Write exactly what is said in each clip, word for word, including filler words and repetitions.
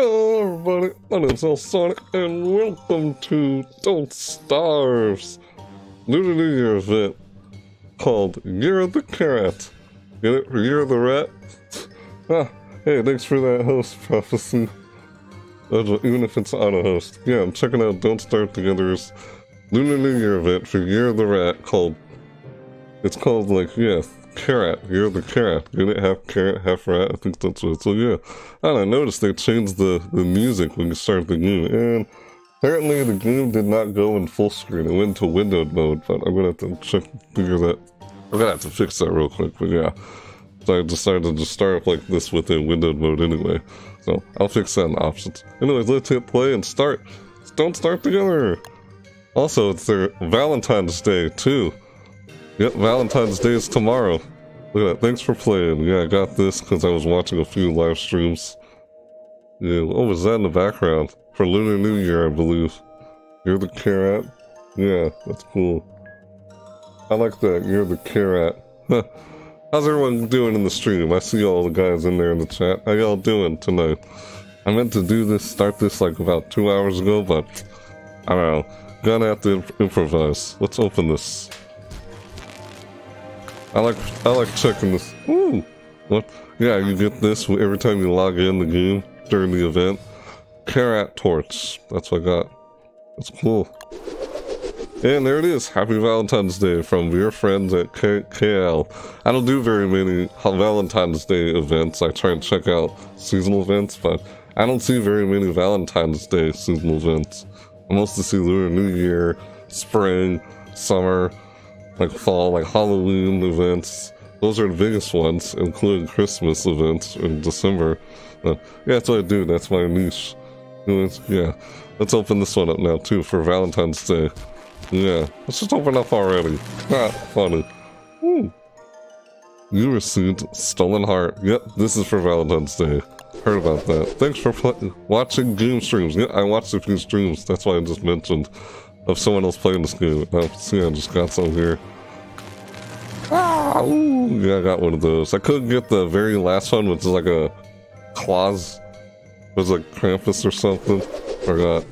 Hello everybody, my name's Alsonic, and welcome to Don't Starve's Lunar New Year event called Year of the Carrat. Get it for Year of the Rat? Ah, hey, thanks for that host prophecy. Even if it's on a host. Yeah, I'm checking out Don't Starve Together's Lunar New Year event for Year of the Rat called... It's called, like, yeah, Carrat. Year of the Carrat. Get it? Half carrot, half rat. I think that's what it's so, yeah. And I noticed they changed the, the music when you start the game, and apparently the game did not go in full screen. It went into windowed mode, but I'm gonna have to check, figure that. I'm gonna have to fix that real quick, but yeah. So I decided to start up like this within windowed mode anyway. So I'll fix that in options. Anyways, let's hit play and start. Don't Starve Together! Also, it's their Valentine's Day, too. Yep, Valentine's Day is tomorrow. Look at that, thanks for playing. Yeah, I got this because I was watching a few live streams. Yeah, what was that in the background? For Lunar New Year, I believe. You're the Carrat? Yeah, that's cool. I like that, You're the Carrat. How's everyone doing in the stream? I see all the guys in there in the chat. How y'all doing tonight? I meant to do this, start this like about two hours ago, but I don't know. Gonna have to imp improvise. Let's open this. I like I like checking this. Ooh, what? Yeah, you get this every time you log in the game during the event. Carrat torch. That's what I got. That's cool. And there it is. Happy Valentine's Day from your friends at K KL. I don't do very many Valentine's Day events. I try and check out seasonal events, but I don't see very many Valentine's Day seasonal events. I mostly see Lunar New Year, spring, summer. Like fall, like Halloween events. Those are the biggest ones, including Christmas events in December. But yeah, that's what I do. That's my niche. Anyways, yeah. Let's open this one up now, too, for Valentine's Day. Yeah. Let's just open up already. Ah, funny. Woo. You received Stolen Heart. Yep, this is for Valentine's Day. Heard about that. Thanks for watching game streams. Yeah, I watched a few streams. That's why I just mentioned. Of someone else playing this game. Oh, see, I just got some here. Ah, ooh, yeah, I got one of those. I couldn't get the very last one, which is like a claws. It was like Krampus or something. Forgot.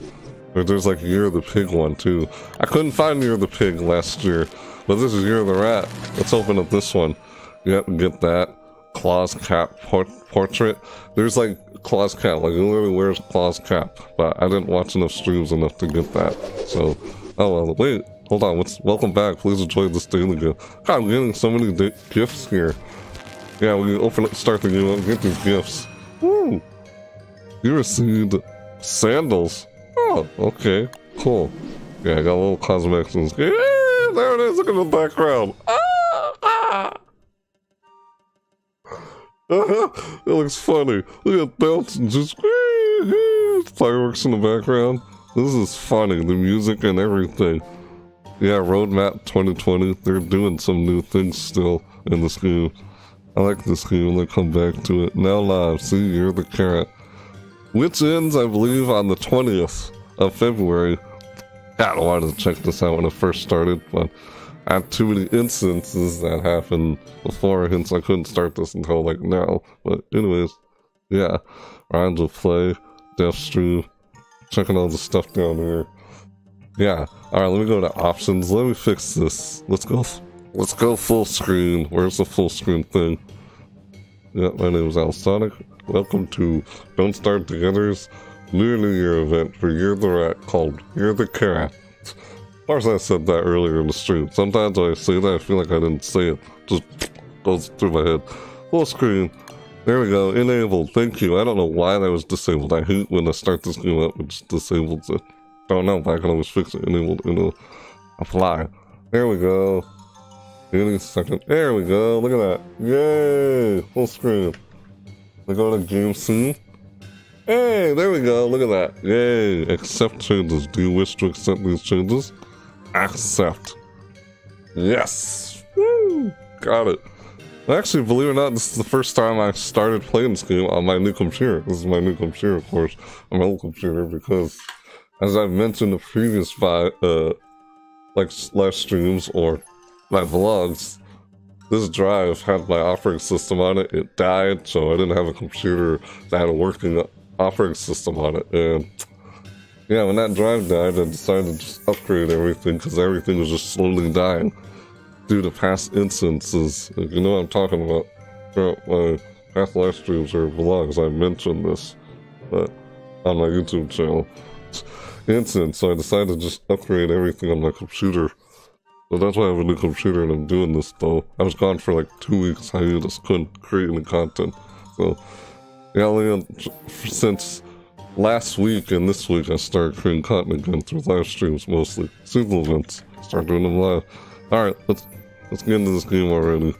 There's like Year of the Pig one too. I couldn't find Year of the Pig last year, but this is Year of the Rat. Let's open up this one. Yep, get that. Claw's cap por portrait. There's like Claw's cap, like it literally wears Claw's cap, but I didn't watch enough streams enough to get that. So, oh well, wait, hold on, what's, welcome back, please enjoy this daily gift. God, I'm getting so many gifts here. Yeah, we open up, start the game up, get these gifts. Woo! You received sandals. Oh, okay, cool. Yeah, I got a little cosmetics. Yeah, there it is, look at the background. Ah, ah. It looks funny. Look at bouncing, just fireworks in the background. This is funny, the music and everything. Yeah, Roadmap twenty twenty. They're doing some new things still in this game. I like this game. Let's come back to it. Now live. See, You're the Carrat. Which ends, I believe, on the twentieth of February. God, I wanted to check this out when I first started, but I had too many instances that happened before, hence I couldn't start this until like now. But anyways, yeah. Rounds of play, death stream, checking all the stuff down here. Yeah. Alright, let me go to options. Let me fix this. Let's go let's go full screen. Where's the full screen thing? Yeah, my name is Alsonic. Welcome to Don't Starve Together's Lunar New Year event for Year of the Rat called Year of the Carrat. Of course I said that earlier in the stream. Sometimes when I say that, I feel like I didn't say it. Just goes through my head. Full screen. There we go. Enabled. Thank you. I don't know why that was disabled. I hate when I start this game up, it just disables it. Don't know, but I can always fix it. Enabled. It'll apply. There we go. Any second. There we go. Look at that. Yay. Full screen. We go to game scene. Hey, there we go. Look at that. Yay. Accept changes. Do you wish to accept these changes? Accept. Yes. Woo. Got it. Actually, believe it or not, this is the first time I started playing this game on my new computer. This is my new computer, of course, on my old computer, because as I've mentioned in the previous five, uh, like live streams or my vlogs, this drive had my operating system on it. It died, so I didn't have a computer that had a working operating system on it, and yeah, when that drive died, I decided to just upgrade everything because everything was just slowly dying due to past instances. If you know what I'm talking about, throughout my past live streams or vlogs, I mentioned this, but on my YouTube channel. Incident, so I decided to just upgrade everything on my computer. So that's why I have a new computer and I'm doing this though. I was gone for like two weeks, I just couldn't create any content. So yeah, only since last week and this week I started creating content again through live streams mostly. Seasonal events. Start doing them live. Alright, let's let's get into this game already.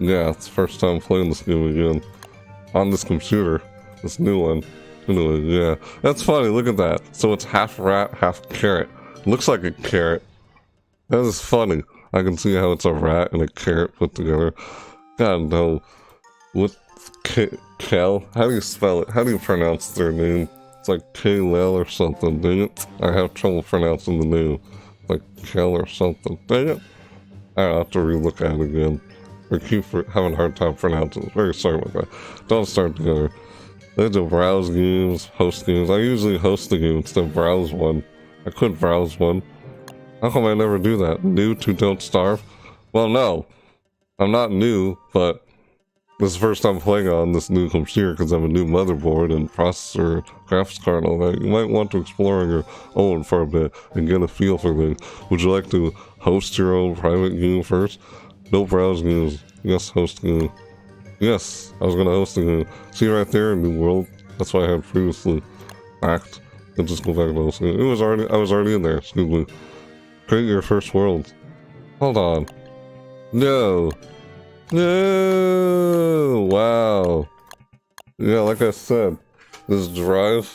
Yeah, it's the first time playing this game again. On this computer. This new one. Anyway, yeah. That's funny, look at that. So it's half rat, half carrot. Looks like a carrot. That is funny. I can see how it's a rat and a carrot put together. God no. What Kel? How do you spell it? How do you pronounce their name? It's like K L or something, dang it. I have trouble pronouncing the name. Like Kel or something. Dang it. I'll have to relook at it again. I keep having a hard time pronouncing it. Very sorry about that. Don't Starve Together. I had to browse games, host games. I usually host the game instead of browse one. I could browse one. How come I never do that? New to Don't Starve? Well, no. I'm not new, but this is the first time playing on this new computer because I have a new motherboard and processor, graphics card, and all that. You might want to explore on your own for a bit and get a feel for things. Would you like to host your own private game first? No browse games. Yes, host game. Yes, I was gonna host it. See right there, New World. That's why I had previously act. And just go back and host it. It was already. I was already in there. Excuse me. Create your first world. Hold on. No. No. Wow. Yeah, like I said, this drive.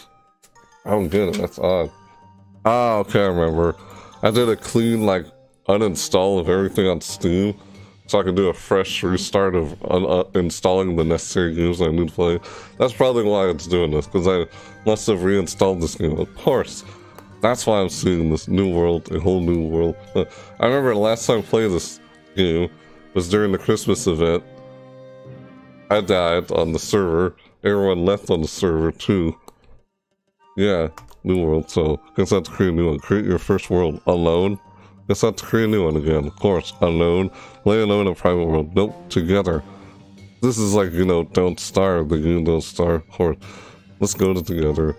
I don't get it. That's odd. Ah, okay, I remember. I did a clean like uninstall of everything on Steam. So I can do a fresh restart of uh, installing the necessary games I need to play. That's probably why it's doing this, because I must have reinstalled this game. Of course, that's why I'm seeing this new world, a whole new world. I remember the last time I played this game was during the Christmas event. I died on the server. Everyone left on the server too. Yeah, new world. So I guess I have to create a new one. Create your first world alone. Guess I have to create a new one again. Of course, alone. Play alone in a private world. Nope, together. This is like, you know, Don't Starve. The game Don't Starve. Of course. Let's go to together.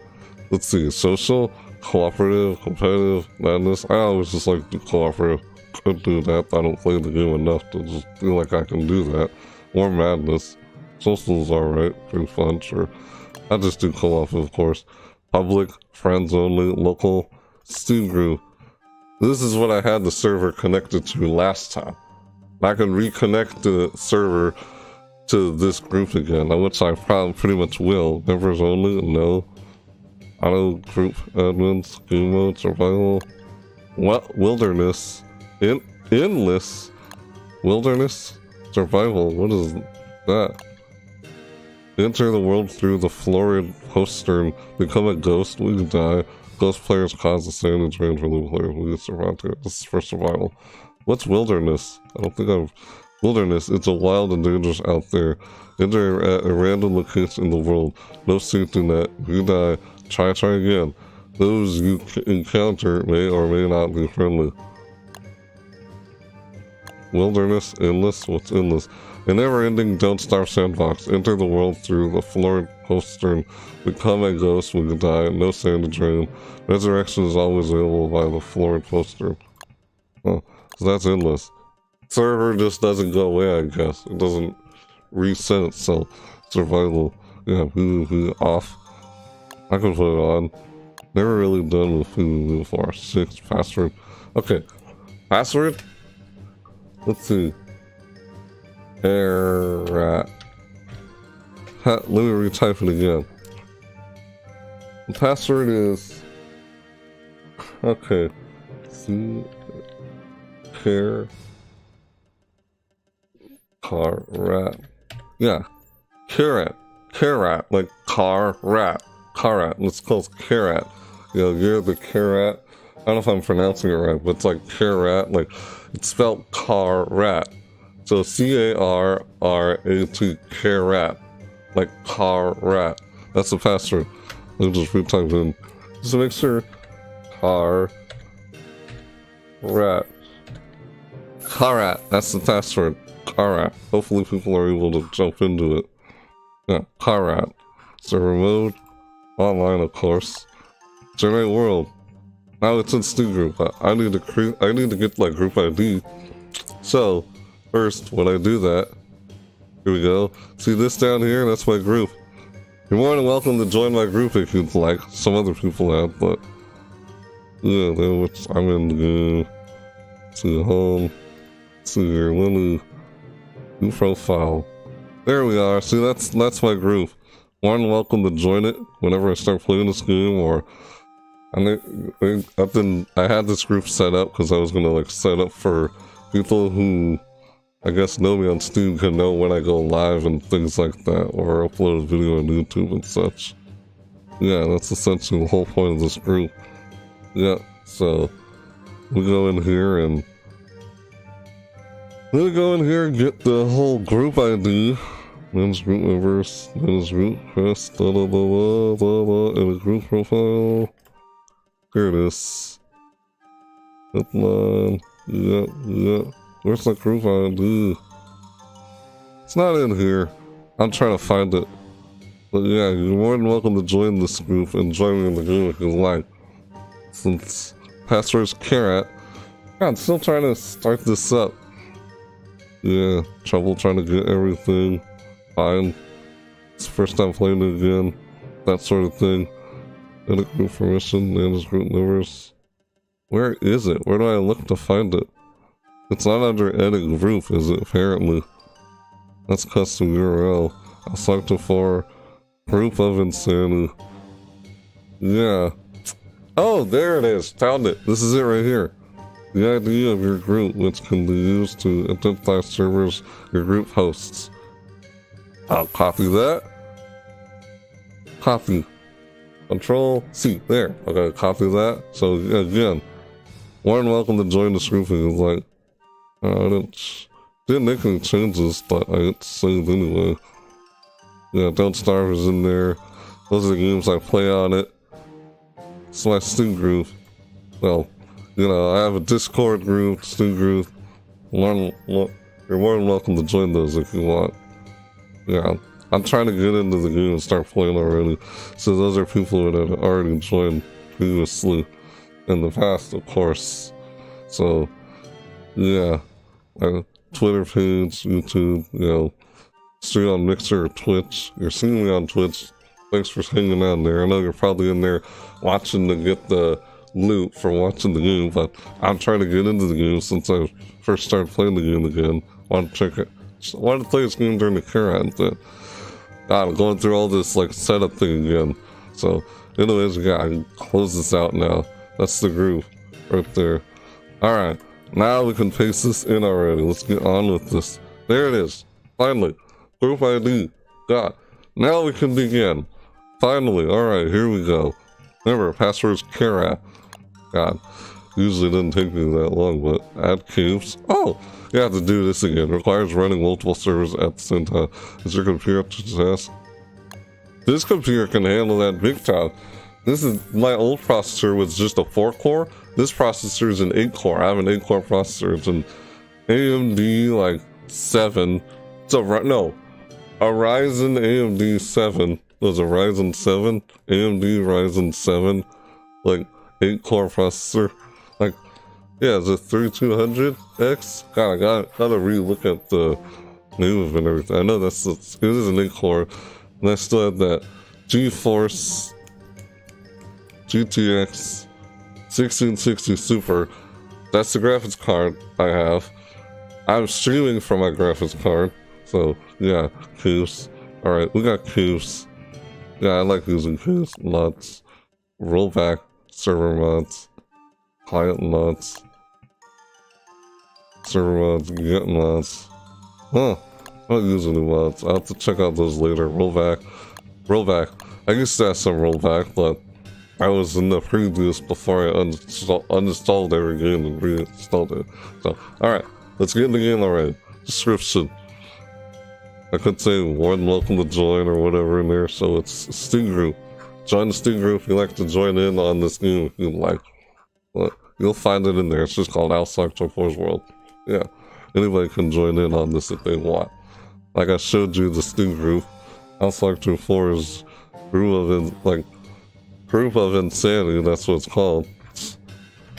Let's see. Social, cooperative, competitive, madness. I always just like to cooperative. Could do that. I don't play the game enough to just feel like I can do that. Or madness. Social's alright. Pretty fun, sure. I just do co-op, of course. Public, friends only, local, Steam group. This is what I had the server connected to last time. I can reconnect the server to this group again, which I probably pretty much will. Members only? No. Auto group admins, game mode, survival, what? Wilderness, in endless, wilderness, survival. What is that? Enter the world through the florid postern, become a ghost, we die. Ghost players cause the sand and drain for loot players. We survive together. This is for survival. What's wilderness? I don't think I've... Wilderness. It's a wild and dangerous out there. Enter at a random location in the world. No safety net. If you die, try, try again. Those you encounter may or may not be friendly. Wilderness. Endless. What's endless? A never-ending Don't Starve sandbox. Enter the world through the florid postern. Become a ghost when you die. No sand to drain. Resurrection is always available by the florid postern. Oh, so that's endless. Server just doesn't go away, I guess. It doesn't reset itself. Survival. Yeah, PvP off. I can put it on. Never really done with PvP before. Six password. Okay. Password? Let's see. Carrat. Let me retype it again. The password is okay. C care Carrat. Yeah, Carrat. Carrat like Carrat. Carrat. Let's call it Carrat. You know, you're the Carrat. I don't know if I'm pronouncing it right, but it's like Carrat. Like it's spelled Carrat. So C A R R A T, Carrat, like Carrat. That's the faster. I'll just keep typing in. It's a mixer. Car. Rat. Carrat. That's the fast word. Carrat. Hopefully people are able to jump into it. Yeah, Carrat. Server mode. Online, of course. Generate world. Now it's in Steam group. I, I need to create. I need to get that group I D. So, first, when I do that, here we go. See this down here? That's my group. You're more than welcome to join my group if you'd like. Some other people have, but yeah, which I'm in. Uh, to home. To your little new profile. There we are. See, that's that's my group. More than welcome to join it whenever I start playing this game, or I I've been I had this group set up because I was gonna like set up for people who, I guess, know me on Steam can know when I go live and things like that, or upload a video on YouTube and such. Yeah, that's essentially the whole point of this group. Yeah, so we go in here and we go in here and get the whole group I D. Manage group members, manage group press, da da da da da da, and a group profile. Here it is. Headline. Yeah, yeah. Where's the group I D? It's not in here. I'm trying to find it. But yeah, you're more than welcome to join this group and join me in the group if you like. Since password's Carrat. God, I'm still trying to start this up. Yeah, trouble trying to get everything. Fine. It's the first time playing it again. That sort of thing. Edit group permission, manage group members. Where is it? Where do I look to find it? It's not under edit group, is it? Apparently. That's custom U R L. I'll select it for group of insanity. Yeah. Oh, there it is. Found it. This is it right here. The I D of your group, which can be used to identify servers your group hosts. I'll copy that. Copy. Control C. There. Okay, copy that. So again, more than welcome to join this group if you like. Uh, I didn't, didn't make any changes, but I saved anyway. Yeah, Don't Starve is in there. Those are the games I play on it. It's my Steam group. Well, you know, I have a Discord group, Steam group. Learn, learn, you're more than welcome to join those if you want. Yeah, I'm trying to get into the game and start playing already. So those are people that have already joined previously in the past, of course. So, yeah. Uh, Twitter page, YouTube, you know, stream on Mixer or Twitch. You're seeing me on Twitch. Thanks for hanging out there. I know you're probably in there watching to get the loot for watching the game, but I'm trying to get into the game since I first started playing the game again. Want to check it. Just wanted to play this game during the Carrat, but God, I'm going through all this like setup thing again. So anyways, yeah, I can close this out now. That's the groove right there. Alright, now we can paste this in already. Let's get on with this. There it is. Finally. Group I D. God. Now we can begin. Finally. Alright, here we go. Remember, password's Carrat. God. Usually didn't take me that long, but add cubes. Oh! You have to do this again. Requires running multiple servers at the same time. Is your computer up to task? This computer can handle that big time. This is my old processor was just a four core. This processor is an eight core. I have an eight core processor. It's an A M D like seven. It's a no, a Ryzen A M D seven. It was a Ryzen seven A M D Ryzen seven, like eight core processor, like. Yeah, is it thirty-two hundred X? God, I gotta, gotta re-look at the name of it and everything. I know that's it is an eight core, and I still have that GeForce G T X sixteen sixty Super. That's the graphics card I have. I'm streaming from my graphics card, so yeah, cubes. Alright, we got cubes. Yeah, I like using cubes. Mods. Rollback. Server mods. Client mods. Server mods, get mods. Huh. I don't use any mods. I'll have to check out those later. Rollback. Rollback. I used to have some rollback, but I was in the previous before I uninstall uninstalled every game and reinstalled it. So, alright. Let's get in the game already. Description. I could say warm welcome to join or whatever in there, so it's Steam Group. Join the Steam Group if you'd like to join in on this game if you'd like. But you'll find it in there, it's just called Alsonic twenty-four's World. Yeah, anybody can join in on this if they want. Like I showed you the Steam Group, Alsonic twenty-four's group of, in, like, group of insanity, that's what it's called.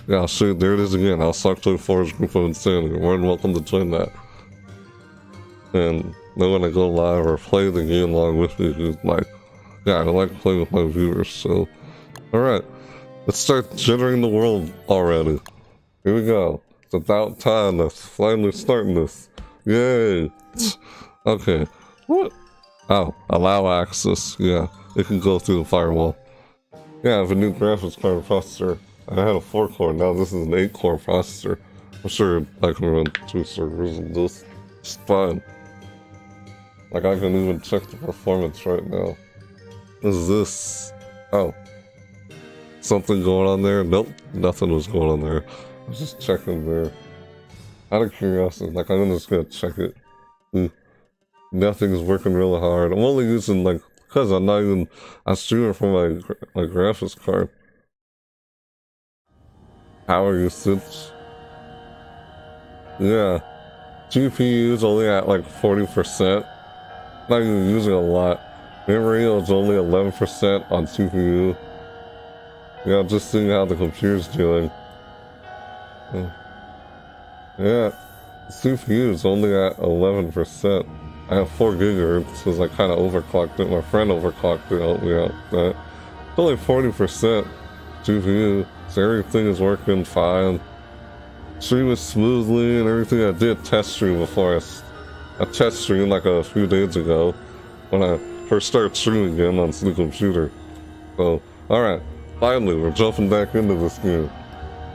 Yeah, shoot, there it is again, Alsonic twenty-four's group of insanity. You're more than welcome to join that. And they're gonna go live or play the game along with me if you'd like. Yeah, I like playing with my viewers, so. Alright, let's start generating the world already. Here we go. It's about time that's finally starting this. Yay! Okay. What? Oh, allow access. Yeah, it can go through the firewall. Yeah, I have a new graphics card processor. I had a four core, now this is an eight core processor. I'm sure I can run two servers in this. It's fine. Like, I can even check the performance right now. What is this? Oh. Something going on there? Nope. Nothing was going on there. I was just checking there. Out of curiosity. Like, I'm just gonna check it. Mm. Nothing's working really hard. I'm only using, like, because I'm not even... I stream it from my, my graphics card. Power usage. Yeah. G P U's only at, like, forty percent. Not even using a lot. Memory is only eleven percent on C P U. Yeah, just seeing how the computer's doing. Yeah, C P U is only at eleven percent. I have four gigahertz because I kind of overclocked it. My friend overclocked it, helped me out with that. It's only forty percent G P U, so everything is working fine. Stream is smoothly and everything. I did test stream before I I test streamed like a few days ago when I first started streaming again on the computer. So, alright, finally, we're jumping back into this game.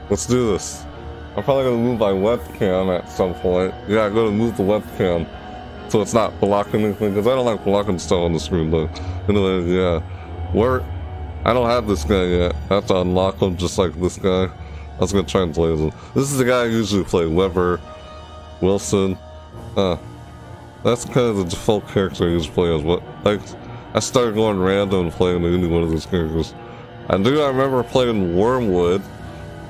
Let's do this. I'm probably gonna move my webcam at some point. Yeah, I'm gonna move the webcam so it's not blocking anything, because I don't like blocking stuff on the screen, but anyway, yeah. Work. I don't have this guy yet. I have to unlock him just like this guy. I was gonna try and play him. This is the guy I usually play, Weber, Wilson, uh, that's kind of the default character I used to play as, but like, I started going random playing any one of those characters. I do I remember playing Wormwood.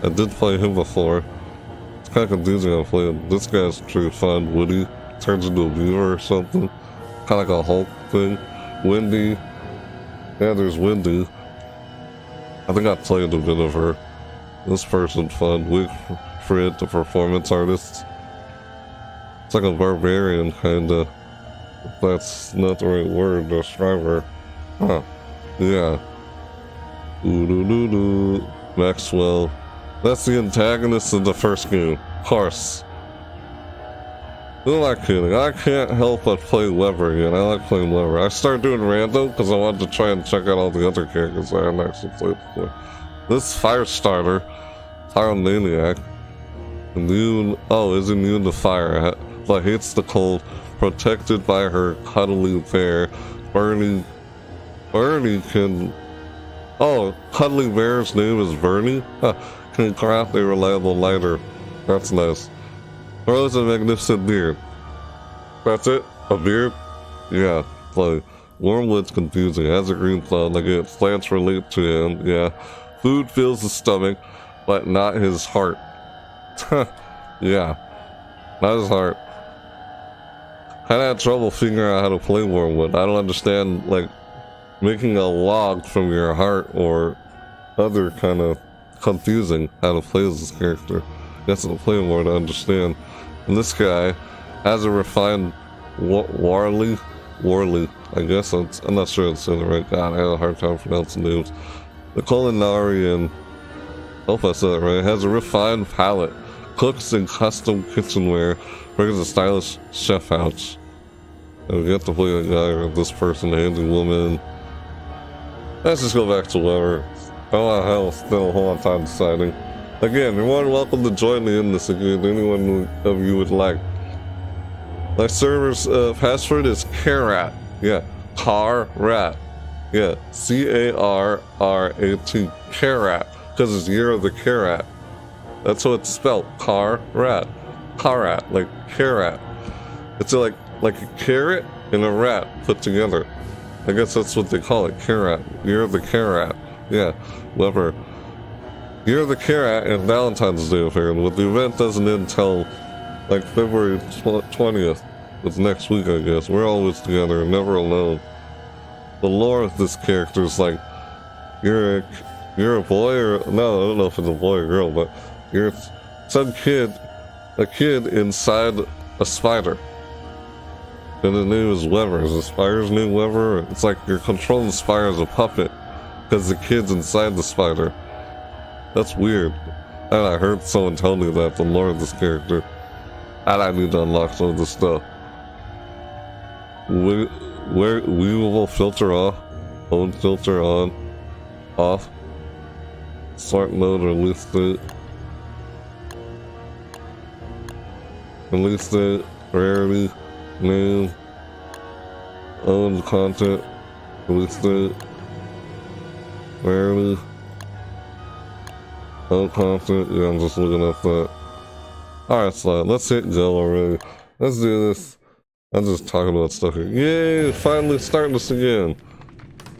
I did play him before. It's kind of confusing how I played. This guy's trying to find Woodie. Turns into a beaver or something. Kind of like a Hulk thing. Wendy. Yeah, there's Wendy. I think I played a bit of her. This person's fun. Wigfred, the performance artist. It's like a barbarian, kinda. That's not the right word to describe her. Huh. Yeah. Ooh, doo, doo, doo. Maxwell. That's the antagonist of the first game. Horse. Who am I kidding? I can't help but play Weber again. I like playing Weber. I started doing random because I wanted to try and check out all the other characters I hadn't actually played before. This Firestarter. Pyromaniac. Immune. Oh, is immune to fire. But hates the cold, protected by her cuddly bear. Bernie. Bernie can... Oh, cuddly bear's name is Bernie? Huh. Can craft a reliable lighter. That's nice. Throws a magnificent beard. That's it? A beard? Yeah. Like, Wormwood's confusing. Has a green thumb. Like, it plants relate to him. Yeah. Food fills his stomach, but not his heart. Yeah. Not his heart. I had trouble figuring out how to play Wormwood. I don't understand, like, making a log from your heart or other kind of confusing how to play this character. You have to play more to understand. And this guy has a refined wa Warly. Warly. I guess I'm, I'm not sure I'm saying it right. God, I had a hard time pronouncing names. The culinarian. Hope I said it right. Has a refined palate. Cooks in custom kitchenware. Brings a stylish chef house. And we get to play a guy or this person, a handy woman. Let's just go back to whatever. Oh, hell, still a whole lot of time deciding. Again, you're more than welcome to join me in this again. Anyone of you would like. My server's uh, password is Carrat. Yeah, Carrat. Yeah, C A R R A T. Carrat. Because it's Year of the Carrat. That's how it's spelled. Carrat. Carrat. Like carrat. It's like like a carrot, and a rat put together. I guess that's what they call it, Carrat. Year of the Carrat. Yeah, Weber. Year of the Carrat and Valentine's Day affair, but the event doesn't end till like February twentieth. It's next week, I guess. We're always together and never alone. The lore of this character is like, you're a, you're a boy or... No, I don't know if it's a boy or girl, but you're some kid, a kid inside a spider. And the name is Weber. Is the spider's name Weber? It's like you're controlling the spider as a puppet because the kid's inside the spider. That's weird. And I heard someone tell me that, the lore of this character. And I need to unlock some of this stuff. We, where we will filter off, own filter on, off, start mode or release it, release it, rarity, name, own content, release it, rarity, own content. Yeah, I'm just looking at that. Alright, so let's hit go already. Let's do this. I'm just talking about stuff here. Yay! Finally starting this again!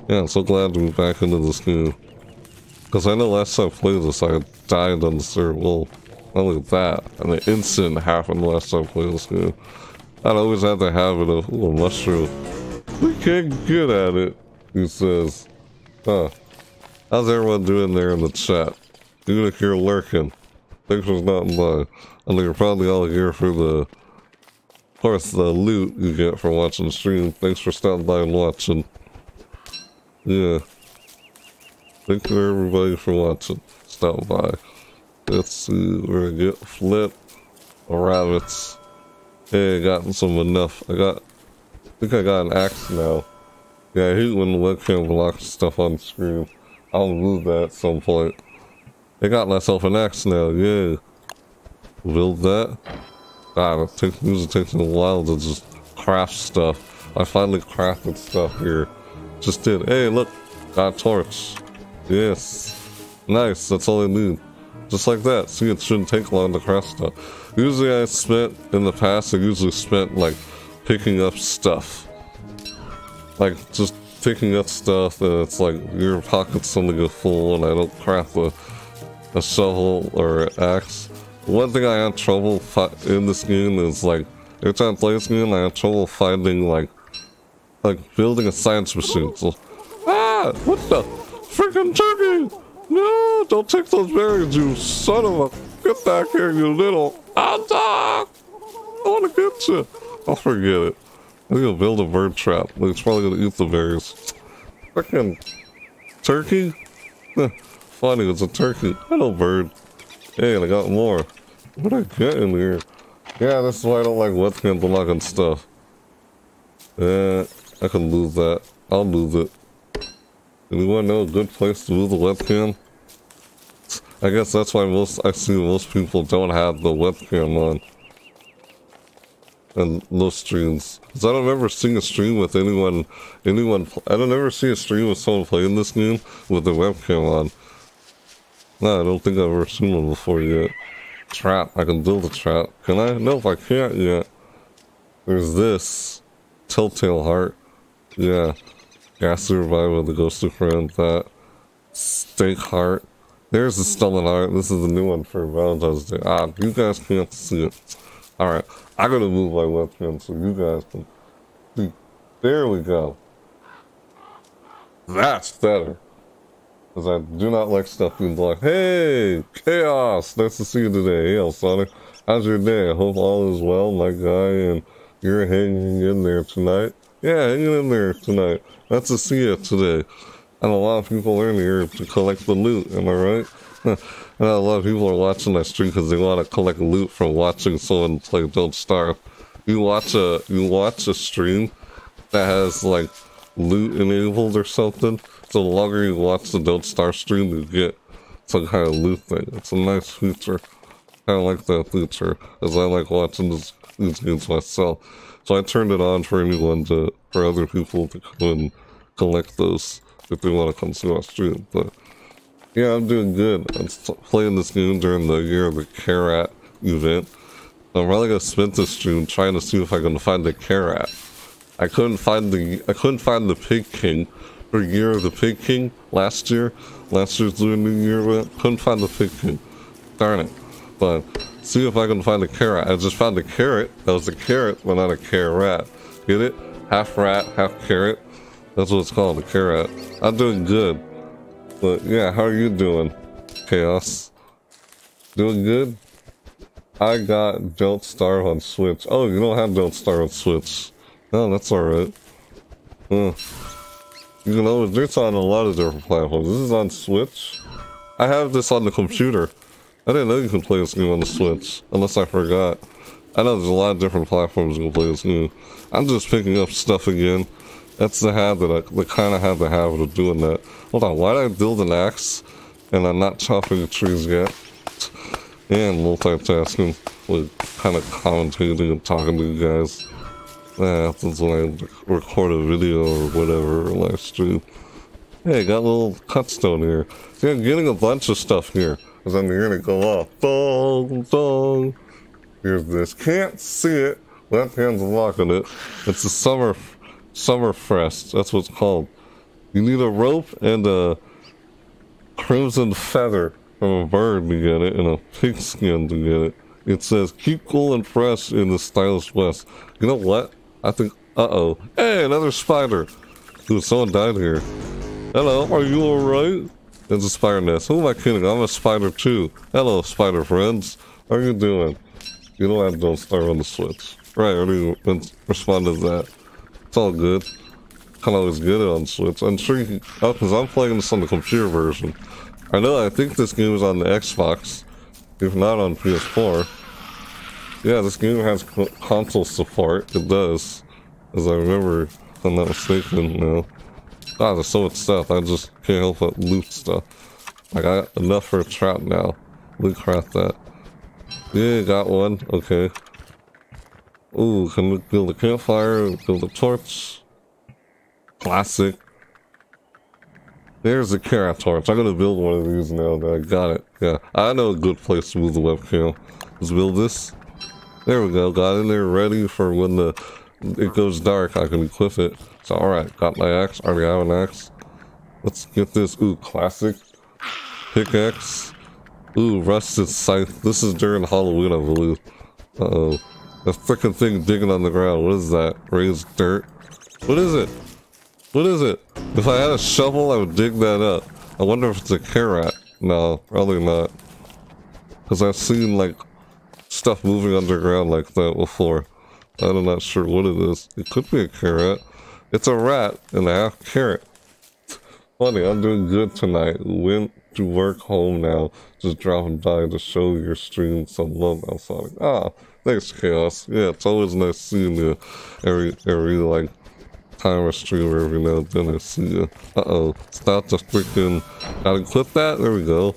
Yeah, I'm so glad to be back into this game. Because I know last time I played this, I died on the server. Well, not like that. And the incident happened last time I played this game. I'd always had the habit of, ooh, a mushroom. We can't get at it, he says. Huh. How's everyone doing there in the chat? Even if you're lurking. Thanks for stopping by. I mean, you're probably all here for the... Of course, the loot you get for watching the stream. Thanks for stopping by and watching. Yeah. Thank you everybody for watching. Stop by. Let's see, we're gonna get flip rabbits. Hey, I got some enough. I got, I think I got an axe now. Yeah, I hate when the webcam blocks stuff on the screen. I'll move that at some point. I got myself an axe now, yeah. Build that. God, it takes, music takes me a while to just craft stuff. I finally crafted stuff here. Just did. Hey, look! Got a torch. Yes. Nice, that's all I need. Just like that. See, it shouldn't take long to craft stuff. Usually I spent, in the past, I usually spent, like, picking up stuff. Like, just picking up stuff, and it's like, your pocket's suddenly get full, and I don't craft a, a shovel or an axe. One thing I had trouble in this game is like, every time I play this game, I had trouble finding like, like building a science machine. So, ah! What the? Freaking turkey! No! Don't take those berries, you son of a... Get back here, you little... I'll die! I wanna get you! I'll forget it. I'm gonna build a bird trap. It's probably gonna eat the berries. Freaking turkey? Funny, it's a turkey. Hello, bird. Hey, I got more. What I get in here? Yeah, that's why I don't like webcam blocking stuff. Yeah, I can lose that. I'll lose it. Anyone know a good place to move the webcam? I guess that's why most I see most people don't have the webcam on. And no streams. Cause I don't ever see a stream with anyone, anyone, I don't ever see a stream with someone playing this game with their webcam on. No, I don't think I've ever seen one before yet. Trap. I can build a trap. Can I? No, I can't yet. There's this. Telltale Heart. Yeah. Gas Revival, the Ghostly Friend, that. Steak Heart. There's the Stolen Heart. This is the new one for Valentine's Day. Ah, you guys can't see it. Alright. I gotta move my webcam so you guys can see. There we go. That's better. Because I do not like stuff being blocked. Hey! Chaos! Nice to see you today. Hey, Alsonic. How's your day? I hope all is well, my guy, and you're hanging in there tonight. Yeah, hanging in there tonight. Nice to see you today. And a lot of people are in here to collect the loot, am I right? And a lot of people are watching that stream because they want to collect loot from watching someone play Don't Starve. You watch a, you watch a stream that has, like, loot enabled or something. So the longer you watch the Don't Starve stream, you get some kind of loot thing. It's a nice feature. I like that feature, as I like watching this, these games myself. So I turned it on for anyone to, for other people to come and collect those if they want to come see my stream. But yeah, I'm doing good. I'm playing this game during the Year of the Carrat event. I'm probably gonna spend this stream trying to see if I can find a carrat. I couldn't find the I couldn't find the Pig King for Year of the Pig King last year. Last year's Lunar Year of it. Couldn't find the Pig King. Darn it. But see if I can find a carrot. I just found a carrot. That was a carrot, but not a carrat. Get it? Half rat, half carrot. That's what it's called, a carrat. I'm doing good. But yeah, how are you doing? Chaos. Doing good? I got Don't Starve on Switch. Oh, you don't have Don't Starve on Switch. No, that's alright. Huh. You can always, it's on a lot of different platforms. This is on Switch. I have this on the computer. I didn't know you could play this game on the Switch. Unless I forgot. I know there's a lot of different platforms you can play this game. I'm just picking up stuff again. That's the habit. I the kind of have the habit of doing that. Hold on, why did I build an axe? And I'm not chopping the trees yet. And multitasking. Like, kind of commentating and talking to you guys. That happens when I record a video or whatever, or live stream. Hey, got a little cutstone here. See, I'm getting a bunch of stuff here. Because I'm going to go off. Dong, dong. Here's this. Can't see it. Left hand's locking it. It's a summer... Summer Fest, that's what it's called. You need a rope and a crimson feather from a bird to get it, and a pigskin to get it. It says, keep cool and fresh in the stylish west. You know what? I think, uh-oh. Hey, another spider. Dude, someone died here. Hello, are you alright? There's a spider nest. Who am I kidding? I'm a spider too. Hello, spider friends. How are you doing? You know I don't start on the Switch. Right, I already responded to that. It's all good. Can't always get it on Switch. I'm sure you can, oh, because I'm playing this on the computer version. I know, I think this game is on the Xbox, if not on P S four. Yeah, this game has console support. It does, as I remember, if I'm not mistaken, you know. God, there's so much stuff. I just can't help but loot stuff. I got enough for a trap now. Loot craft that. Yeah, got one. Okay. Ooh, can we build a campfire, build a torch? Classic. There's a carrot torch. I'm gonna build one of these now that I got it. Yeah, I know a good place to move the webcam. Let's build this. There we go, got in there ready for when the it goes dark, I can equip it. So alright, got my axe, I already have an axe. Let's get this, ooh, classic. Pickaxe. Ooh, rusted scythe. This is during Halloween, I believe. Uh-oh. A frickin' thing digging on the ground. What is that? Raised dirt? What is it? What is it? If I had a shovel, I would dig that up. I wonder if it's a carrot. No, probably not. Because I've seen, like, stuff moving underground like that before. I'm not sure what it is. It could be a carrot. It's a rat and a half carrot. Funny, I'm doing good tonight. Went to work home now. Just dropping by to show your stream some love, Alsonic. Ah. Thanks, Chaos. Yeah, it's always nice seeing you every, every like, time I stream every now and then I see you. Uh-oh. Stop the freaking... Gotta clip that? There we go.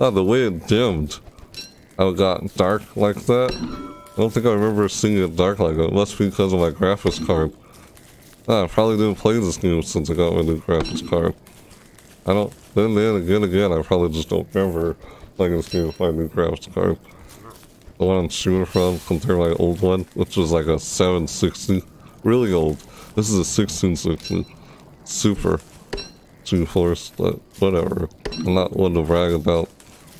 Oh, the way it dimmed. I got dark like that. I don't think I remember seeing it dark like that. It must be because of my graphics card. Ah, I probably didn't play this game since I got my new graphics card. I don't... Then, then again, again, I probably just don't remember playing this game with my new graphics card. The one I'm shooting from compared to my old one, which was like a seven sixty. Really old. This is a sixteen sixty. Super. Two force, but whatever. I'm not one to brag about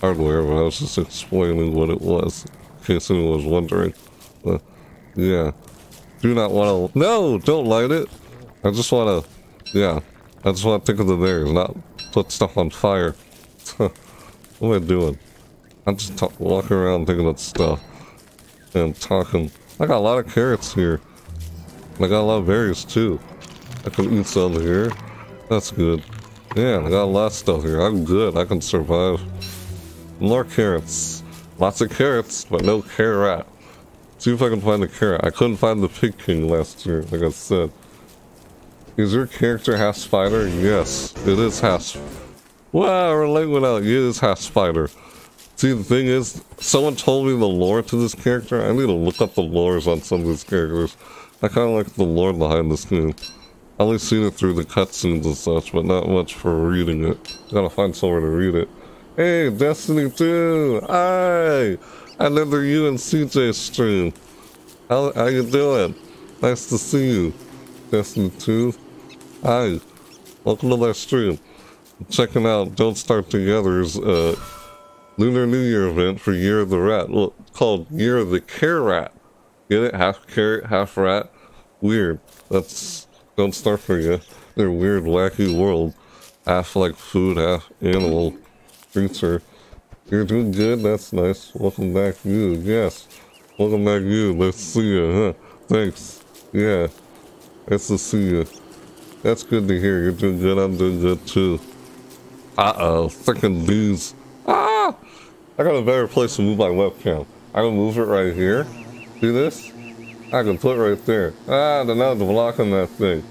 hardware, but I was just explaining what it was, in case anyone was wondering. But yeah. Do not want to... No! Don't light it! I just want to... Yeah. I just want to take it to theirs, not put stuff on fire. What am I doing? I'm just talk, walking around thinking about stuff and talking. I got a lot of carrots here. I got a lot of berries too. I can eat some here. That's good. Yeah, I got a lot of stuff here. I'm good. I can survive. More carrots. Lots of carrots, but no carrot. See if I can find a carrot. I couldn't find the Pig King last year, like I said. Is your character half spider? Yes, it is half. Wow, we're late without you. It is half spider. See, the thing is, someone told me the lore to this character. I need to look up the lores on some of these characters. I kind of like the lore behind this game. I only seen it through the cutscenes and such, but not much for reading it. Gotta find somewhere to read it. Hey, Destiny two! Hi! Another you and C J stream. How, how you doing? Nice to see you. Destiny two. Hi, welcome to my stream. I'm checking out Don't Starve Together's uh, Lunar New Year event for Year of the Rat. Well, called Year of the Carrat. Get it? Half carrot, half rat. Weird. That's Don't Starve for you. Their weird, wacky world. Half like food, half animal creature. You're doing good? That's nice. Welcome back, you. Yes. Welcome back, you. Let's see you, huh? Thanks. Yeah. Nice to see you. That's good to hear. You're doing good. I'm doing good, too. Uh-oh. Freaking bees. Ah! I got a better place to move my webcam. I can move it right here. See this? I can put it right there. Ah, then I was blocking that thing.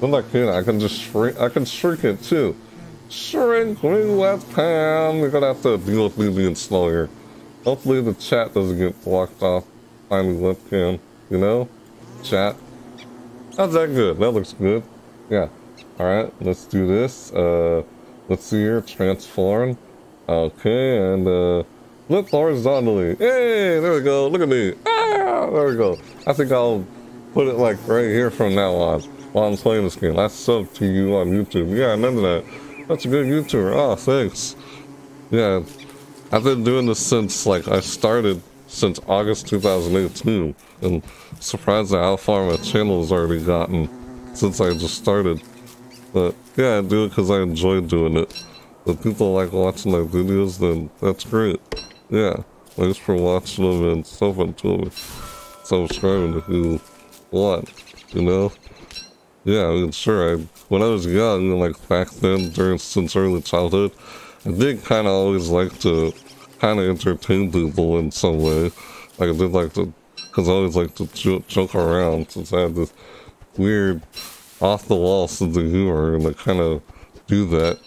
But I can, I can just shrink. I can shrink it, too. Shrink me webcam. We're going to have to deal with the installer. Hopefully the chat doesn't get blocked off by the webcam. You know? Chat. How's that good? That looks good. Yeah. Alright, let's do this. Uh, let's see here. Transform. Okay, and uh, flip horizontally. Hey, there we go. Look at me. Ah, there we go. I think I'll put it like right here from now on while I'm playing this game. I sub to you on YouTube. Yeah, I remember that. That's a good YouTuber. Oh, thanks. Yeah, I've been doing this since, like, I started since August two thousand eighteen. And surprised at how far my channel's already gotten since I just started. But, yeah, I do it because I enjoy doing it. If people like watching my videos, then that's great. Yeah, thanks for watching them and stuff on Twitch. Subscribing if you want, you know? Yeah, I mean, sure, I, when I was young, like back then, during since early childhood, I did kind of always like to kind of entertain people in some way. Like, I did like to, because I always like to jo joke around, since I had this weird, off-the-wall sense of humor, and I kind of do that.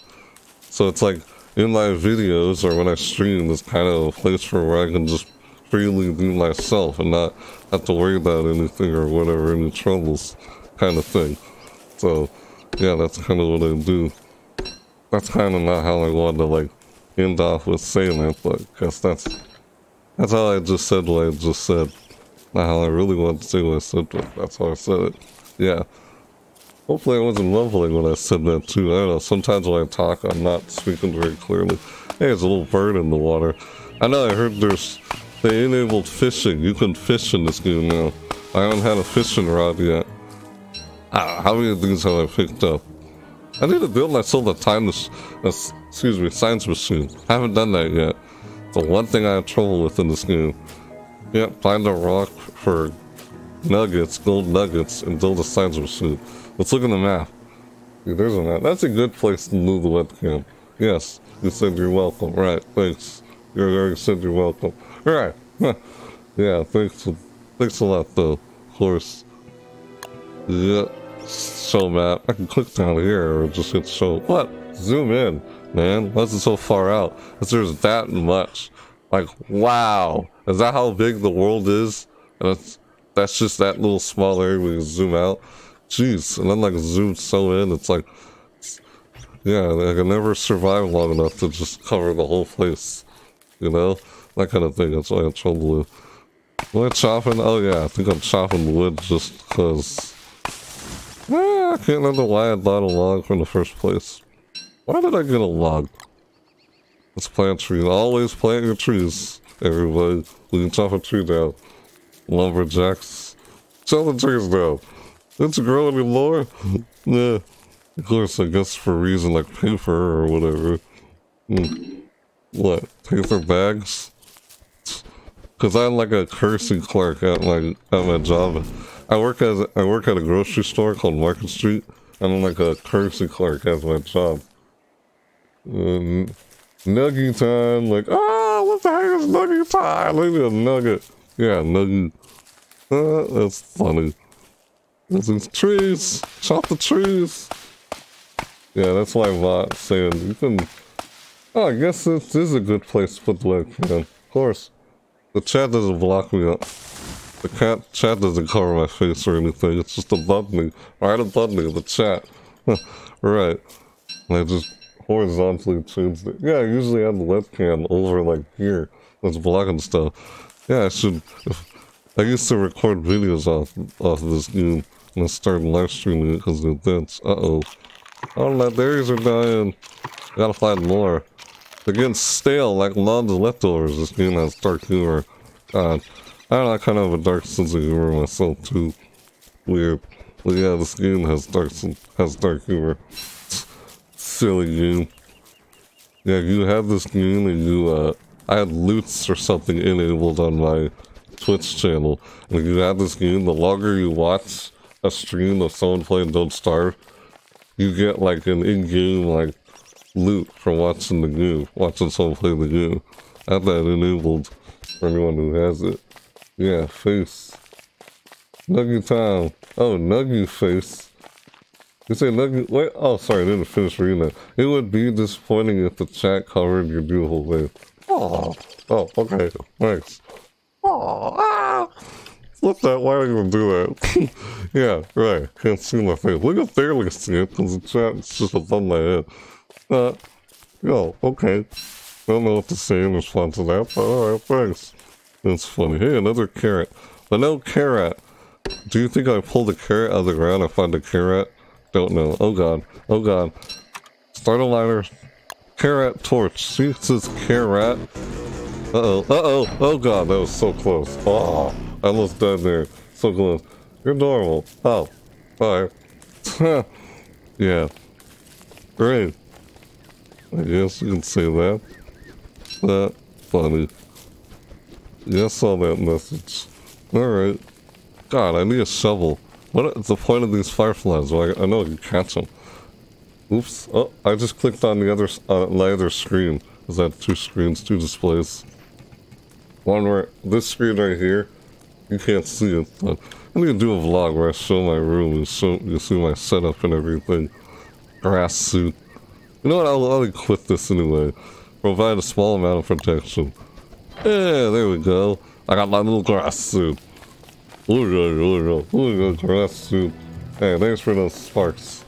So it's like, in my videos, or when I stream, it's kind of a place for where I can just freely be myself and not have to worry about anything or whatever, any troubles. Kind of thing. So yeah, that's kind of what I do. That's kind of not how I wanted to like end off with saying that, but I guess that's that's how I just said what I just said. Not how I really wanted to say what I said, but that's how I said it. Yeah. Hopefully I wasn't mumbling when I said that too. I don't know, sometimes when I talk I'm not speaking very clearly. Hey, there's a little bird in the water. I know I heard there's they enabled fishing. You can fish in this game now. I haven't had a fishing rod yet. How many of these have I picked up? I need to build myself a time, excuse me, science machine. I haven't done that yet. It's the one thing I have trouble with in this game. Yep, find a rock for nuggets, gold nuggets, and build a science machine. Let's look at the map. Yeah, there's a map. That's a good place to move the webcam. Yes, you said you're welcome. Right, thanks. You already said you're welcome. Right. Yeah, thanks. Thanks a lot, though. Of course. Yeah, show map. I can click down here or just hit show. What? Zoom in, man. Why is it so far out? Because there's that much. Like, wow. Is that how big the world is? And that's, that's just that little small area we can zoom out. Jeez. And then, like, zoom so in, it's like, yeah, I can never survive long enough to just cover the whole place. You know? That kind of thing. That's why I have trouble with. Am I chopping? Oh, yeah. I think I'm chopping wood just because. Ah, I can't remember why I got a log from the first place. Why did I get a log? Let's plant trees. Always plant your trees, everybody. We can chop a tree down. Lumberjacks. Chop the trees down. Didn't you grow any more? Nah. Of course, I guess for a reason like paper or whatever. Mm. What? Paper bags? Because I'm like a cursing clerk at my, at my job. I work as I work at a grocery store called Market Street, and I'm like a cursing clerk as my job. Um, nuggie time, like, oh, what the heck is nuggie time? Leave me a nugget. Yeah, nuggie. Uh, that's funny. There's these trees. Chop the trees. Yeah, that's why I'm saying you can. Oh, I guess this is a good place to put the webcam. Of course, the chat doesn't block me up. The cat chat doesn't cover my face or anything. It's just above me, right above me. The chat, right? And I just horizontally changed it. Yeah, I usually have the webcam over like here. That's blocking stuff. Yeah, I should. If, I used to record videos off off of this game gonna start live streaming it because of the deaths. Uh-oh. All my dairies are dying. I gotta find more. They're getting stale like Mom's leftovers. This game has dark humor. God. I don't know, I kind of have a dark sense of humor myself too. Weird. But yeah, this game has dark has dark humor. Silly game. Yeah, you had this game and you, uh, I had loots or something enabled on my Twitch channel. And you had this game, the longer you watch a stream of someone playing Don't Starve, you get like an in-game like loot from watching the game, watching someone play the game. I had that enabled for anyone who has it. Yeah, face. Nuggy time. Oh, Nuggy face. You say Nuggy, wait, oh sorry, I didn't finish reading that. It would be disappointing if the chat covered your beautiful face. Oh, oh, okay, thanks. Oh, ah! Flip that, why did I even do that? Yeah, right, can't see my face. We can barely see it, because the chat's just above my head. Uh, yo, okay. I don't know what to say in response to that, but alright, thanks. That's funny. Hey, another carrot. But no carrot. Do you think I pulled a carrot out of the ground and find a carrot? Don't know. Oh god. Oh god. Start a liner. Carrot torch. See, it says carrot. Uh-oh. Uh-oh. Oh god, that was so close. Oh, I almost died there. So close. You're normal. Oh. Alright. Yeah. Great. I guess you can say that. That funny. Yeah, I saw that message. Alright. God, I need a shovel. What is the point of these fireflies? Well, I, I know I can catch them. Oops. Oh, I just clicked on the other, uh, my other screen. Is that two screens, two displays? One where, this screen right here, you can't see it. But I need to do a vlog where I show my room and show, you see my setup and everything. Grass suit. You know what, I'll, I'll quit this anyway. Provide a small amount of protection. Yeah, there we go. I got my little grass suit. Look at, look at, look at grass suit. Hey, thanks for those sparks.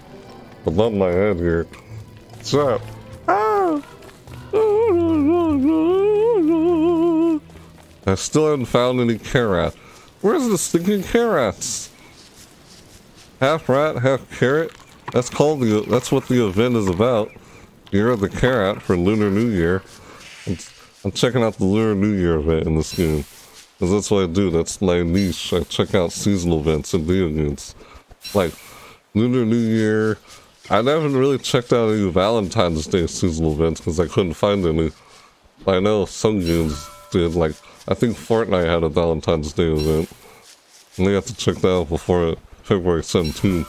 Above my head here. What's up? Ah! I still haven't found any carrot. Where's the stinking carrots? Half rat, half carrot. That's called the. That's what the event is about. Year of the Carrat for Lunar New Year. I'm, I'm checking out the Lunar New Year event in this game. Because that's what I do, that's my niche. I check out seasonal events and video games. Like, Lunar New Year. I haven't really checked out any Valentine's Day seasonal events because I couldn't find any. I know some games did, like, I think Fortnite had a Valentine's Day event. And they have to check that out before February seventeenth.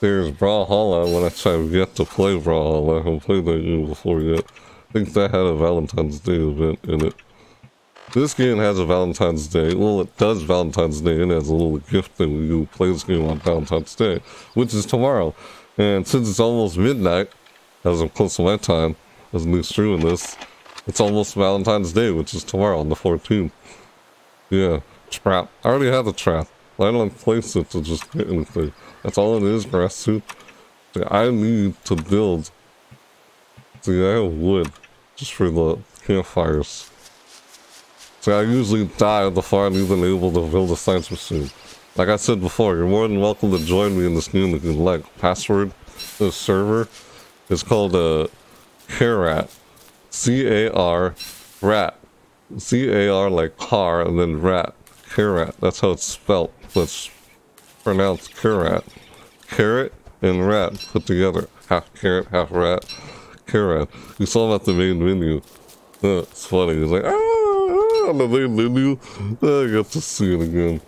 There's Brawlhalla when I try to get to play Brawlhalla. I haven't played that game before yet. I think that had a Valentine's Day event in it. This game has a Valentine's Day. Well, it does Valentine's Day. It has a little gift that you play this game on Valentine's Day, which is tomorrow. And since it's almost midnight, as I'm close to my time, as I'm streaming this, it's almost Valentine's Day, which is tomorrow on the fourteenth. Yeah, trap. I already have a trap. I don't place it to just hit anything. That's all it is, grass suit. See, I need to build. See, I have wood just for the campfires. See, I usually die on the farm I'm even able to build a science machine. Like I said before, you're more than welcome to join me in this game if you like. Password to the server is called uh, Carrat. C A R rat. C A R like car and then rat. Carrat. That's how it's spelt. Let's pronounce carrat. Carrot and rat put together. Half carrot, half rat. Carrat. You saw him at the main menu. Uh, it's funny. He's like, ah, ah, on the main menu. Uh, I got to see it again.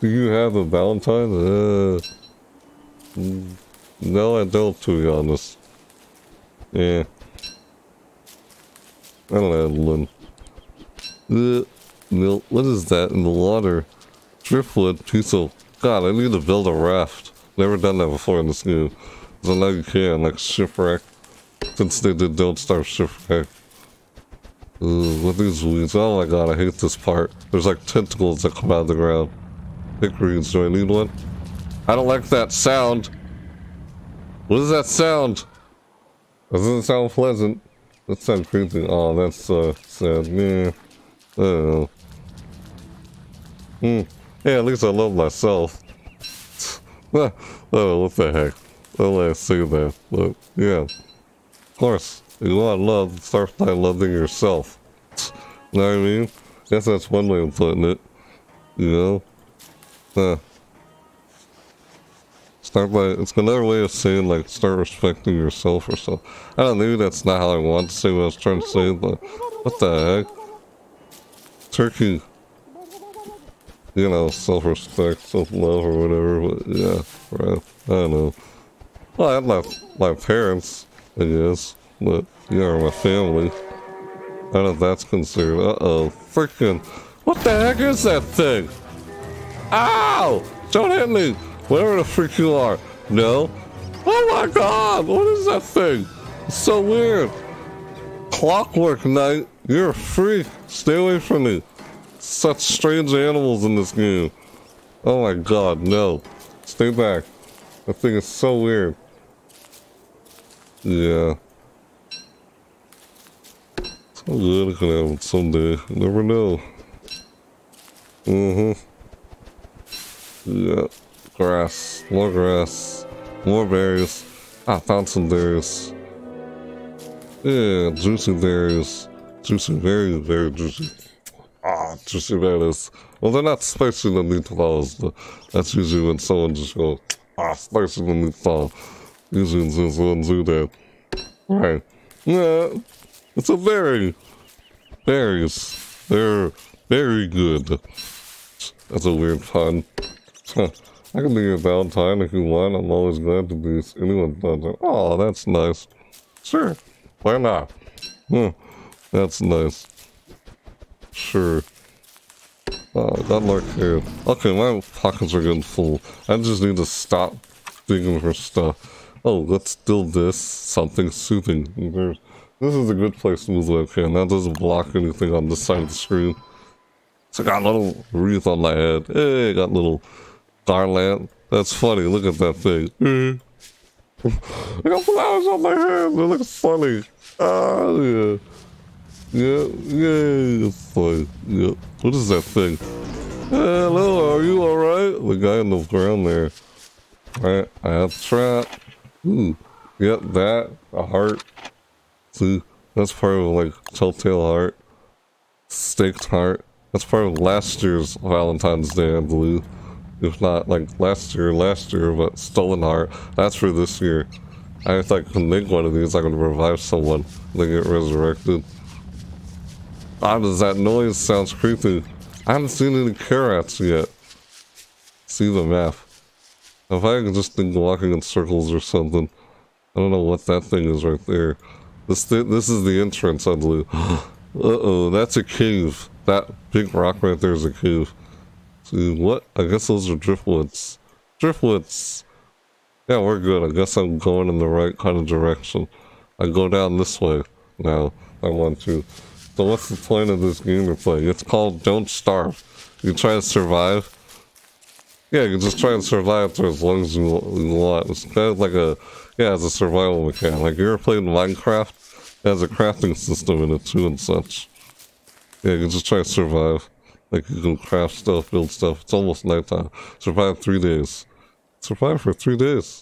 Do you have a Valentine? Uh, no, I don't, to be honest. Yeah. I don't have one. Uh, no, what is that in the water? Driftwood piece of... God, I need to build a raft. Never done that before in this game. So now you can, like shipwreck. Since they did Don't Starve Shipwreck. Ooh, what these weeds? Oh my god, I hate this part. There's like tentacles that come out of the ground. Pick reeds, do I need one? I don't like that sound. What is that sound? Doesn't sound pleasant. That sounds creepy. Oh, that's uh, sad. Yeah. I don't know. Hmm. Yeah, at least I love myself. Oh, what the heck? Only I see that. But, yeah. Of course, you want love, start by loving yourself. You know what I mean? I guess that's one way of putting it. You know? Huh. Start by, it's another way of saying, like, start respecting yourself or something. I don't know, maybe that's not how I want to say what I was trying to say, but what the heck? Turkey. You know, self-respect, self-love, or whatever, but yeah, right, I don't know. Well, I had my, my parents, I guess, but, you know, my family. I don't know if that's considered, uh-oh, freaking, what the heck is that thing? Ow! Don't hit me! Whatever the freak you are. No? Oh my god! What is that thing? It's so weird. Clockwork Knight, you're a freak. Stay away from me. Such strange animals in this game. Oh my god, no. Stay back. That thing is so weird. Yeah. It's all good. It could happen someday. You never know. Mm-hmm. Yeah. Grass. More grass. More berries. I found some berries. Yeah, juicy berries. Juicy, very, very juicy. Ah, juicy berries. Well, they're not spicy than meatballs, but that's usually when someone just goes, ah, spicy than meatball. Usually just ones do that. Right. Yeah, it's a berry. Berries. They're very good. That's a weird pun. I can be your Valentine if you want. I'm always glad to be anyone's Valentine. Oh, that's nice. Sure. Why not? Huh. That's nice. Sure. Oh, God, Lord, here. Okay, my pockets are getting full. I just need to stop digging for stuff. Oh, let's do this. Something soothing. There's, this is a good place to move the webcam. That doesn't block anything on this side of the screen. So I got a little wreath on my head. Hey, I got little... Garland. That's funny. Look at that thing. I got flowers on my hand. They look funny. Ah, yeah. Yeah, yeah, it's funny. Yeah. What is that thing? Hello, are you alright? The guy on the ground there. Alright, I have trap. Ooh. Yep, that. A heart. See, that's part of, like, telltale heart. Staked heart. That's part of last year's Valentine's Day, I believe. If not like last year, last year, but stolen heart. That's for this year. I if I can make one of these, I can revive someone. They get resurrected. Ah, does that noise sounds creepy? I haven't seen any carrots yet. See the map. If I can just think walking in circles or something. I don't know what that thing is right there. This th this is the entrance, I believe. Uh-oh, that's a cave. That big rock right there is a cave. See, what? I guess those are driftwoods. Driftwoods! Yeah, we're good. I guess I'm going in the right kind of direction. I go down this way now. I want to. So what's the point of this game we're playing? It's called Don't Starve. You try to survive. Yeah, you just try and survive for as long as you want. It's kind of like a... Yeah, it's a survival mechanic. Like, you ever played Minecraft? It has a crafting system in it too and such. Yeah, you just try to survive. Like, you can craft stuff, build stuff. It's almost nighttime. Survive three days. Survive for three days.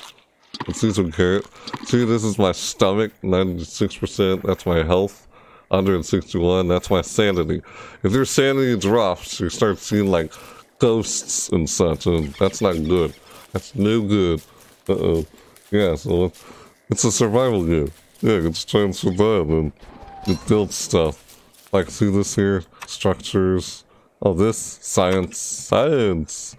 Let's eat some carrot. See, this is my stomach, ninety-six percent. That's my health, one hundred sixty-one. That's my sanity. If your sanity drops, you start seeing, like, ghosts and such. And that's not good. That's no good. Uh-oh. Yeah, so it's a survival game. Yeah, you can just try and survive and you build stuff. Like, see this here? Structures. Oh, this science, science.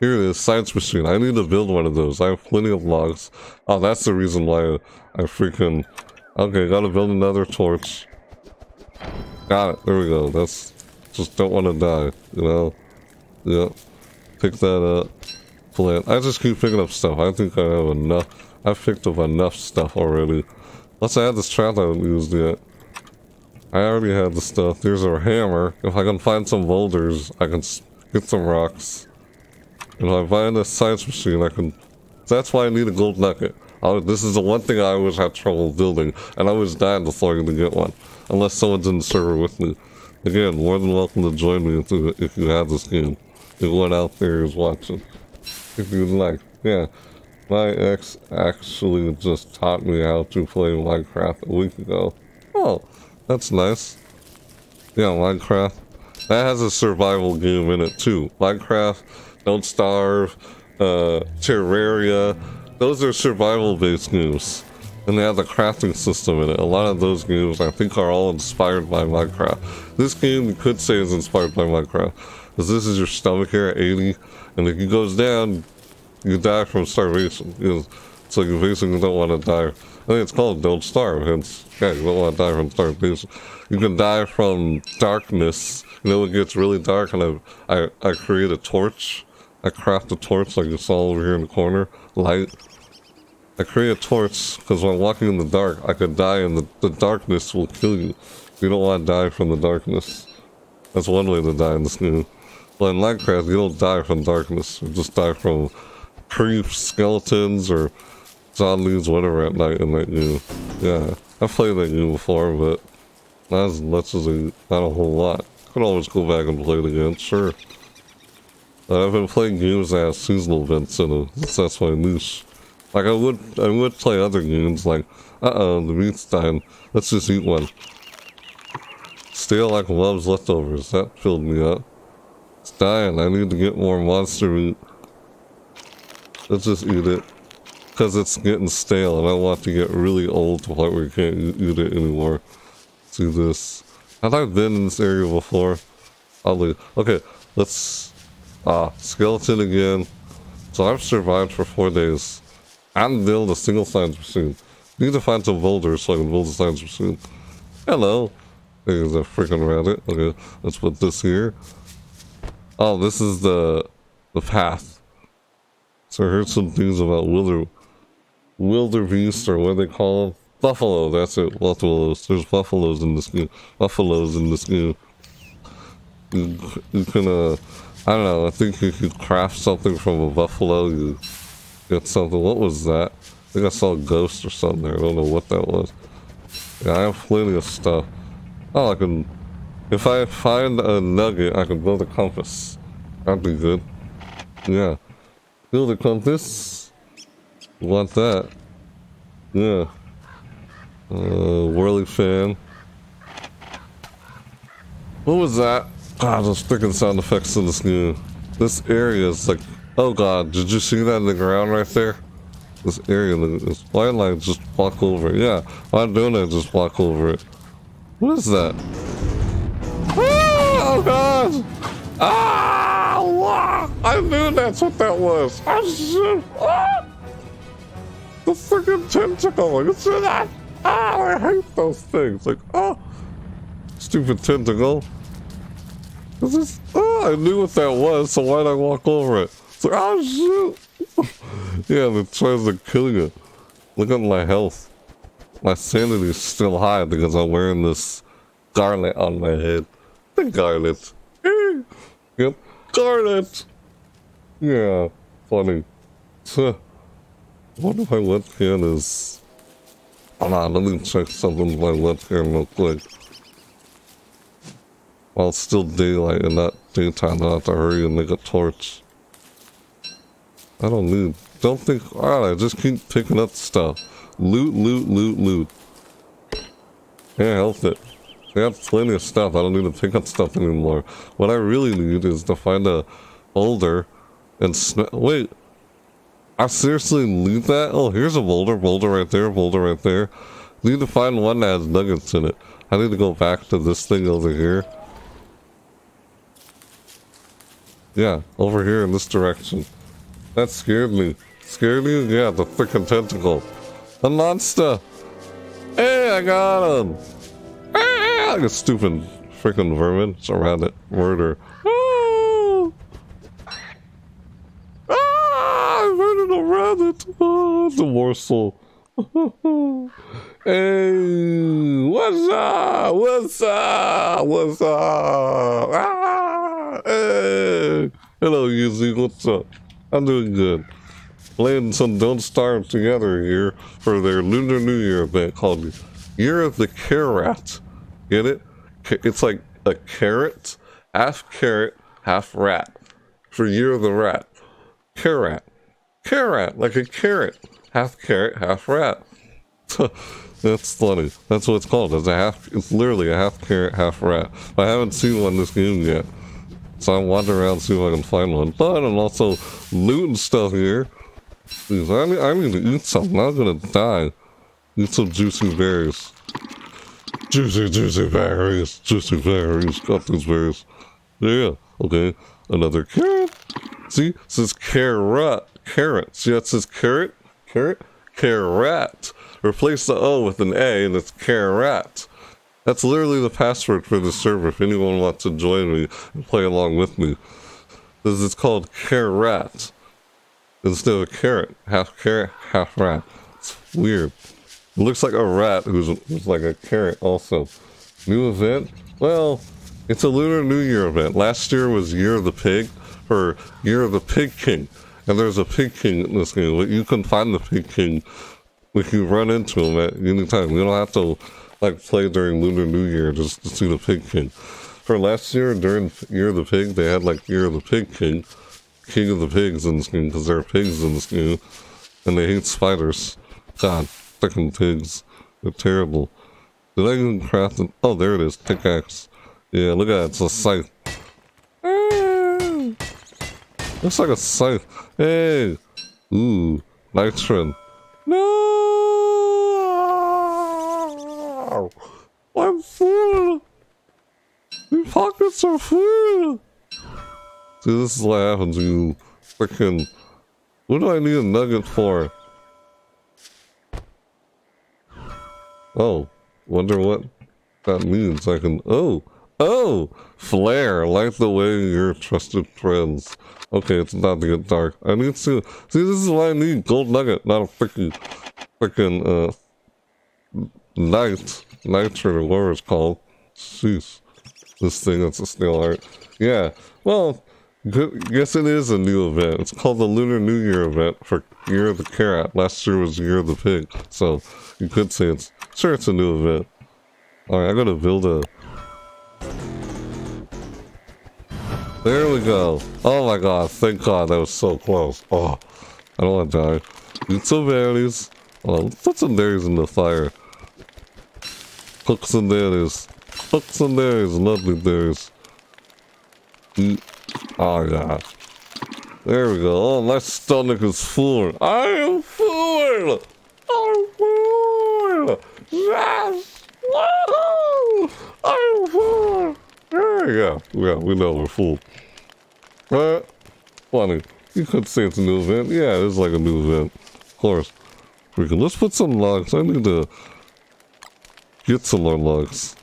Here it is, science machine. I need to build one of those. I have plenty of logs. Oh, that's the reason why I freaking... Okay, gotta build another torch. Got it, there we go. That's... Just don't want to die, you know? Yep. Pick that up. Plant. I just keep picking up stuff. I think I have enough. I've picked up enough stuff already. Plus, I had this trap I haven't used yet. I already had the stuff. There's a hammer. If I can find some boulders, I can get some rocks. If I find a science machine, I can... That's why I need a gold nugget. I, this is the one thing I always have trouble building, and I always die on the floor to get one. Unless someone's in the server with me. Again, more than welcome to join me if you have this game. If one out there is watching. If you'd like. Yeah, my ex actually just taught me how to play Minecraft a week ago. Oh, that's nice. Yeah, Minecraft. That has a survival game in it too. Minecraft, Don't Starve, uh, Terraria. Those are survival-based games. And they have the crafting system in it. A lot of those games, I think, are all inspired by Minecraft. This game, you could say, is inspired by Minecraft. Because this is your stomach here at eighty. And if it goes down, you die from starvation. You know, so you basically don't want to die. I think it's called Don't Starve. It's, yeah, you don't want to die from starvation. You can die from darkness. You know, it gets really dark, and I, I, I create a torch. I craft a torch like you saw over here in the corner. Light. I create a torch because when walking in the dark, I could die and the, the darkness will kill you. You don't want to die from the darkness. That's one way to die in this game. But in Minecraft, you don't die from darkness. You just die from creeps, skeletons, or zombies, whatever at night in that game. Yeah, I've played that game before, but not as much as a, not a whole lot. Could always go back and play it again, sure. Uh, I've been playing games that have seasonal events in them. That's my niche. Like I would, I would play other games. Like, uh oh, the meat's dying. Let's just eat one. Stale like mom's leftovers. That filled me up. It's dying. I need to get more monster meat. Let's just eat it, cause it's getting stale, and I want to get really old to the point where you can't eat it anymore. Let's do this. Have I been in this area before? I'll leave. Okay, let's. Ah, skeleton again. So I've survived for four days. And build a single science machine. Need to find some boulders so I can build a science machine. Hello. There's a freaking rabbit. Okay, let's put this here. Oh, this is the the path. So I heard some things about wilder wildebeest or what they call them. Buffalo. That's it. Buffaloes. There's buffaloes in this game. Buffaloes in this game. You, you can uh, I don't know. I think you could craft something from a buffalo. You got something. What was that? I think I saw a ghost or something there. I don't know what that was. Yeah, I have plenty of stuff. Oh, I can... If I find a nugget, I can build a compass. That'd be good. Yeah. Build a compass. You want that. Yeah. Uh, Warly fan. What was that? God, those freaking sound effects in this game. This area is like... Oh god, did you see that in the ground right there? This area, this line line just walk over it. Yeah, why don't I just walk over it? What is that? Ah, oh god! Ah! Wow. I knew that's what that was! I should, ah! The freaking tentacle! You see that? Ah, I hate those things! Like, oh! Stupid tentacle! This is, oh, I knew what that was, so why'd I walk over it? It's like, oh shoot! Yeah, the tries to kill you. Look at my health. My sanity's still high because I'm wearing this garnet on my head. The garnet. Yep, garnet! Yeah, funny. I wonder if my left hand is... Hold on, let me check something with my left hand real quick. While it's still daylight and not daytime, I have to hurry and make a torch. I don't need... Don't think... Alright, I just keep picking up stuff. Loot, loot, loot, loot. Can't help it. I have plenty of stuff. I don't need to pick up stuff anymore. What I really need is to find a boulder and sn- Wait. I seriously need that? Oh, here's a boulder. Boulder right there. Boulder right there. Need to find one that has nuggets in it. I need to go back to this thing over here. Yeah, over here in this direction. That scared me. Scared you? Yeah, the freaking tentacle. The monster! Hey, I got him! Ah, like a stupid freaking vermin. It's around it. Murder. Ah! Ah! I murdered a rabbit! Ah, the morsel. Hey! What's up? What's up? What's up? Ah! Hey! Hello, Yuzi. What's up? I'm doing good. Playing some Don't Starve Together here for their Lunar New Year event called Year of the Carrat. Get it? It's like a carrot, half carrot, half rat. For Year of the Rat. Carrat. Carrat, like a carrot. Half carrot, half rat. That's funny. That's what it's called. It's a half. It's literally a half carrot, half rat. I haven't seen one in this game yet, so I'm wandering around to see if I can find one. But I'm also looting stuff here. Jeez, I need, I need to eat something. I'm gonna die. Eat some juicy berries. Juicy, juicy berries. Juicy berries. Got these berries. Yeah. Okay. Another carrot. See, it says carrot. Carrot. See, that says carrot. Carrot. Carrat. Replace the O with an A and it's Carrat. That's literally the password for the server if anyone wants to join me and play along with me. This is called Carrat. Instead of carrot. Half carrot, half rat. It's weird. It looks like a rat who's, who's like a carrot also. New event? Well, it's a Lunar New Year event. Last year was Year of the Pig, or Year of the Pig King. And there's a Pig King in this game, but you can find the Pig King if you run into him at any time. You don't have to like play during Lunar New Year just to see the Pig King. For last year, during Year of the Pig, they had like Year of the Pig King, King of the Pigs in this game, because there are pigs in this game, and they hate spiders. God, fucking pigs. They're terrible. Did I even craft it? Oh, there it is, pickaxe. Yeah, look at it, it's a scythe. Looks like a scythe. Hey! Ooh, nitron. No! I'm full! My pockets are full! See, this is what happens when you frickin'. What do I need a nugget for? Oh, wonder what that means. I can. Oh! Oh! Flare, light the way your trusted friends. Okay, it's about to get dark. I need to see. This is why I need gold nugget, not a freaking, freaking uh, night, nitrate or whatever it's called. Jeez, this thing that's a snail art. Yeah, well, good, guess it is a new event. It's called the Lunar New Year event for Year of the Carrat. Last year was Year of the Pig, so you could say it's sure it's a new event. All right, I gotta build a. There we go. Oh my god, thank god, that was so close. Oh, I don't want to die. Eat some berries. Oh, put some berries in the fire. Cook some berries. Cook some berries, lovely berries. Eat. Oh god. There we go. Oh, my stomach is full. I am full! I'm full! Yes! Woohoo! I'm full! Yeah, yeah, we know we're full. Uh, funny. You could say it's a new event. Yeah, it is like a new event. Of course. Freaking, let's put some logs. I need to get some more logs.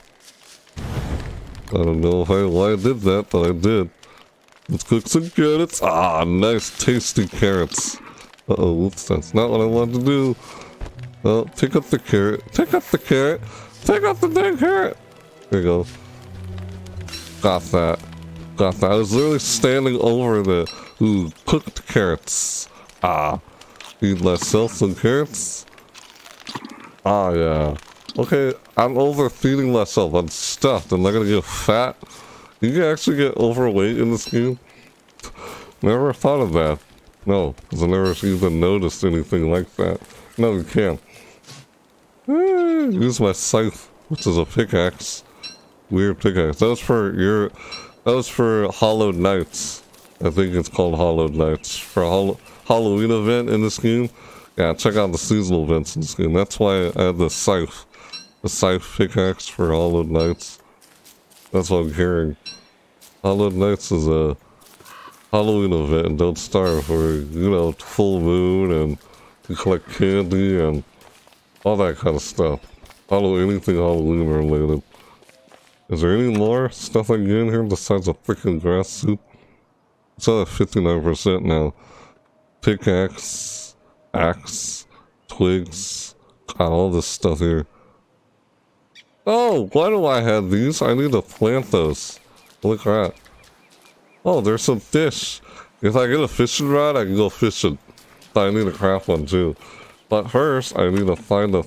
I don't know if I, why I did that, but I did. Let's cook some carrots. Ah, nice tasty carrots. Uh-oh, oops, that's not what I wanted to do. Oh, pick up the carrot. Pick up the carrot. Pick up the dang carrot. There you go. Got that. Got that. I was literally standing over the ooh, cooked carrots. Ah. Eat myself some carrots. Ah, yeah. Okay, I'm overfeeding myself. I'm stuffed. I'm not gonna get fat. You can actually get overweight in this game. Never thought of that. No, because I never even noticed anything like that. No, you can't. Use my scythe, which is a pickaxe. Weird pickaxe. That was for your. That was for Hollowed Nights. I think it's called Hollowed Nights for a hol Halloween event in this game. Yeah, check out the seasonal events in this game. That's why I had the scythe, the scythe pickaxe for Hollowed Nights. That's what I'm hearing. Hollowed Nights is a Halloween event and Don't Starve, where you know full moon and you collect candy and all that kind of stuff. Halloween, anything Halloween related. Is there any more stuff I can get in here besides a freaking grass soup? It's at fifty-nine percent now. Pickaxe, axe, twigs, got all this stuff here. Oh, why do I have these? I need to plant those. Look at that. Oh, there's some fish. If I get a fishing rod, I can go fishing. But I need to craft one too. But first, I need to find a...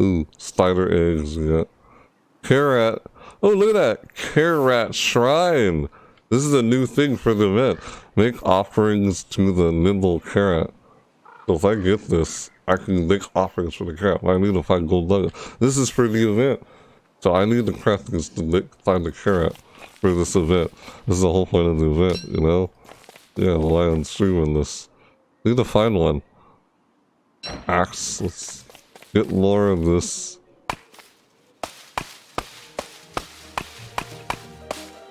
Ooh, spider eggs, yeah. Carrot. Oh, look at that! Carrat Shrine! This is a new thing for the event. Make offerings to the nimble carrot. So if I get this, I can make offerings for the craft. I need to find gold nugget. This is for the event. So I need the crafting to make, find the carrot for this event. This is the whole point of the event, you know? Yeah, rely on streaming this. Need to find one. Axe, let's get more of this.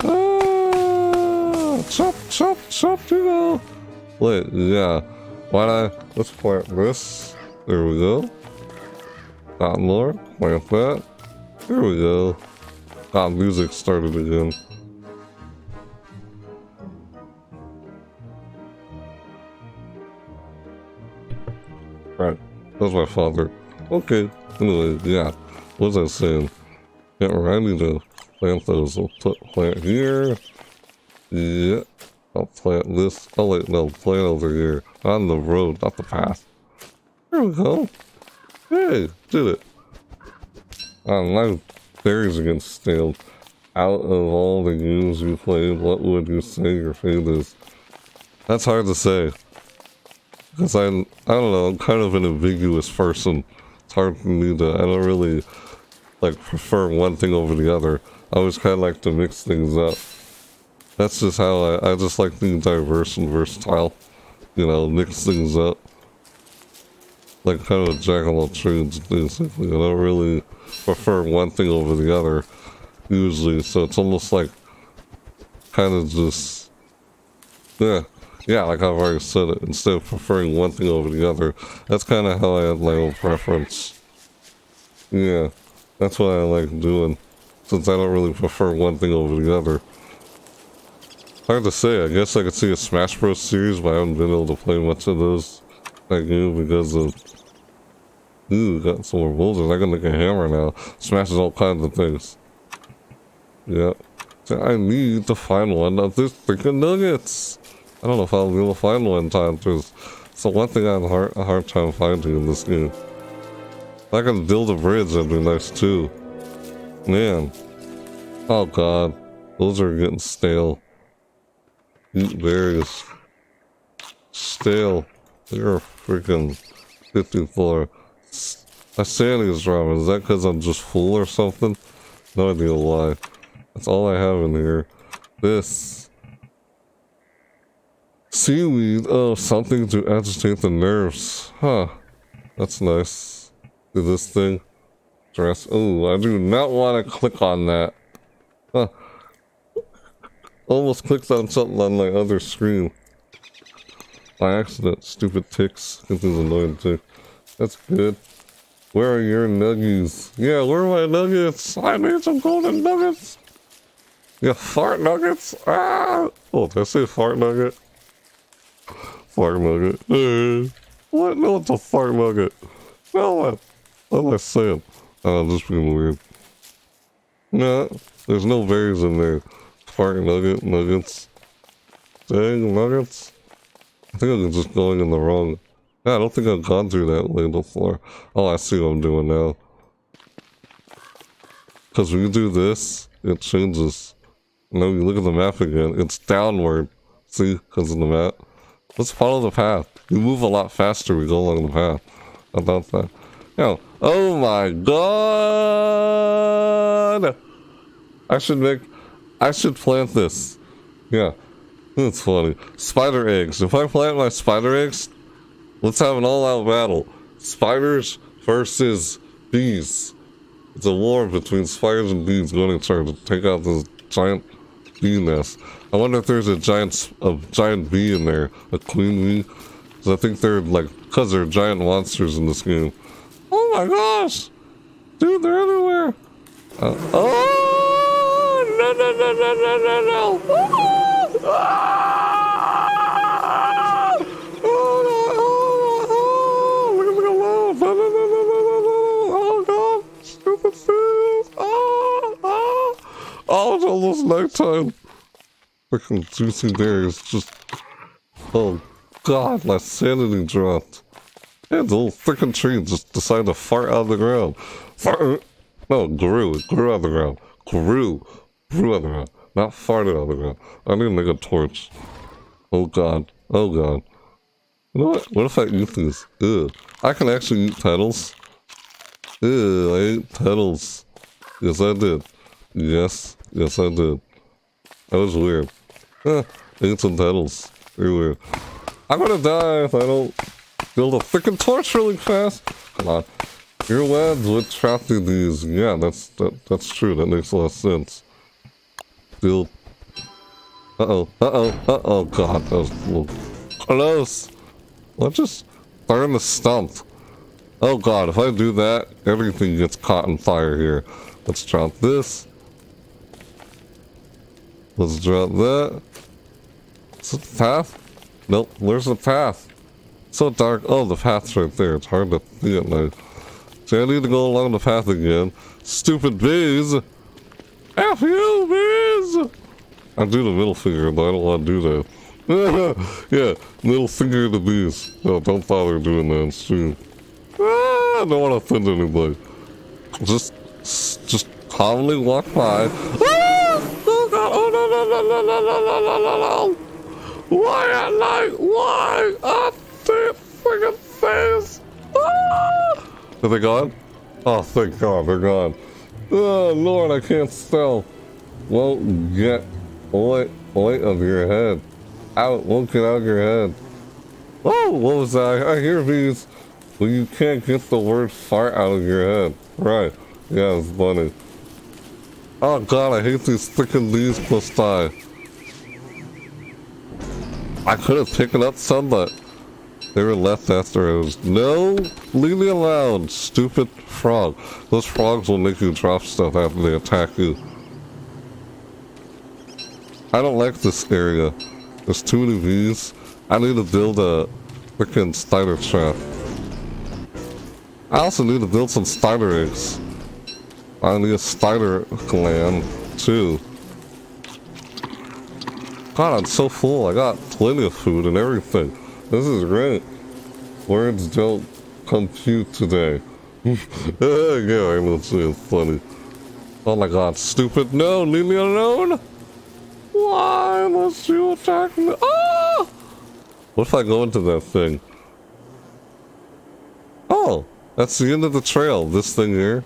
Ah, chop, chop, chop, you know? Wait, yeah. Why not? Let's plant this. There we go. Got more. Plant that. There we go. Got music started again. Right. That's my father. Okay. Anyway, yeah. What was I saying? Yeah, I need to plant those. I'll put plant here. Yeah. I'll plant this. Oh wait, no, plant over here. On the road, not the path. There we go. Hey, did it. Oh, my berries against stale. Out of all the games you played, what would you say your favorite is? That's hard to say. Because I, I don't know, I'm kind of an ambiguous person. It's hard for me to, I don't really, like, prefer one thing over the other. I always kind of like to mix things up. That's just how I, I just like being diverse and versatile. You know, mix things up. Like kind of a jack of all trades, basically. I don't really prefer one thing over the other, usually. So it's almost like, kind of just, yeah. Yeah, like I've already said it. Instead of preferring one thing over the other, that's kind of how I have my own preference. Yeah, that's what I like doing. Since I don't really prefer one thing over the other. Hard to say. I guess I could see a Smash Bros series, but I haven't been able to play much of those like you because of... Ooh, got some more boulders. I can make a hammer now. Smashes all kinds of things. Yep. So I need to find one of these freaking nuggets. I don't know if I'll be able to find one time. There's... So one thing I had a hard, a hard time finding in this game. If I can build a bridge, that'd be nice too. Man. Oh god. Those are getting stale. Eat berries. Stale. You're freaking fifty-four. My sanity is dropping. Is that because I'm just full or something? No idea why. That's all I have in here. This. Seaweed. Oh, something to agitate the nerves. Huh. That's nice. Do this thing. Dress. Oh, I do not want to click on that. Huh. Almost clicked on something on my other screen. By accident, stupid ticks. This is annoying tick. That's good. Where are your nuggets? Yeah, where are my nuggets? I need some golden nuggets. Yeah, fart nuggets. Ah! Oh, did I say fart nugget? Fart nugget. Hey. What? No, it's a fart nugget. No, what? What am I saying? Oh, I'm just being weird. No, there's no berries in there. Fart nugget, nuggets. Dang, nuggets. I think I'm just going in the wrong... Yeah, I don't think I've gone through that way before. Oh, I see what I'm doing now. Because when you do this, it changes. Now you look at the map again, it's downward. See? Because of the map. Let's follow the path. You move a lot faster we go along the path. About that. Yeah. Oh my god! I should make... I should plant this. Yeah. That's funny. Spider eggs. If I plant my spider eggs, let's have an all-out battle. Spiders versus bees. It's a war between spiders and bees going to try to take out this giant bee nest. I wonder if there's a giant a giant bee in there. A queen bee. Because I think they're like... Because they're giant monsters in this game. Oh my gosh! Dude, they're everywhere! Uh, oh! No, no, no, no, no, no, no! Oh, ah! Oh, no, oh, oh! Leave me alone! No, no, no, no, no, no, no! Oh, God! Stupid things! Ah! Ah! Oh, it's almost nighttime! Freaking juicy berries just... Oh, God, my sanity dropped. And the little freaking tree just decided to fart out of the ground. Fart! No, it grew. It grew out of the ground. Grew. Grew out of the ground, not farted out of the ground. I need to make a torch. Oh god, oh god. You know what? What if I eat these? Ew. I can actually eat petals. Ew, I ate petals. Yes, I did. Yes, yes, I did. That was weird. Eh, I ate some petals. Very weird. I'm gonna die if I don't build a freaking torch really fast. Come on. Earwads with crafting these. Yeah, that's that, that's true. That makes a lot of sense. Build. Uh oh. Uh oh. Uh oh. God, that was cool. Close. Let's just burn the stump. Oh God, if I do that, everything gets caught in fire here. Let's drop this. Let's drop that. Is it the path? Nope. Where's the path? It's so dark. Oh, the path's right there. It's hard to see at night. So I need to go along the path again. Stupid bees! F you, bees! I do the middle finger, but I don't want to do that. Yeah, middle finger to bees. No, don't bother doing that. It's true. Ah, I don't want to offend anybody. Just, just calmly walk by. Ah! Oh God! Oh no no no no no no no no no! Why at night? Why? I see freaking face! Ah! Are they gone? Oh, thank God, they're gone. Oh, Lord, I can't spell. Won't get light, light of your head. Out, won't get out of your head. Oh, what was that? I hear bees. Well, you can't get the word fart out of your head. Right. Yeah, it's funny. Oh, God, I hate these freaking bees plus die. I could have picked up some, but they were left after it was. No! Leave me alone, stupid frog. Those frogs will make you drop stuff after they attack you. I don't like this area. There's too many bees. I need to build a freaking spider trap. I also need to build some spider eggs. I need a spider gland, too. God, I'm so full. I got plenty of food and everything. This is great. Words don't compute today. Yeah, I know, it's funny. Oh my God, stupid. No, leave me alone. Why must you attack me? Ah! What if I go into that thing? Oh, that's the end of the trail. This thing here.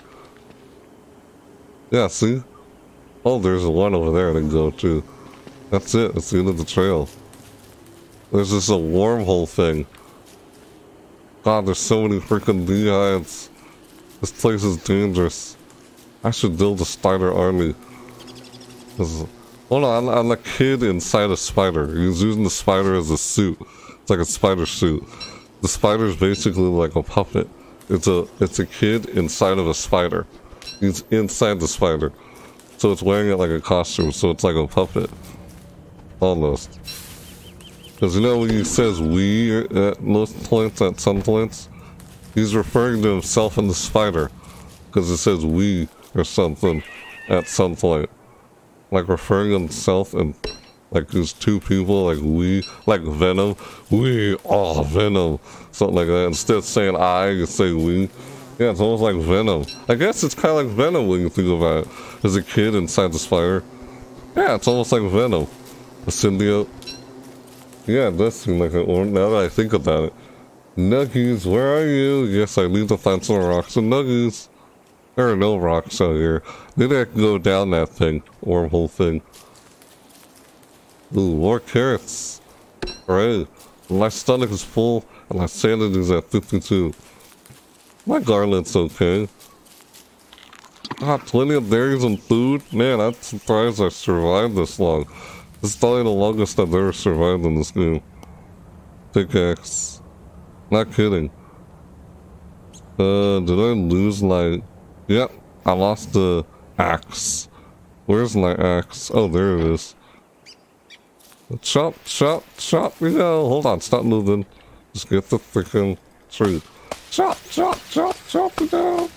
Yeah, see? Oh, there's one over there I can go to. That's it. That's the end of the trail. There's just a wormhole thing. God, there's so many freaking beehives. This place is dangerous. I should build a spider army. This, oh no, I'm, I'm a kid inside a spider. He's using the spider as a suit. It's like a spider suit. The spider is basically like a puppet. It's a, it's a kid inside of a spider. He's inside the spider. So it's wearing it like a costume, so it's like a puppet. Almost. Because you know when he says we at most points, at some points, he's referring to himself and the spider. Because it says we or something at some point. Like referring to himself and like there's two people, like we, like Venom. We are Venom. Something like that. Instead of saying I, you say we. Yeah, it's almost like Venom. I guess it's kind of like Venom when you think about it. There's a kid inside the spider. Yeah, it's almost like Venom. A symbiote. Yeah, it does seem like an orb, now that I think about it. Nuggies, where are you? Yes, I need to find some rocks and nuggies. There are no rocks out here. Maybe I can go down that thing, wormhole thing. Ooh, more carrots. Alright, my stomach is full and my sanity is at fifty-two. My garland's okay. Ah, plenty of berries and food. Man, I'm surprised I survived this long. This is probably the longest I've ever survived in this game. Pickaxe. Not kidding. Uh, did I lose my... Yep, I lost the axe. Where's my axe? Oh, there it is. Chop, chop, chop, we go. Hold on, stop moving. Just get the freaking tree. Chop, chop, chop, chop, we go.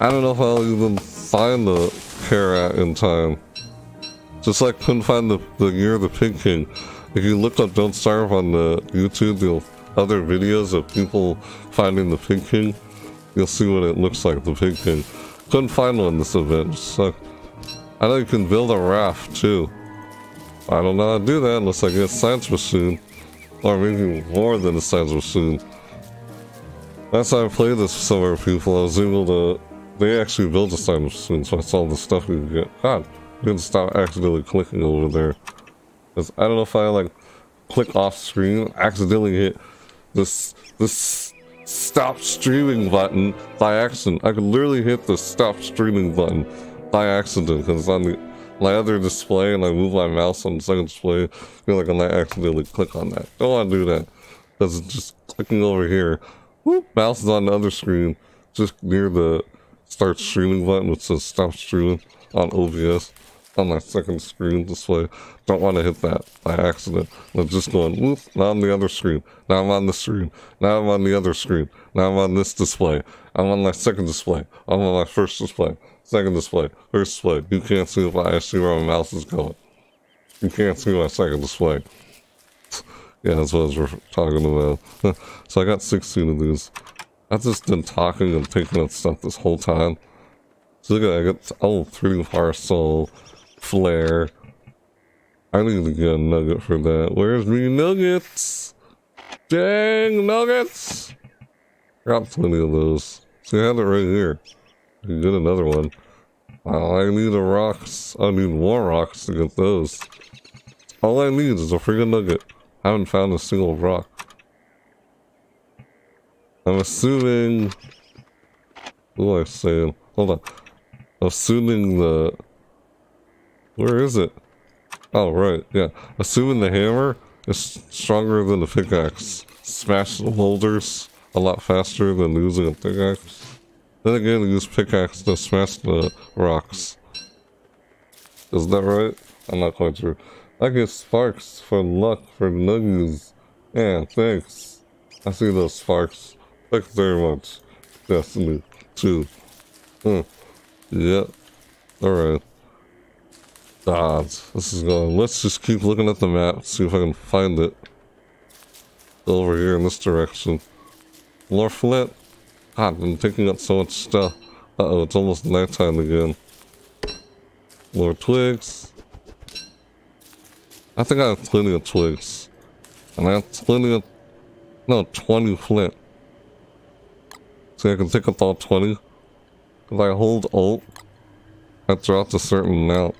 I don't know if I'll even find the carrat in time. Just like couldn't find the, the Year of the Pig King. If you look up Don't Starve on the YouTube, you'll other videos of people finding the Pig King. You'll see what it looks like, the Pig King. Couldn't find one in this event. So I know you can build a raft too. I don't know how to do that unless I get a science machine. Or maybe more than a science machine. Last time I played this with some of our people, I was able to... They actually built a science machine, so I saw the stuff you could get. God, I didn't stop accidentally clicking over there. Because I don't know if I, like, click off screen, accidentally hit this... this... stop streaming button by accident. I could literally hit the stop streaming button by accident because it's on the, my other display and I move my mouse on the second display. I feel like I might accidentally click on that. Don't want to do that because it's just clicking over here. Whoop, mouse is on the other screen just near the start streaming button which says stop streaming on O B S on my second screen display. Don't want to hit that by accident. I'm just going, whoop, now I'm on the other screen. Now I'm on the screen. Now I'm on the other screen. Now I'm on this display. I'm on my second display. I'm on my first display. Second display. First display. You can't see if I actually where my mouse is going. You can't see my second display. Yeah, that's what we're talking about. So I got sixteen of these. I've just been talking and taking up stuff this whole time. So look at that. I got, oh, three parcel. Flare. I need to get a nugget for that. Where's me nuggets? Dang nuggets! Got plenty of those. See, I had it right here. You get another one. Wow, I need a rocks. I need more rocks to get those. All I need is a freaking nugget. I haven't found a single rock. I'm assuming... What am I saying? Hold on. Assuming the... Where is it? Oh, right, yeah. Assuming the hammer is stronger than the pickaxe. Smash the boulders a lot faster than using a pickaxe. Then again, use pickaxe to smash the rocks. Is that right? I'm not quite sure. I get sparks for luck for nuggies. Yeah, thanks. I see those sparks. Thanks very much. Destiny two. Hmm. Yep. Alright. Ah, this is going. Let's just keep looking at the map, see if I can find it. Over here in this direction. Lorflet. God, I've been picking up so much stuff. Uh-oh, it's almost nighttime again. More twigs. I think I have plenty of twigs. And I have plenty of... No, twenty flint. See, I can pick up all twenty. If I hold Alt, I drop a certain amount.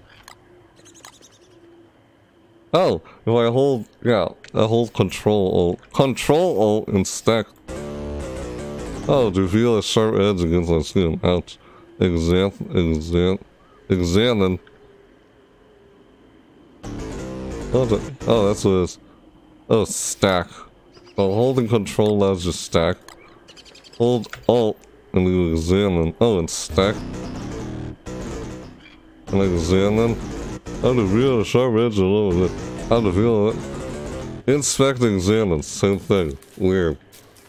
Oh, if I hold, yeah, I hold Control-Alt. Control-Alt and stack. Oh, to reveal a sharp edge against my skin. Ouch. Exam, exam, examine. Oh, the, oh, that's what it is. Oh, stack. Oh, holding Control allows you to stack. Hold Alt and you examine. Oh, and stack. And examine. How to feel a sharp edge a little bit. How to feel it. Inspect and examine. Same thing. Weird.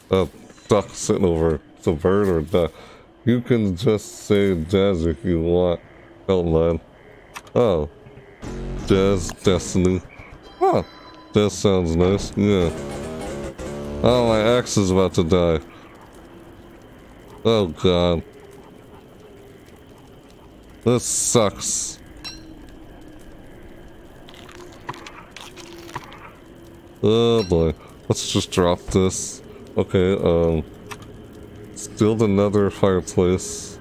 A duck sitting over. It's a bird or a duck. You can just say jazz if you want. Don't mind. Oh. Jazz Destiny. Huh. That sounds nice. Yeah. Oh, my axe is about to die. Oh, God. This sucks. Oh boy, let's just drop this. Okay, um... let's build another fireplace.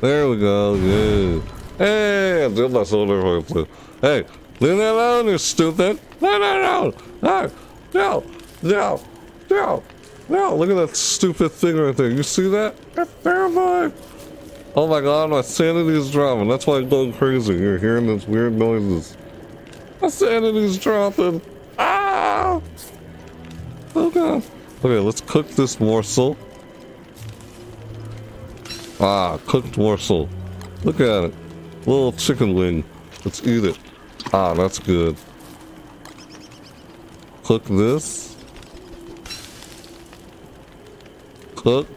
There we go, yay! Hey, I built myself another fireplace. Hey, leave that alone, you stupid! No, no, no! No! No! No! No! Look at that stupid thing right there, you see that? That's terrifying! Oh my god, my sanity is dropping. That's why I'm going crazy. You're hearing those weird noises. My sanity's dropping. Ah! Oh god. Okay, let's cook this morsel. Ah, cooked morsel. Look at it. Little chicken wing. Let's eat it. Ah, that's good. Cook this. Cook.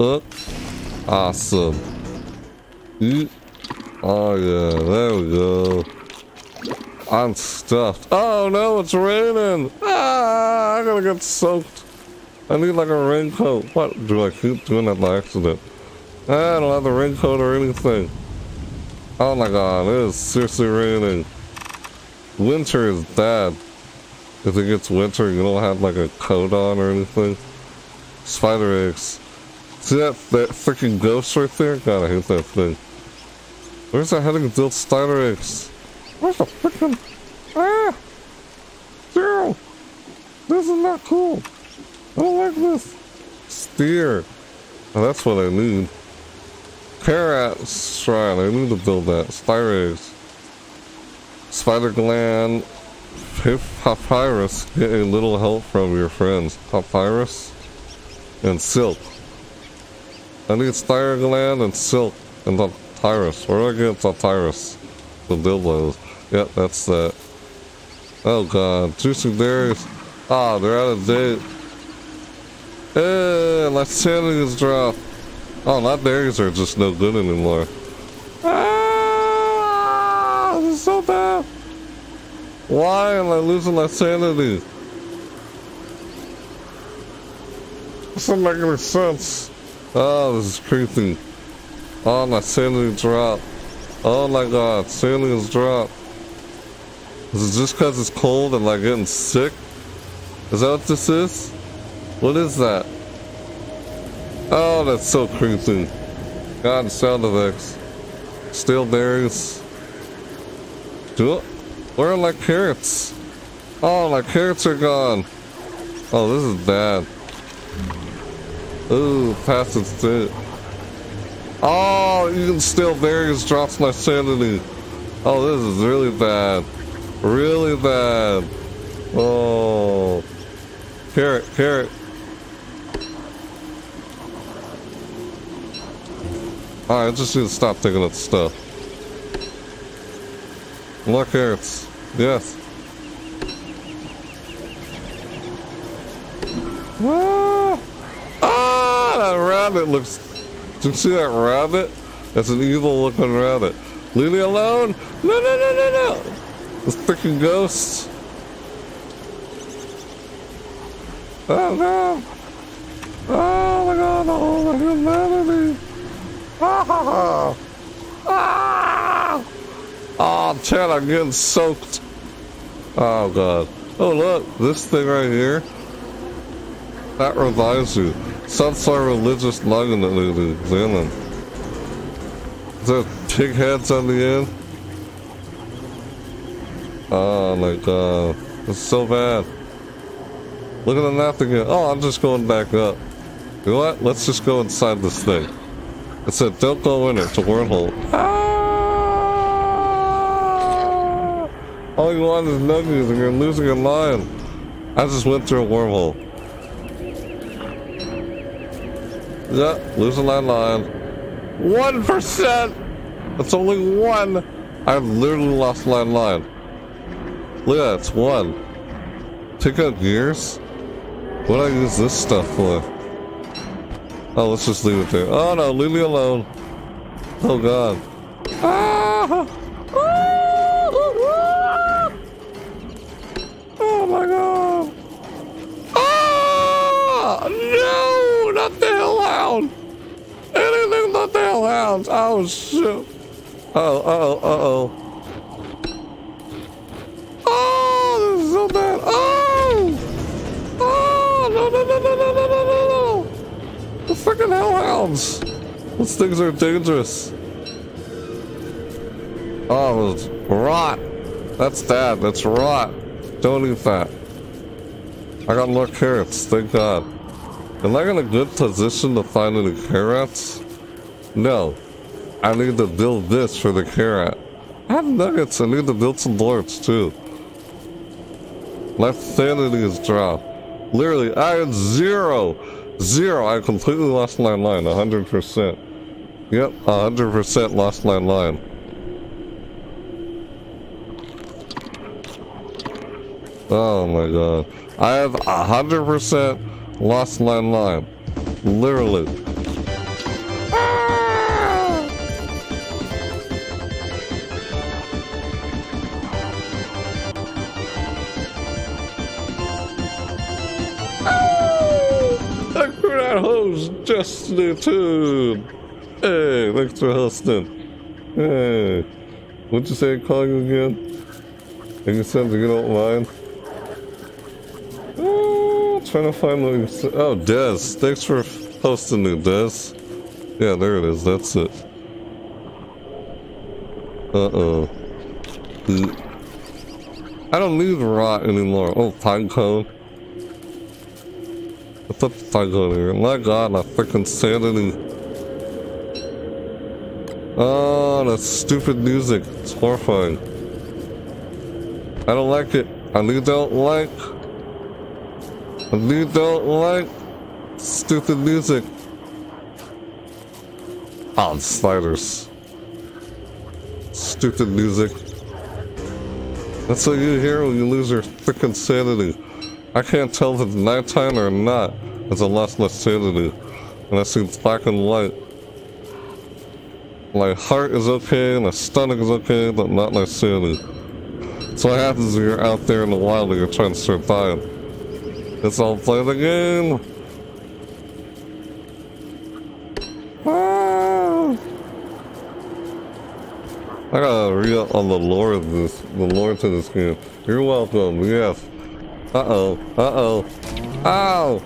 Up. Awesome. Eat. Oh yeah, there we go. I'm stuffed. Oh no, it's raining! Ah, I'm gonna get soaked. I need like a raincoat. What? Do I keep doing that by accident? I don't have a raincoat or anything. Oh my god, it is seriously raining. Winter is bad. If it gets winter, you don't have like a coat on or anything. Spider eggs. See that, that freaking ghost right there? God, I hate that thing. Where's that heading dill spider eggs? Where's the freaking... Ah! Zero! This is not cool. I don't like this. Steer. Oh, that's what I need. Carrat shrine. I need to build that. Spider eggs. Spider gland. Papyrus, get a little help from your friends. Papyrus and silk. I need spider gland and silk and papyrus. Where do I get papyrus? The dildos. Yep, that's that. Oh god, juicing berries. Ah, they're out of date. Eh, my sanity is dropped. Oh, my berries are just no good anymore. Ah, this is so bad. Why am I losing my sanity? This doesn't make any sense. Oh, this is creepy. Oh, my sanity dropped. Oh my god, sanity has dropped. Is it just because it's cold and like getting sick? Is that what this is? What is that? Oh, that's so creepy. God, sound effects. Steel berries. Do it. Where are my carrots? Oh, my carrots are gone. Oh, this is bad. Ooh, passage through. Oh, you can steal berries, drops my sanity. Oh, this is really bad. Really bad. Oh. Carrot, carrot. Alright, I just need to stop taking that stuff. More carrots. Yes. Ah, ah, that rabbit looks... Did you see that rabbit? That's an evil looking rabbit. Leave me alone! No, no, no, no, no! This freaking ghost! Oh no! Oh my god, oh my humanity! Ah! Ah! Oh, Chad, I'm getting soaked! Oh god. Oh look, this thing right here. That revives you. Some sort of religious nugget that we do. Examine. Is there pig heads on the end? Oh my god. It's so bad. Look at the map again. Oh, I'm just going back up. You know what? Let's just go inside this thing. It said, don't go in it. It's a wormhole. Ah! All you want is nuggets and you're losing your mind. I just went through a wormhole. Yep, losing my line. One percent! That's only one! I've literally lost my line. Look at that, it's one. Pick up gears? What do I use this stuff for? Oh, let's just leave it there. Oh no, leave me alone. Oh god. Ah! Oh my god! Ah! No! Not the hell out! Anything not the hell out! Oh shoot! Oh, uh oh, uh oh. Oh, this is so bad! Oh! Oh! No, no, no, no, no, no, no, no! The freaking hellhounds! Those things are dangerous. Oh, it's rot! That's bad, that's rot. Don't eat that. I got more carrots, thank god. Am I in a good position to find any carrots? No. I need to build this for the carrot. I have nuggets. I need to build some blorts too. My sanity is dropped. Literally, I am zero. Zero. I completely lost my line. one hundred percent. Yep, one hundred percent lost my line. Oh my god. I have one hundred percent. Lost my line. Literally. Ah! Oh! I grew that hose just new tune. Hey, thanks for hosting. Hey, what'd you say, Cog again? I just have the good old line. Oh, trying to find the. Oh, Des. Thanks for posting it, Des. Yeah, there it is. That's it. Uh oh. I don't need rot anymore. Oh, pine cone. I put the pine cone here. My god, my freaking sanity. Oh, that stupid music. It's horrifying. I don't like it. I really don't like. I really don't like stupid music. Oh, sliders. Stupid music. That's what you hear when you lose your freaking sanity. I can't tell if it's nighttime or not as I lost my sanity. And I see black and white. My heart is okay, my stomach is okay, but not my sanity. So what happens when you're out there in the wild and you're trying to survive? Let's all play the game! Ah. I gotta read up on the lore of this, the lore to this game. You're welcome, yes. Uh-oh, uh-oh. Ow!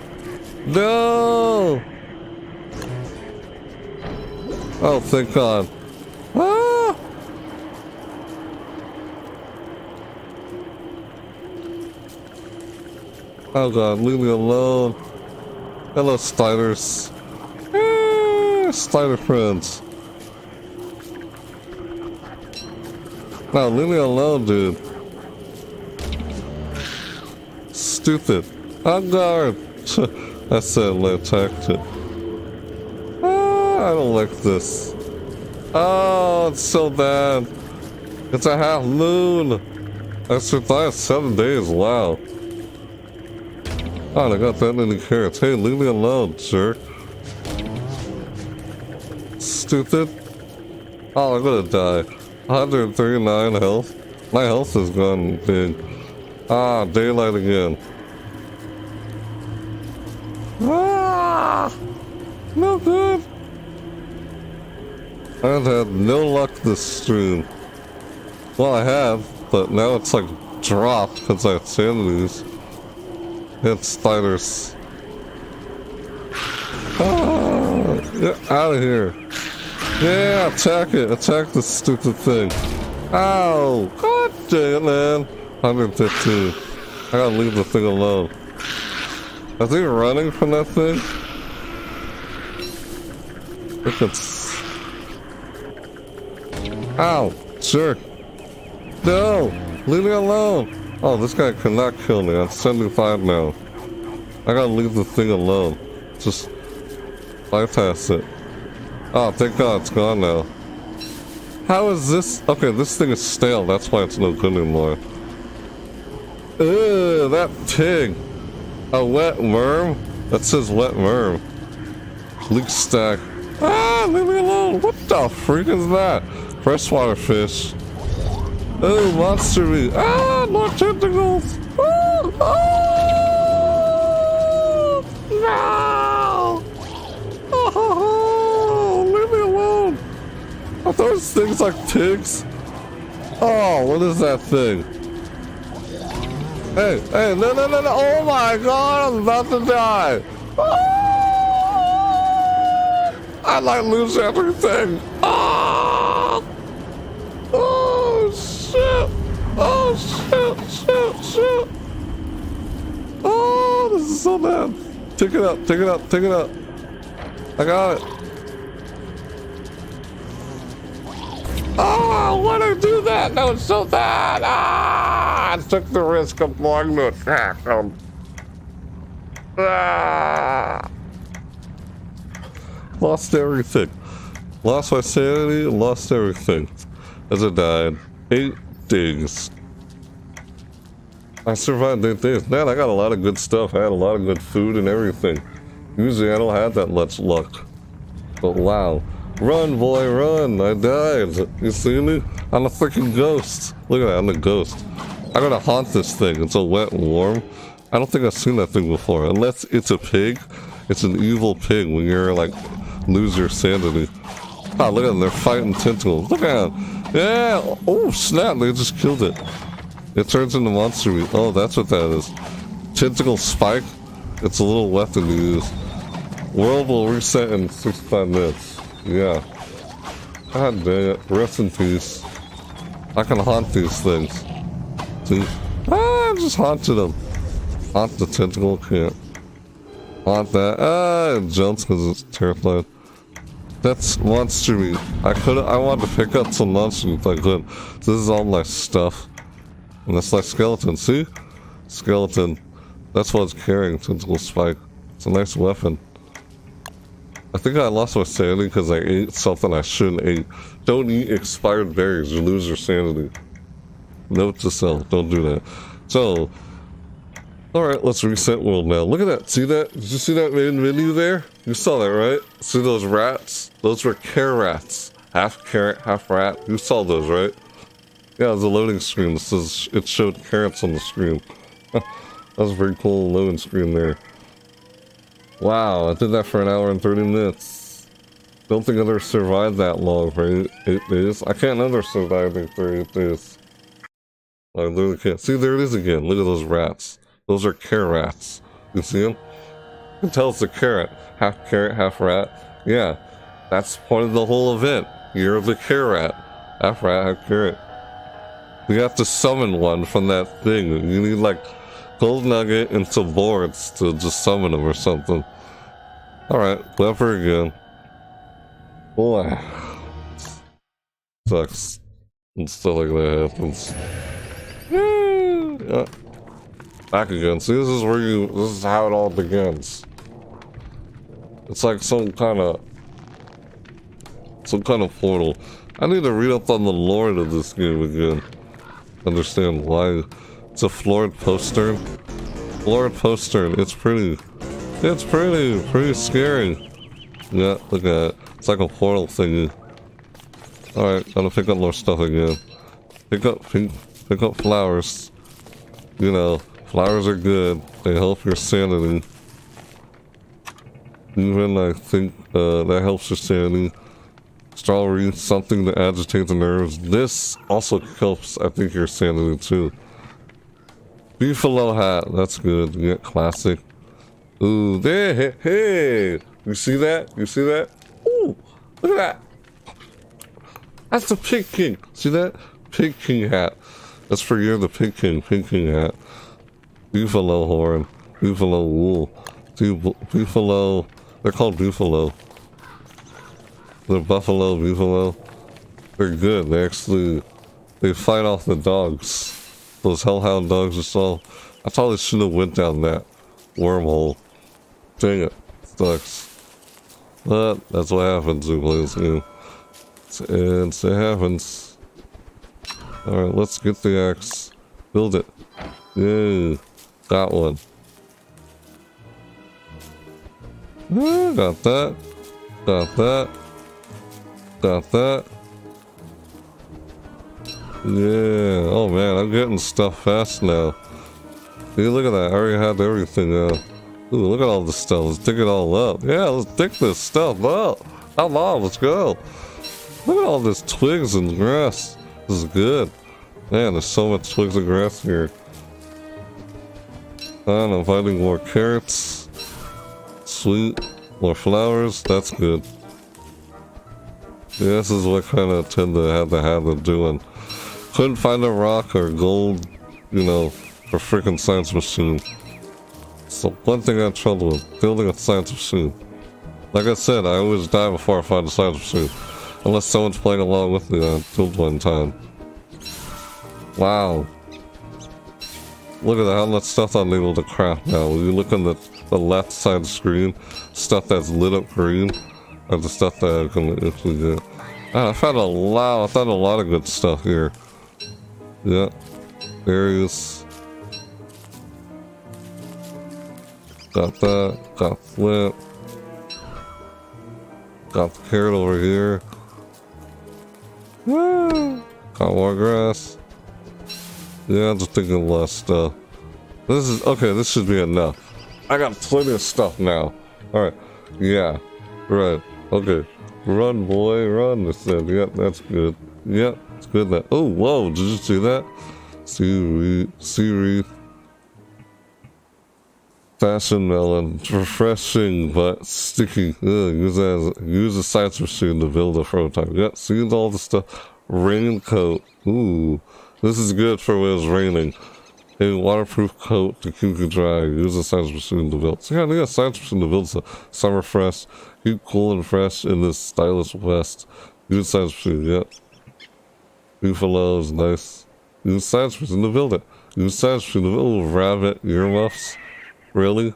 No! Oh, thank God. Ah! Oh God, leave me alone. Hello, Steiners. Ah, Steiner friends. No, leave me alone, dude. Stupid. On guard. I said I attacked it. Ah, I don't like this. Oh, it's so bad. It's a half moon. I survived seven days. Wow. Oh, I got that many carrots. Hey, leave me alone, jerk. Stupid. Oh, I'm gonna die. one hundred thirty-nine health. My health is gone big. Ah, daylight again. Ah, no good. I've had no luck this stream. Well, I have, but now it's like dropped because I had sanities. It's spiders. Ah, get out of here. Yeah, attack it. Attack this stupid thing. Ow. God dang it, man. one hundred fifteen. I gotta leave the thing alone. Is he running from that thing? Look at. Ow! Jerk! No! Leave me alone! Oh, this guy cannot kill me. I'm seventy-five now. I gotta leave the thing alone. Just bypass it. Oh, thank God it's gone now. How is this? Okay, this thing is stale. That's why it's no good anymore. Ugh, that pig. A wet worm? That says wet worm. Leak stack. Ah, leave me alone. What the freak is that? Freshwater fish. Oh, monster meat. Ah, more tentacles. Oh, oh, no. Oh, oh, oh, leave me alone. Are those things like pigs? Oh, what is that thing? Hey, hey, no, no, no, no, oh my god, I'm about to die. Oh, I like lose everything. Oh, oh shit, oh shit, shit, shit. Oh, this is so bad. Take it up, take it up, take it up. I got it. Oh, why'd I do that? That was so bad. Ah, I took the risk of going to attack him. Ah. Lost everything. Lost my sanity, lost everything. As I died. Eight days. I survived eight days. Man, I got a lot of good stuff. I had a lot of good food and everything. Usually I don't have that much luck. But wow. Run, boy, run! I died! You see me? I'm a freaking ghost! Look at that, I'm a ghost. I gotta haunt this thing. It's a wet worm. I don't think I've seen that thing before. Unless it's a pig. It's an evil pig when you're like, lose your sanity. Oh, look at them, they're fighting tentacles. Look at them. Yeah. Oh, snap. They just killed it. It turns into monster meat. Oh, that's what that is. Tentacle spike. It's a little weapon to use. World will reset in sixty-five minutes. Yeah. God dang it. Rest in peace. I can haunt these things. See? Ah, I just haunted them. Haunt the tentacle camp. Haunt that. Ah, it jumps because it's terrified. That's monster meat. I could. I wanted to pick up some monster meat if I could. This is all my stuff. And that's like skeleton. See? Skeleton. That's what it's carrying. Tentacle spike. It's a nice weapon. I think I lost my sanity because I ate something I shouldn't eat. Don't eat expired berries. You lose your sanity. Note to self. Don't do that. So, alright, let's reset world now. Look at that. See that? Did you see that main menu there? You saw that, right? See those rats? Those were carrats. Half carrot, half rat. You saw those, right? Yeah, it was a loading screen. This is, it showed carrots on the screen. That was a pretty cool loading screen there. Wow, I did that for an hour and thirty minutes. Don't think I've ever survived that long for eight, eight days. I can't ever survive it for eight days. I literally can't. See, there it is again. Look at those rats. Those are carrats. You see them? You can tell it's a carrot. Half carrot, half rat. Yeah, that's part of the whole event. Year of the Carrat. Half rat, half carrot. You have to summon one from that thing. You need like Gold Nugget and some boards to just summon them or something. Alright, Weber again. Boy. Sucks. And stuff like that happens. Yeah. Back again. See, this is where you. This is how it all begins. It's like some kind of. Some kind of portal. I need to read up on the lore of this game again. Understand why. It's a florid postern. Florid postern. It's pretty. It's pretty. Pretty scary. Yeah, look at it. It's like a portal thingy. Alright, gotta pick up more stuff again. Pick up pick, pick up flowers. You know, flowers are good. They help your sanity. Even I think uh, that helps your sanity. Strawberry, something that agitates the nerves. This also helps, I think, your sanity too. Buffalo hat, that's good. Yeah, classic. Ooh, there, hey, hey! You see that? You see that? Ooh, look at that! That's the Pig King! See that? Pig King hat. That's for you, the Pig King. Pig King hat. Buffalo horn. Buffalo wool. Buffalo. They're called buffalo. They're buffalo, buffalo. They're good. They actually, they fight off the dogs. Those hellhound dogs are so. I probably shouldn't have went down that wormhole. Dang it, sucks. But that's what happens when you play this game. And so it happens. All right, let's get the axe. Build it. Yay, got one. Ooh, got that. Got that. Got that. Yeah, oh man, I'm getting stuff fast now. See, look at that, I already had everything out. Ooh, look at all this stuff, let's dig it all up. Yeah, let's dig this stuff up. How long, let's go. Look at all this twigs and grass. This is good. Man, there's so much twigs and grass here. And I'm finding more carrots. Sweet, more flowers, that's good. Yeah, this is what kind of tend to have to have them doing. Couldn't find a rock or gold, you know, for freaking science machine. So one thing I had trouble with, building a science machine. Like I said, I always die before I find a science machine. Unless someone's playing along with me, I built one time. Wow. Look at how much stuff I'm able to craft now. When you look on the, the left side of the screen, stuff that's lit up green, and the stuff that I can actually get. I found a lot, I found a lot of good stuff here. Yeah, areas. Got that, got flint. Got the carrot over here. Woo! Got more grass. Yeah, I'm just thinking less stuff. This is, okay, this should be enough. I got plenty of stuff now. Alright, yeah, right, okay. Run, boy, run, I said. Yep, that's good. Yep, it's good. That. Oh, whoa, did you see that? Seaweed, seaweed. Fashion melon, refreshing but sticky. Ugh, use as use a science machine to build a prototype. Yep, see all the stuff. Raincoat. Ooh, this is good for when it's raining. A waterproof coat to keep you dry. Use a science machine to build. So yeah, I need a science machine to build. So summer fresh, keep cool and fresh in this stylish west. Use science machine. Yep. Buffaloes, nice. Use science machine to build it. Use science machine to build. Ooh, rabbit earmuffs. Really?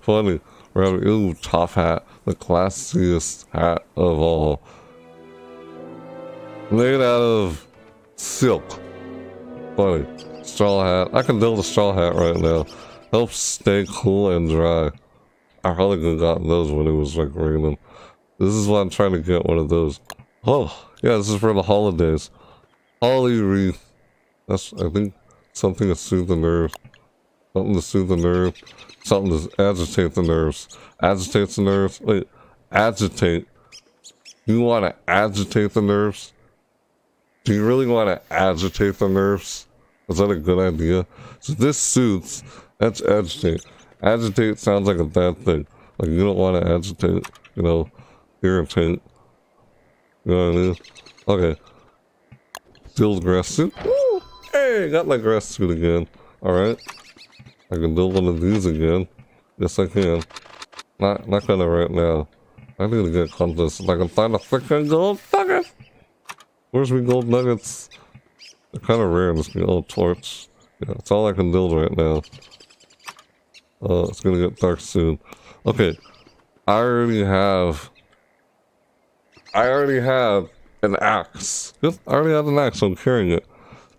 Funny. Rabbit, ooh, top hat. The classiest hat of all. Made out of silk. Funny. Straw hat. I can build a straw hat right now. Helps stay cool and dry. I probably could have gotten those when it was like raining. This is why I'm trying to get one of those. Oh, yeah, this is for the holidays. Holly wreath. That's, I think... Something to soothe the nerves. Something to soothe the nerve. Something to agitate the nerves. Agitates the nerves. Wait, agitate. You want to agitate the nerves? Do you really want to agitate the nerves? Is that a good idea? So this soothes. That's agitate. Agitate sounds like a bad thing. Like you don't want to agitate. You know, irritate. You know what I mean? Okay. Still grass suit. Hey, got my grass suit again. Alright. I can build one of these again. Yes, I can. Not, not gonna right now. I need to get compass. If I can find a freaking gold nugget! Where's my gold nuggets? They're kind of rare in this game. Oh, torch. Yeah, that's all I can build right now. Oh, uh, it's gonna get dark soon. Okay. I already have... I already have an axe. Yep, I already have an axe. I'm carrying it.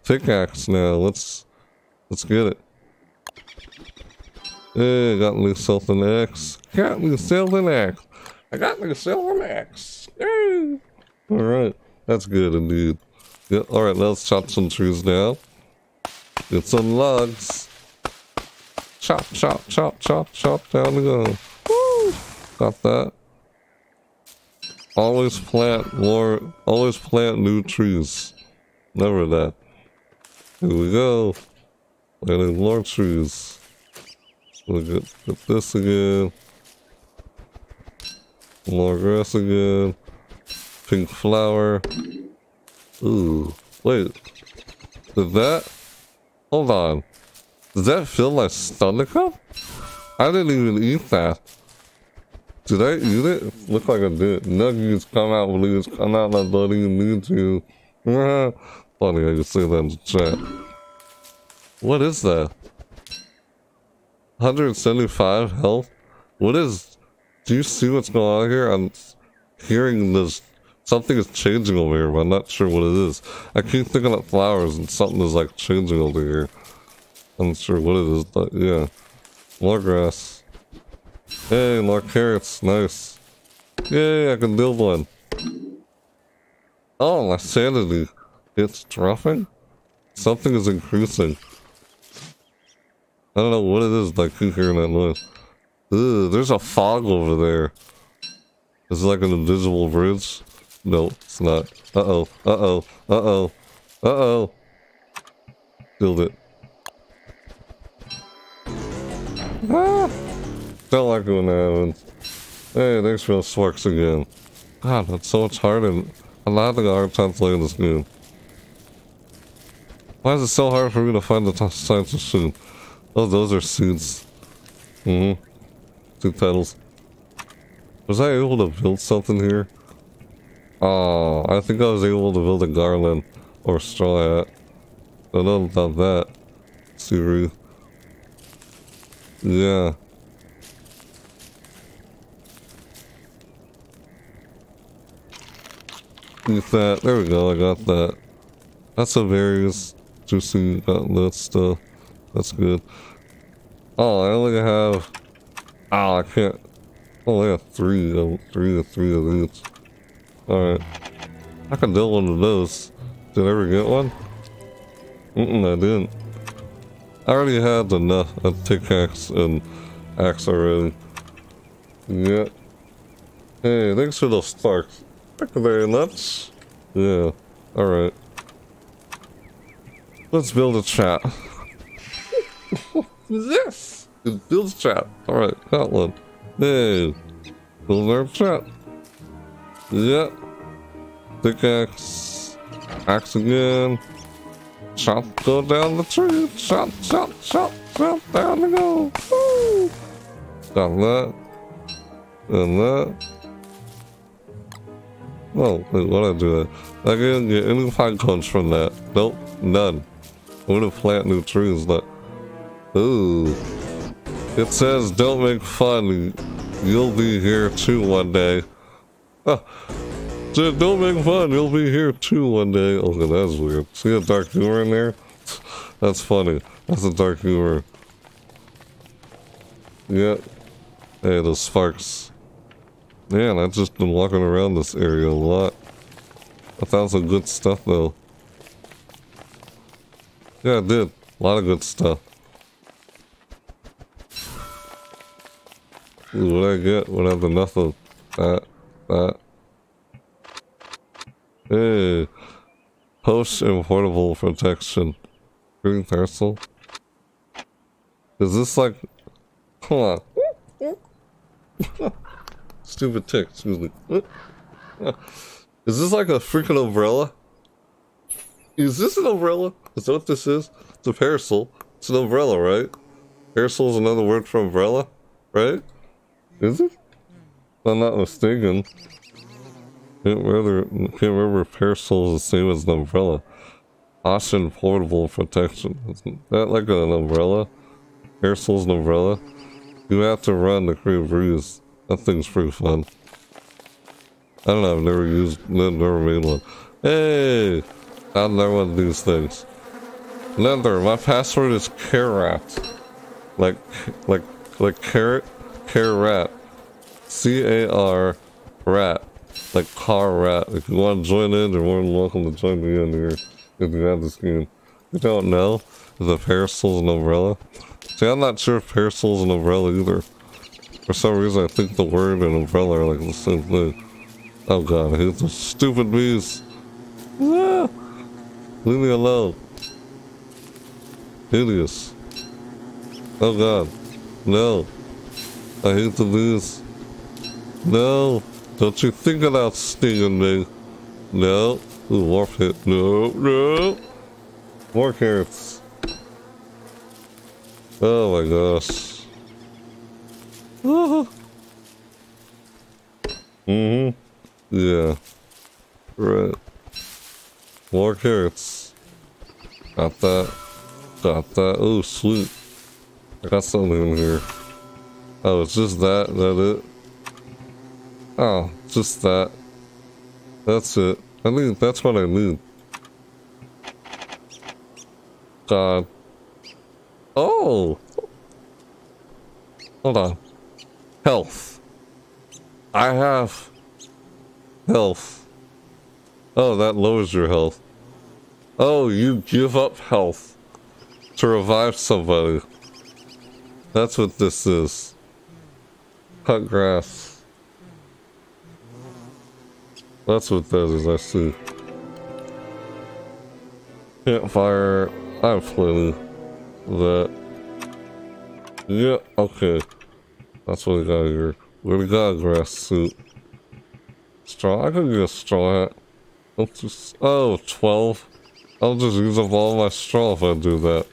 Pickaxe now. Let's let's get it. Hey, I got myself an axe. Got myself an axe. I got myself an axe. Hey. All right, that's good indeed. Yeah, all right, let's chop some trees down. Get some logs. Chop, chop, chop, chop, chop. Down we go. Woo! Got that. Always plant more. Always plant new trees. Never that. Here we go. Planting more trees. We'll get, get this again. More grass again. Pink flower. Ooh. Wait. Did that? Hold on. Did that fill my stomach up? I didn't even eat that. Did I eat it? Looked like I did. Nuggets come out, please. Come out, my buddy. You need to. Funny, I can see that in the chat. What is that? one hundred seventy-five health? What is... Do you see what's going on here? I'm hearing this... Something is changing over here, but I'm not sure what it is. I keep thinking about flowers and something is like changing over here. I'm not sure what it is, but yeah. More grass. Hey, more carrots. Nice. Yay, I can build one. Oh, my sanity. It's dropping? Something is increasing. I don't know what it is, but I keep hearing that noise. Ugh, there's a fog over there. Is it like an invisible bridge? No, it's not. Uh-oh, uh-oh, uh-oh, uh-oh. Build it. Ah! Don't like it when that happens. Hey, thanks for the sparks again. God, that's so much harder. I'm having a hard time playing this game. Why is it so hard for me to find the science machine? Oh, those are seeds. Mm-hmm. Two petals. Was I able to build something here? Oh, I think I was able to build a garland or a straw hat. I don't know about that. Siri. Yeah. Eat that. There we go. I got that. That's a various juicy outlet stuff. That's good. Oh, I only have... Oh, I can't... I only have three of, three of, three of these. Alright. I can build one of those. Did I ever get one? Mm-mm, I didn't. I already had enough of pickaxe and axe already. Yep. Hey, thanks for the spark. Thank you very much. Yeah, alright. Let's build a chat. What is this? Let's build a chat. Alright, that one. Hey, build our chat. Yep. Pickaxe. Axe again. Chop, go down the tree. Chop, chop, chop, chop, down we go. Woo! Got that. And that. Oh, wait, what did I do that? I didn't get any pine cones from that. Nope, none. I'm gonna plant new trees, but... Ooh. It says, don't make fun. You'll be here too one day. Ah. Said, don't make fun. You'll be here too one day. Okay, that's weird. See a dark humor in there? That's funny. That's a dark humor. Yep. Yeah. Hey, those sparks. Man, I've just been walking around this area a lot. I found some good stuff, though. Yeah, I did. A lot of good stuff. Ooh, what I get? What I have enough of? That. That. Hey. Post and portable protection. Green parcel. Is this like... Come on. Stupid tick, excuse me. Is this like a freaking umbrella? Is this an umbrella? Is that what this is? It's a parasol. It's an umbrella, right? Parasol is another word for umbrella, right? Is it? If I'm not mistaken. Can't remember, can't remember if parasol is the same as an umbrella. Ocean portable protection. Isn't that like an umbrella? Parasol's an umbrella. You have to run to create breeze. That thing's pretty fun. I don't know, I've never used, never made one. Hey! I've never one of these things. Leather, my password is Carrat. Like, like, like carrot, Carrat. C A R rat. Like Carrat. If you want to join in, you're more than welcome to join me in here. If you have this game. You don't know if the parasol's an umbrella. See, I'm not sure if parasol's an umbrella either. For some reason, I think the word and umbrella are like the same thing. Oh god, I hate those stupid bees. Ah, leave me alone. Hideous. Oh god. No. I hate the bees. No. Don't you think about stinging me. No. Ooh, warp hit. No, no. More carrots. Oh my gosh. Mm-hmm. Yeah. Right. More carrots. Got that. Got that. Oh, sweet. I got something in here. Oh, it's just that. That it? Oh, just that. That's it. I need. That's what I need. God. Oh! Hold on. Health. I have health. Oh, that lowers your health. Oh, you give up health to revive somebody. That's what this is. Cut grass. That's what that is, I see. Campfire. I have plenty. That. Yeah, okay. That's what we got here. We got a grass suit. Straw? I could get a straw hat. Just, oh, twelve. I'll just use up all my straw if I do that.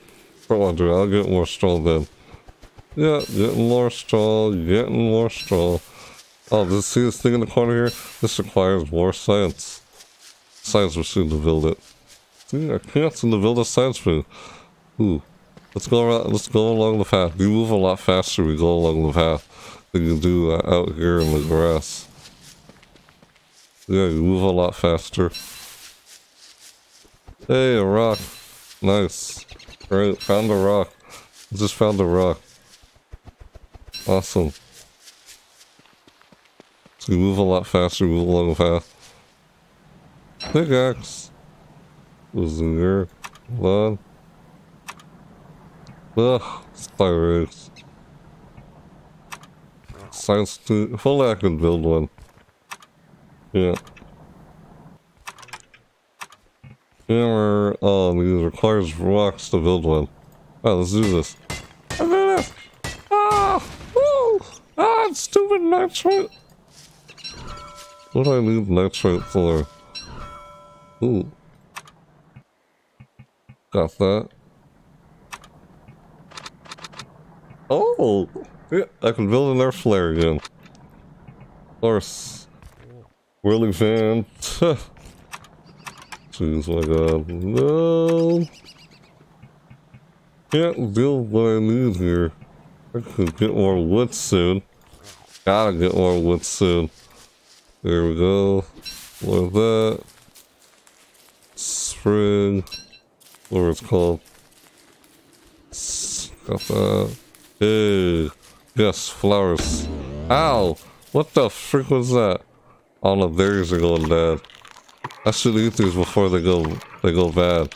But I do, I'll get more straw then. Yeah, getting more straw, getting more straw. Oh, did you see this thing in the corner here? This requires more science. Science machine to build it. See, I can't seem to build a science machine. Ooh. Let's go around, let's go along the path. You move a lot faster we go along the path than you do out here in the grass. Yeah, you move a lot faster. Hey, a rock. Nice. Great, found a rock. Just found a rock. Awesome. So you move a lot faster, move along the path. Pickaxe. Was in here. Hold on. Ugh, fire eggs. Science two. If only I can build one. Yeah. Hammer, um, it requires rocks to build one. Alright, let's do this. I did this! Ah! Woo! Ah, stupid nitrate! What do I need nitrate for? Ooh. Got that. Oh! Yeah, I can build an air flare again. Of course. Whirling fan. Jeez, my god. No! Can't build what I need here. I could get more wood soon. Gotta get more wood soon. There we go. Like that. Spring. Whatever it's called. Got that. Hey. Yes, flowers. Ow! What the frick was that? Oh no, berries are going bad. I should eat these before they go they go bad.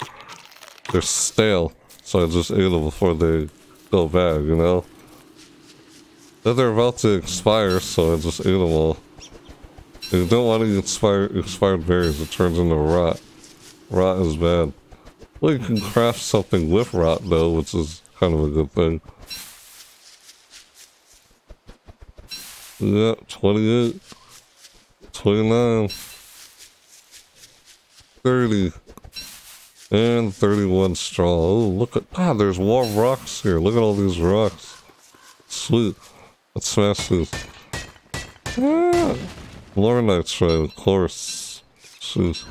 They're stale, so I just ate them before they go bad, you know? Then they're about to expire, so I just ate them all. You don't want to eat expired, expired berries, it turns into rot. Rot is bad. Well, you can craft something with rot, though, which is kind of a good thing. Yeah, twenty-eight. twenty-nine. thirty. And thirty-one straw. Oh, look at... Ah, there's warm rocks here. Look at all these rocks. Sweet. Let's smash these. Ah. Lornite's right, of course. Jeez.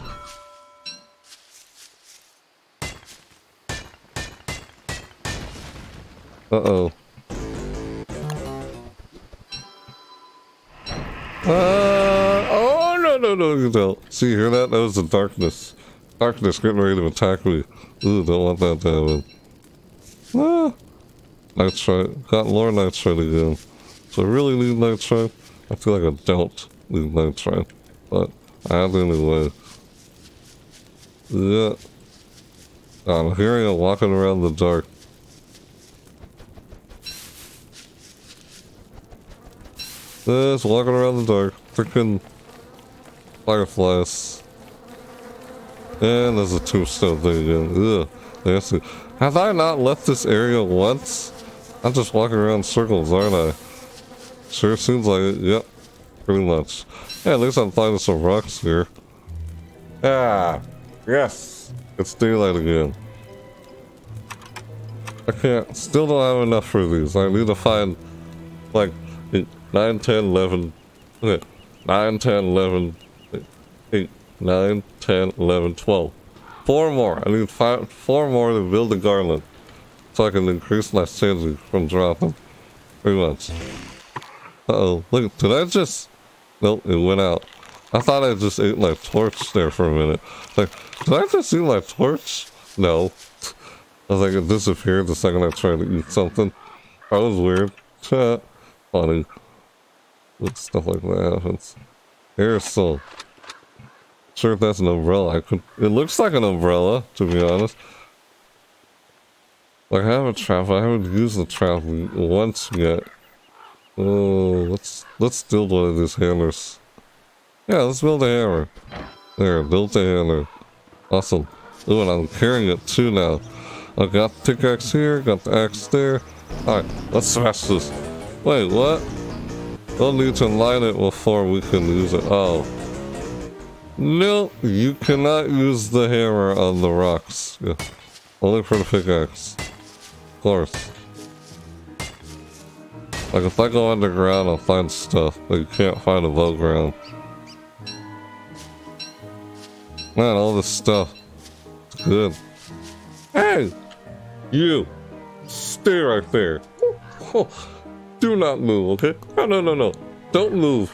Uh-oh. Uh, oh, no, no, no, you don't. See, you hear that? That was the darkness. Darkness getting ready to attack me. Ooh, don't want that to happen. Ah. Nitrite. Got more nitrite again. So I really need nitrite. I feel like I don't. Leave my try, but I have anyway. Yeah. I'm hearing it walking around the dark. This walking around the dark. Freaking fireflies. And there's a tombstone thing again. Ugh. Nasty. Have I not left this area once? I'm just walking around in circles, aren't I? Sure seems like it. Yep. Pretty much. Yeah, at least I'm finding some rocks here. Ah, yes! It's daylight again. I can't, still don't have enough for these. I need to find, like, nine, ten, eleven. Okay, nine, ten, eleven. eight, nine, ten, eleven, twelve. Four more. I need five, four more to build a garland. So I can increase my sanity from dropping. Pretty much. Uh-oh. Look, did I just... Nope, it went out. I thought I just ate my torch there for a minute. Like, did I just eat my torch? No. I was like, it disappeared the second I tried to eat something. That was weird. Funny. Stuff like that happens. Aerosol. Sure, if that's an umbrella. I could. It looks like an umbrella, to be honest. Like, I have a trap. I haven't used the trap once yet. Oh, let's let's build one of these hammers. Yeah, let's build a hammer. There, built a hammer. Awesome. Ooh, and I'm carrying it too now. I got the pickaxe here, got the axe there. Alright, let's smash this. Wait, what? We'll need to line it before we can use it. Oh. Nope, you cannot use the hammer on the rocks. Yeah. Only for the pickaxe. Of course. Like, if I go underground, I'll find stuff, but you can't find above ground. Man, all this stuff. It's good. Hey! You! Stay right there. Do not move, okay? No, no, no, no. Don't move.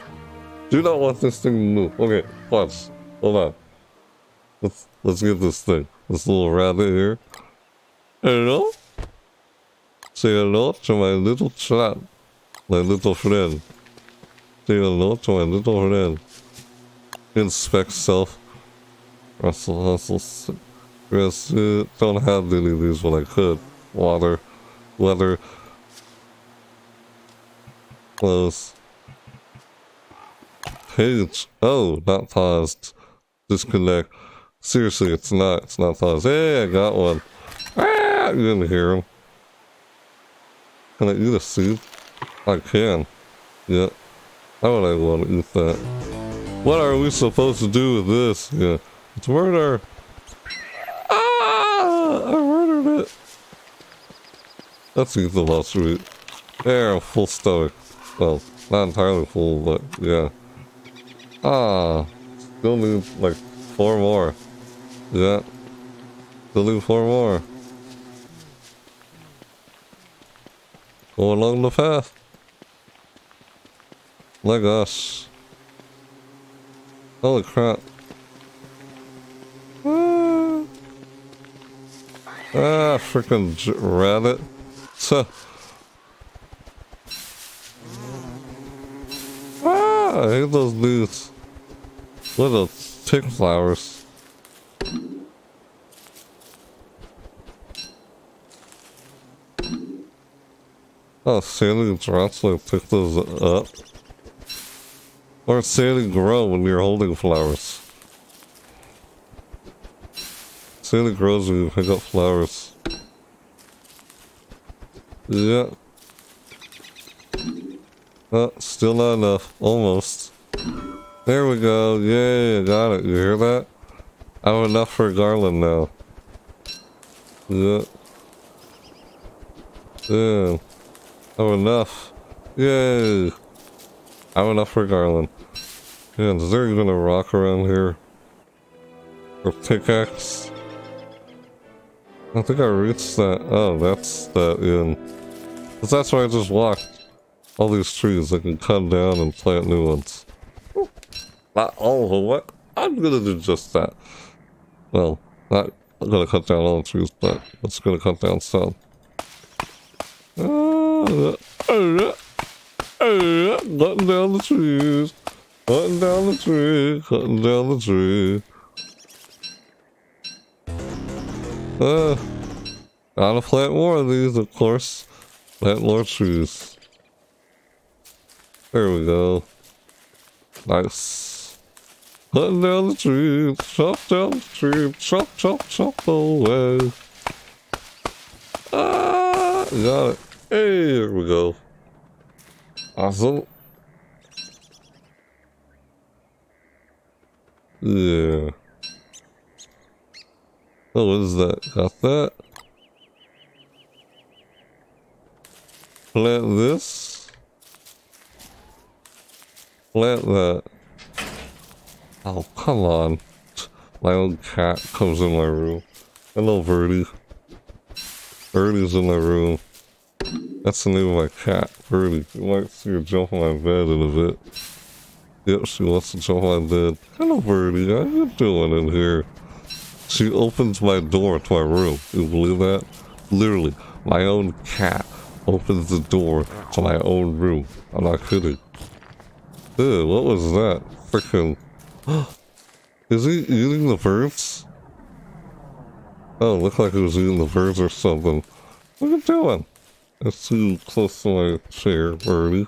Do not want this thing to move. Okay, watch. Hold on. Let's, let's get this thing. This little rabbit here. Hello? Say hello to my little chat. My little friend. Say hello to my little friend. Inspect self. Russell, Russell. Yes, don't have any of these when I could. Water. Leather. Clothes. page. Oh, not paused. Disconnect. Seriously, it's not. It's not paused. Hey, I got one. Ah, you didn't hear him. Can I eat a seed? I can. Yeah. How would I want to eat that? What are we supposed to do with this? Yeah. It's murder. Ah! I murdered it. Let's eat the last root. There, I'm full stomach. Well, not entirely full, but yeah. Ah. Still need like four more. Yeah. Still need four more. Go along the path. Like us. Holy crap. Ah, ah freaking rabbit. Ah, I hate those dudes. What the tick flowers. Oh, sandy drops like pick those up. Or sandy grow when you're holding flowers. Sandy grows when you pick up flowers. Yeah. Oh, still not enough. Almost. There we go. Yay, I got it. You hear that? I have enough for a garland now. Yeah. Yeah. I have enough. Yay. I have enough for a garland. Yeah, is there even a rock around here? Or pickaxe? I think I reached that. Oh, that's that in. Because that's where I just walked. All these trees I can cut down and plant new ones. Not all of what? I'm gonna do just that. Well, not I'm gonna cut down all the trees, but it's gonna cut down some. Uh, uh, uh, cutting down the trees. Cutting down the tree. Cutting down the tree. Uh, gotta plant more of these, of course. Plant more trees. There we go. Nice. Cutting down the tree. Chop down the tree. Chop, chop, chop away. Ah, got it. Hey, there we go. Awesome. Yeah. Oh, what is that? Got that. Plant this. Plant that. Oh, come on. My own cat comes in my room. Hello, Birdie. Birdie's in my room. That's the name of my cat, Birdie. You might see her jump on my bed in a bit. Yep, she wants to jump on my bed. Hello, Birdie. How you doing in here? She opens my door to my room. You believe that? Literally, my own cat opens the door to my own room. I'm not kidding. Ew, what was that? Freaking. Is he eating the birds? Oh, it looked like he was eating the birds or something. What are you doing? It's too close to my chair, Birdie.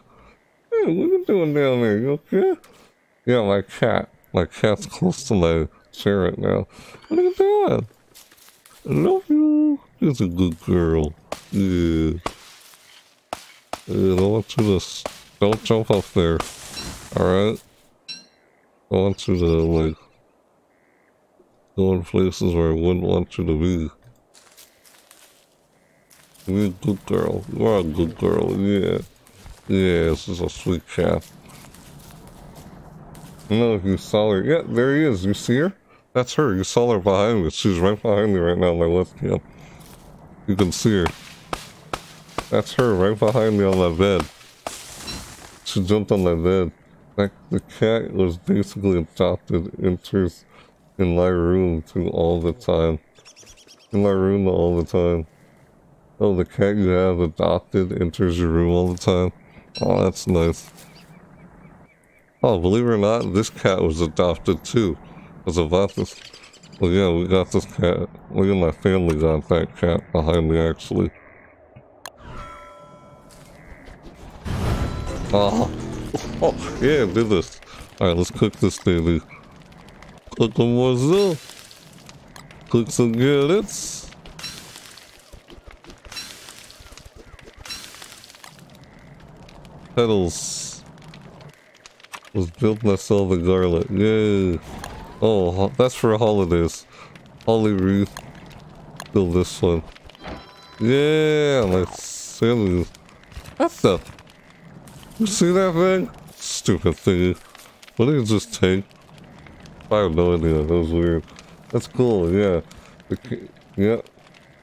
Hey, what are you doing down there? You okay? Yeah, my cat. My cat's close to my chair right now. What are you doing? I love you. She's a good girl. Yeah. Yeah, don't want you to don't jump up there. Alright? I want you to like go in places where I wouldn't want you to be. You're a good girl. You are a good girl, yeah. Yeah, this is a sweet cat. I don't know if you saw her. Yeah, there he is. You see her? That's her. You saw her behind me. She's right behind me right now on my left hand. You can see her. That's her right behind me on my bed. She jumped on my bed. Like, the cat was basically adopted, enters in my room too all the time. In my room all the time. Oh, the cat you have adopted enters your room all the time. Oh, that's nice. Oh, believe it or not, this cat was adopted too. I was about this. Well, yeah, we got this cat. We and my family got that cat behind me, actually. Oh, oh yeah, do this. Alright, let's cook this thing. Cook some more zoo. Cook some carrots. Petals. Let's build myself a garlic. Yay. Oh, that's for holidays. Holly wreath. Build this one. Yeah, like silly. That stuff. You see that thing? Stupid thingy. What did it just take? I have no idea. That was weird. That's cool, yeah. Okay. Yeah.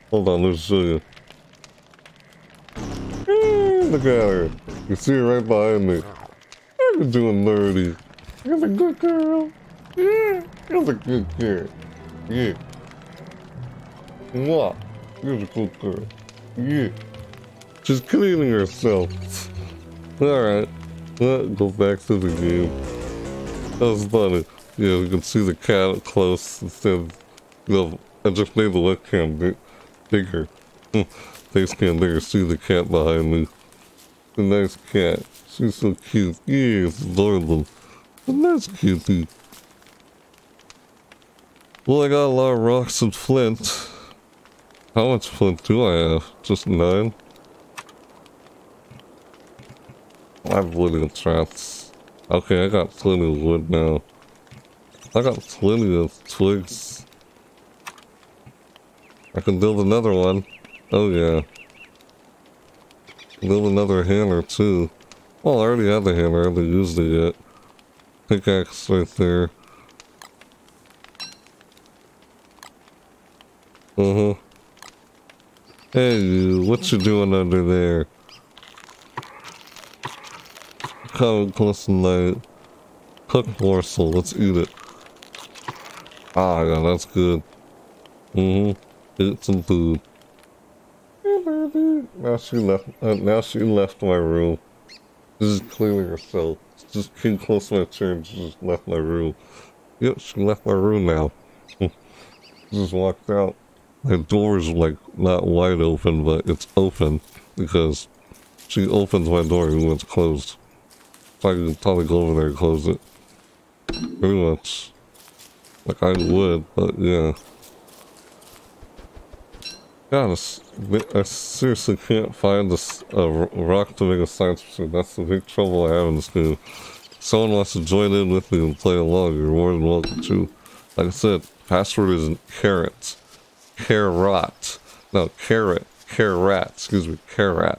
Hold on, let me show you. Look at her. You see her right behind me. You're doing nerdy. You're the good girl. Yeah. You're the good girl. Yeah. What? You're the good girl. Yeah. She's cleaning herself. Alright. Let's go back to the game. That was funny. Yeah, you can see the cat up close instead of, you know, I just made the webcam big, bigger. Face cam bigger. See the cat behind me. The nice cat. She's so cute. Yeah, it's adorable. A nice cutie. Well, I got a lot of rocks and flint. How much flint do I have? Just nine? I have wood and traps. Okay, I got plenty of wood now. I got plenty of twigs. I can build another one. Oh yeah. Build another hammer too. Well, I already have the hammer. I haven't used it yet. Pickaxe right there. Uh-huh. Hey, you, what you doing under there? Come close tonight. Cook morsel. Let's eat it. Ah, yeah, that's good. Mm-hmm. Eat some food. Now she left. Uh, now she left my room. She's just cleaning herself. She just came close to my chair and she just left my room. Yep, she left my room now. She just walked out. My door's like not wide open, but it's open because she opens my door even when it's closed. So I can probably go over there and close it. Pretty much. Like I would, but yeah. God, I seriously can't find this uh, rock to make a science pursuit. That's the big trouble I have in this game. If someone wants to join in with me and play along, you're more than welcome to. Like I said, password isn't carrot. Carrat. No, carrot. Carrat. Excuse me, carrat.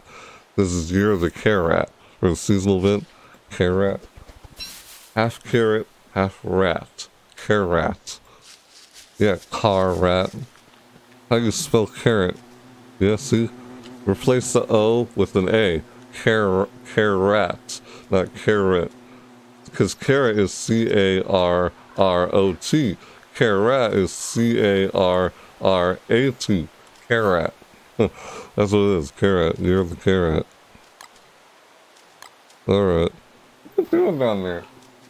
This is Year of the Carrat. For the seasonal event. Carrat. Half carrot, half rat. Carrat. Yeah, Carrat. How do you spell carrot? Yeah, see? Replace the O with an A. Car Carrat. Not carrot. Because carrot is C A R R O T. Carrat is C A R R A T. Carrat. That's what it is. Carrat. You're the carrat. Alright. What you doing down there?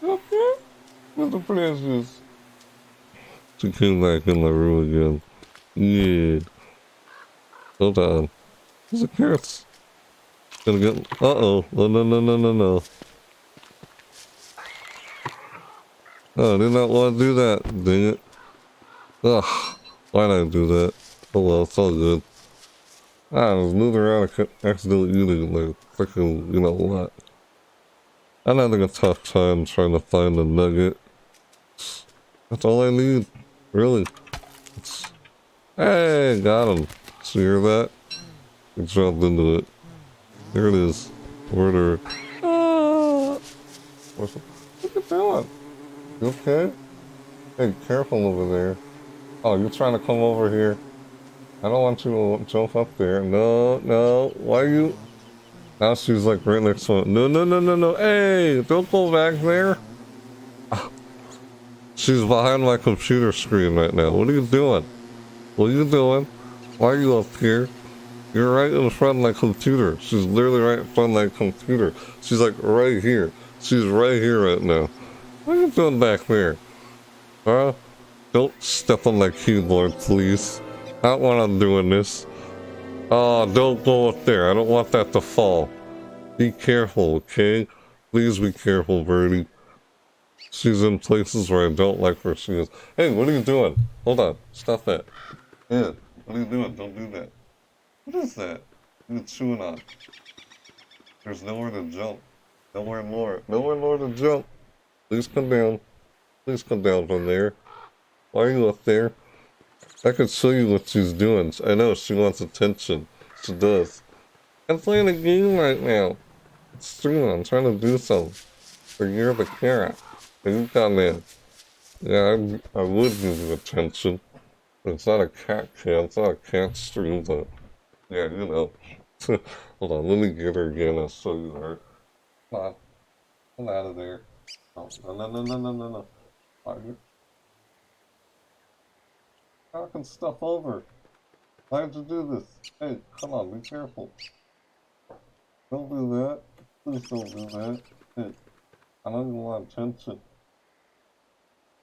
Okay. With the princess. She came back in my room again. Yeah. Hold on. There's a carrot. Gonna get. Uh oh. Oh no no no no no. Oh, I did not want to do that. Dang it. Ugh. Why did I do that? Oh well, it's all good. I was moving around and accidentally eating like freaking, you know what? I'm having a tough time trying to find a nugget. That's all I need, really. It's... Hey, got him. So you hear that? I dropped into it. There it is. Murder. Ah. What are you doing? You okay? Hey, careful over there. Oh, you're trying to come over here. I don't want you to jump up there. No, no. Why are you? Now she's like right next to it. No, no, no, no, no. Hey, don't go back there. She's behind my computer screen right now. What are you doing? What are you doing? Why are you up here? You're right in front of my computer. She's literally right in front of my computer. She's like right here. She's right here right now. What are you doing back there? Huh? Don't step on my keyboard, please. Not when I'm doing this. Oh, don't go up there. I don't want that to fall. Be careful, okay? Please be careful, Birdie. She's in places where I don't like where she is. Hey, what are you doing? Hold on. Stop that. Yeah, what are you doing? Don't do that. What is that? You're chewing on. There's nowhere to jump. Nowhere more. Nowhere more to jump. Please come down. Please come down from there. Why are you up there? I could show you what she's doing. I know she wants attention. She does. I'm playing a game right now. It's true. I'm trying to do something. For Year of the Carrat. And you got in. Yeah, I, I would give you attention. It's not a cat cam. It's not a cat stream, but yeah, you know. Hold on. Let me get her again. I'll show you her. Come on. Come out of there. No, no, no, no, no, no, no. Are you? Knocking stuff over. Why'd you do this? Hey, come on, be careful. Don't do that. Please don't do that. Hey, I don't even want attention.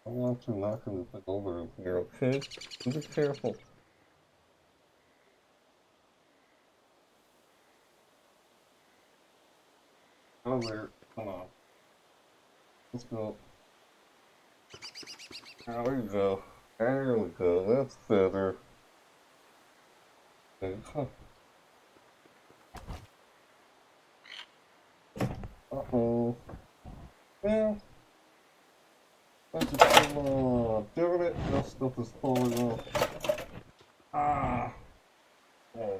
I don't want you knocking this thing over in here, okay? Be careful. Out of there. Come on. Let's go. There we go. There we go, that's better. There you go. Uh-oh. Yeah. Come on. Damn it, that stuff is falling off. Ah. Oh.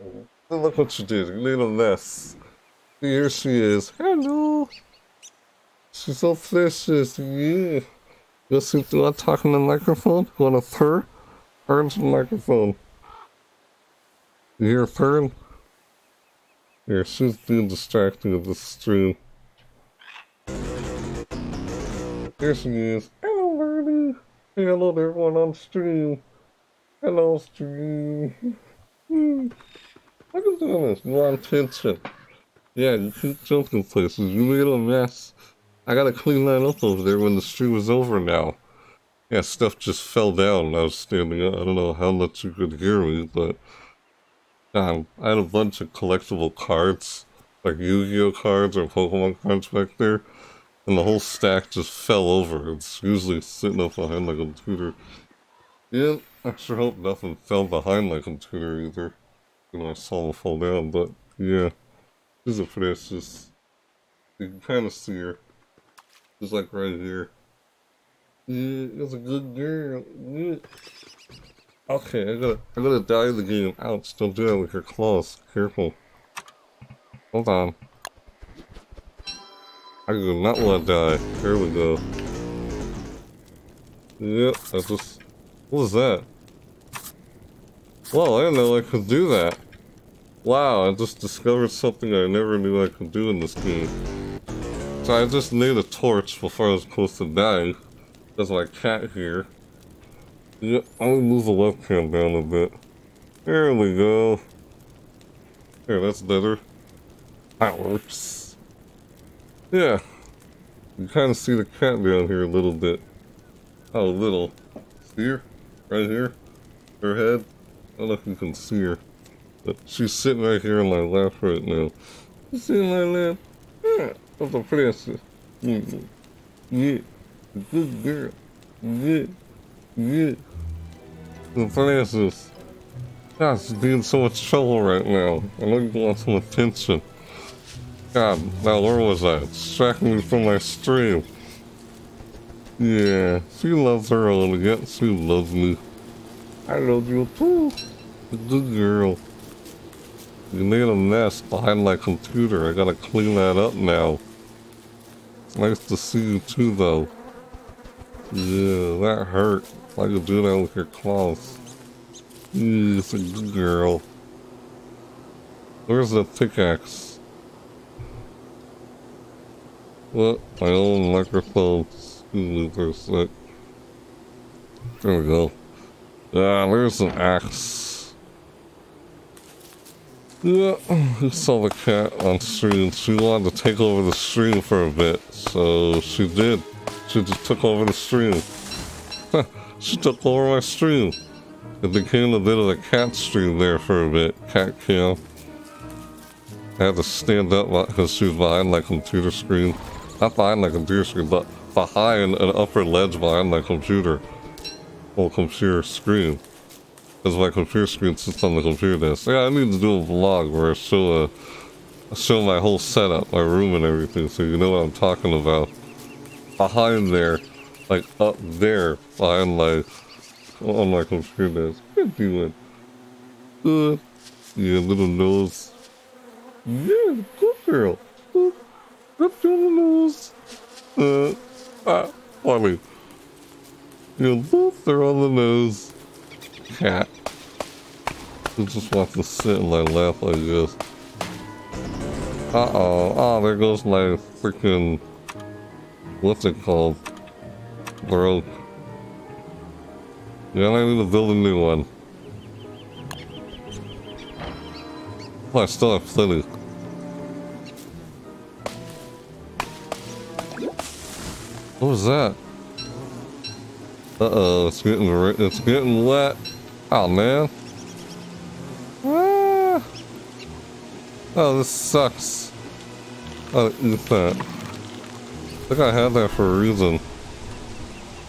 Look what you did, you made a mess. Here she is. Hello. She's so precious, yeah. You want to talk in the microphone? You want to purr? Purr into the microphone. You hear a purring? Here, she's being distracted with this stream. Here she is. Hello, Birdie! Hey, hello to everyone on stream. Hello, stream. Why are you doing this? You want attention. Yeah, you keep jumping places. You made a mess. I gotta clean that up over there when the stream is over now. Yeah, stuff just fell down when I was standing up. I don't know how much you could hear me, but... Um, I had a bunch of collectible cards. Like Yu-Gi-Oh cards or Pokemon cards back there. And the whole stack just fell over. It's usually sitting up behind my computer. Yep, yeah, I sure hope nothing fell behind my computer either. You know, I saw it fall down, but yeah. She's a precious. You can kind of see her. Just like right here. Yeah, it was a good girl. Yeah. Okay, I gotta, I gotta die in the game. Ouch, don't do that with your claws. Careful. Hold on. I do not want to die. Here we go. Yep, I just... What was that? Well, I didn't know I could do that. Wow, I just discovered something I never knew I could do in this game. So I just made a torch before I was supposed to die. There's my cat here. Yeah, I'll move the webcam down a bit. There we go. Here, that's better. That works. Yeah. You kind of see the cat down here a little bit. Oh, a little. See her? Right here? Her head? I don't know if you can see her. But she's sitting right here in my lap right now. You see my lap? Yeah. Of the princess. Mm-hmm. Yeah. Good girl. Yeah. Yeah. The princess. God, she's being so much trouble right now. I know you want some attention. God, now where was I? Distracting me from my stream. Yeah. She loves her own. Yet she loves me. I love you too. Good girl. You made a mess behind my computer. I gotta clean that up now. It's nice to see you too, though. Yeah, that hurt. Why'd you do that with your claws? Yeah, it's a good girl. Where's the pickaxe? What? My own microphone. Excuse me for a sec. There we go. Ah, there's an axe. Yeah, we saw the cat on stream. She wanted to take over the stream for a bit, so she did. She just took over the stream. She took over my stream. It became a bit of a cat stream there for a bit. Cat cam. I had to stand up because she was behind my computer screen. Not behind my computer screen, but behind an upper ledge behind my computer. Well, computer screen. Because my computer screen sits on the computer desk. Yeah, I need to do a vlog where I show, a, show my whole setup, my room and everything, so you know what I'm talking about. Behind there, like up there, behind my, on my computer desk. What are you doing? Uh, your little nose. Yeah, good girl. Uh, good little nose. Uh, ah, Warly. Your lips are on the nose. Cat. You just want to sit and like laugh like this. Uh oh. Oh, there goes my freaking. What's it called? Broke. Yeah, I need to build a new one. Oh, I still have plenty. What was that? Uh oh, it's getting it's getting wet. Oh man. Ah. Oh, this sucks. I eat that. I think I had that for a reason.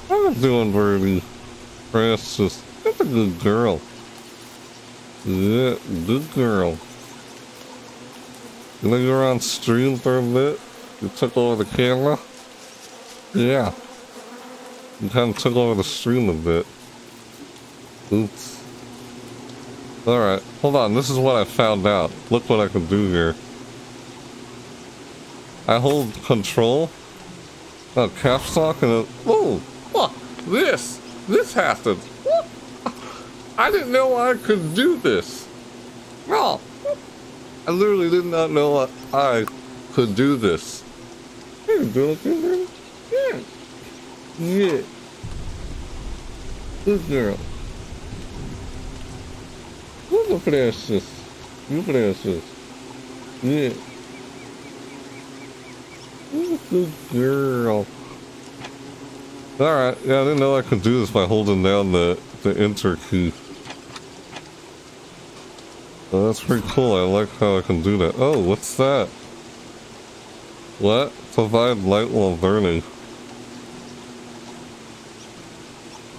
How you doing, Birdie? Precious. That's a good girl. Yeah, good girl. You know you were on stream for a bit? You took over the camera? Yeah. You kind of took over the stream a bit. Oops. Alright, hold on. This is what I found out. Look what I can do here. I hold control. Uh, caps lock and it. Oh! Fuck! This! This happened! What? I didn't know I could do this! No! I literally did not know I could do this. Hey, do it, yeah. Yeah. Good girl. Little precious. You precious. Yeah. Good girl. Alright, yeah, I didn't know I could do this by holding down the, the enter key. Oh, that's pretty cool. I like how I can do that. Oh, what's that? What? Provide light while burning.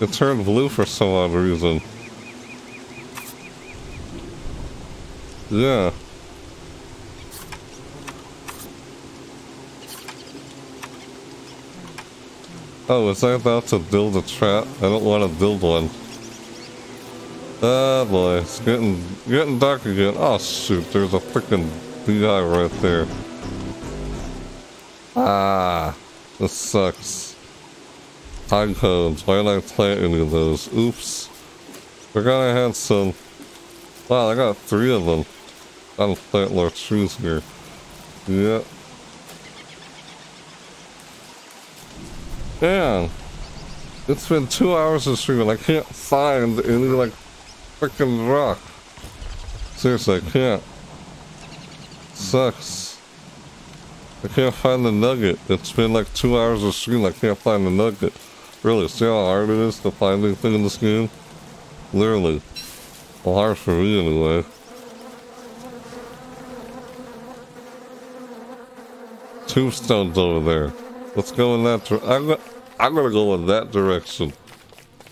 It turned blue for some odd reason. Yeah. Oh, was I about to build a trap? I don't want to build one. Ah, boy. It's getting, getting dark again. Oh, shoot. There's a freaking beehive right there. Ah. This sucks. Time codes. Why did I plant any of those? Oops. Forgot I had some. Wow, I got three of them. I don't plant more trees here. Yep. Man. It's been two hours of streaming. I can't find any, like, freaking rock. Seriously, I can't. Sucks. I can't find the nugget. It's been, like, two hours of streaming. I can't find the nugget. Really, see how hard it is to find anything in this game? Literally. Well, hard for me anyway. Tombstone's over there. Let's go in that direction. I'm, go I'm gonna go in that direction.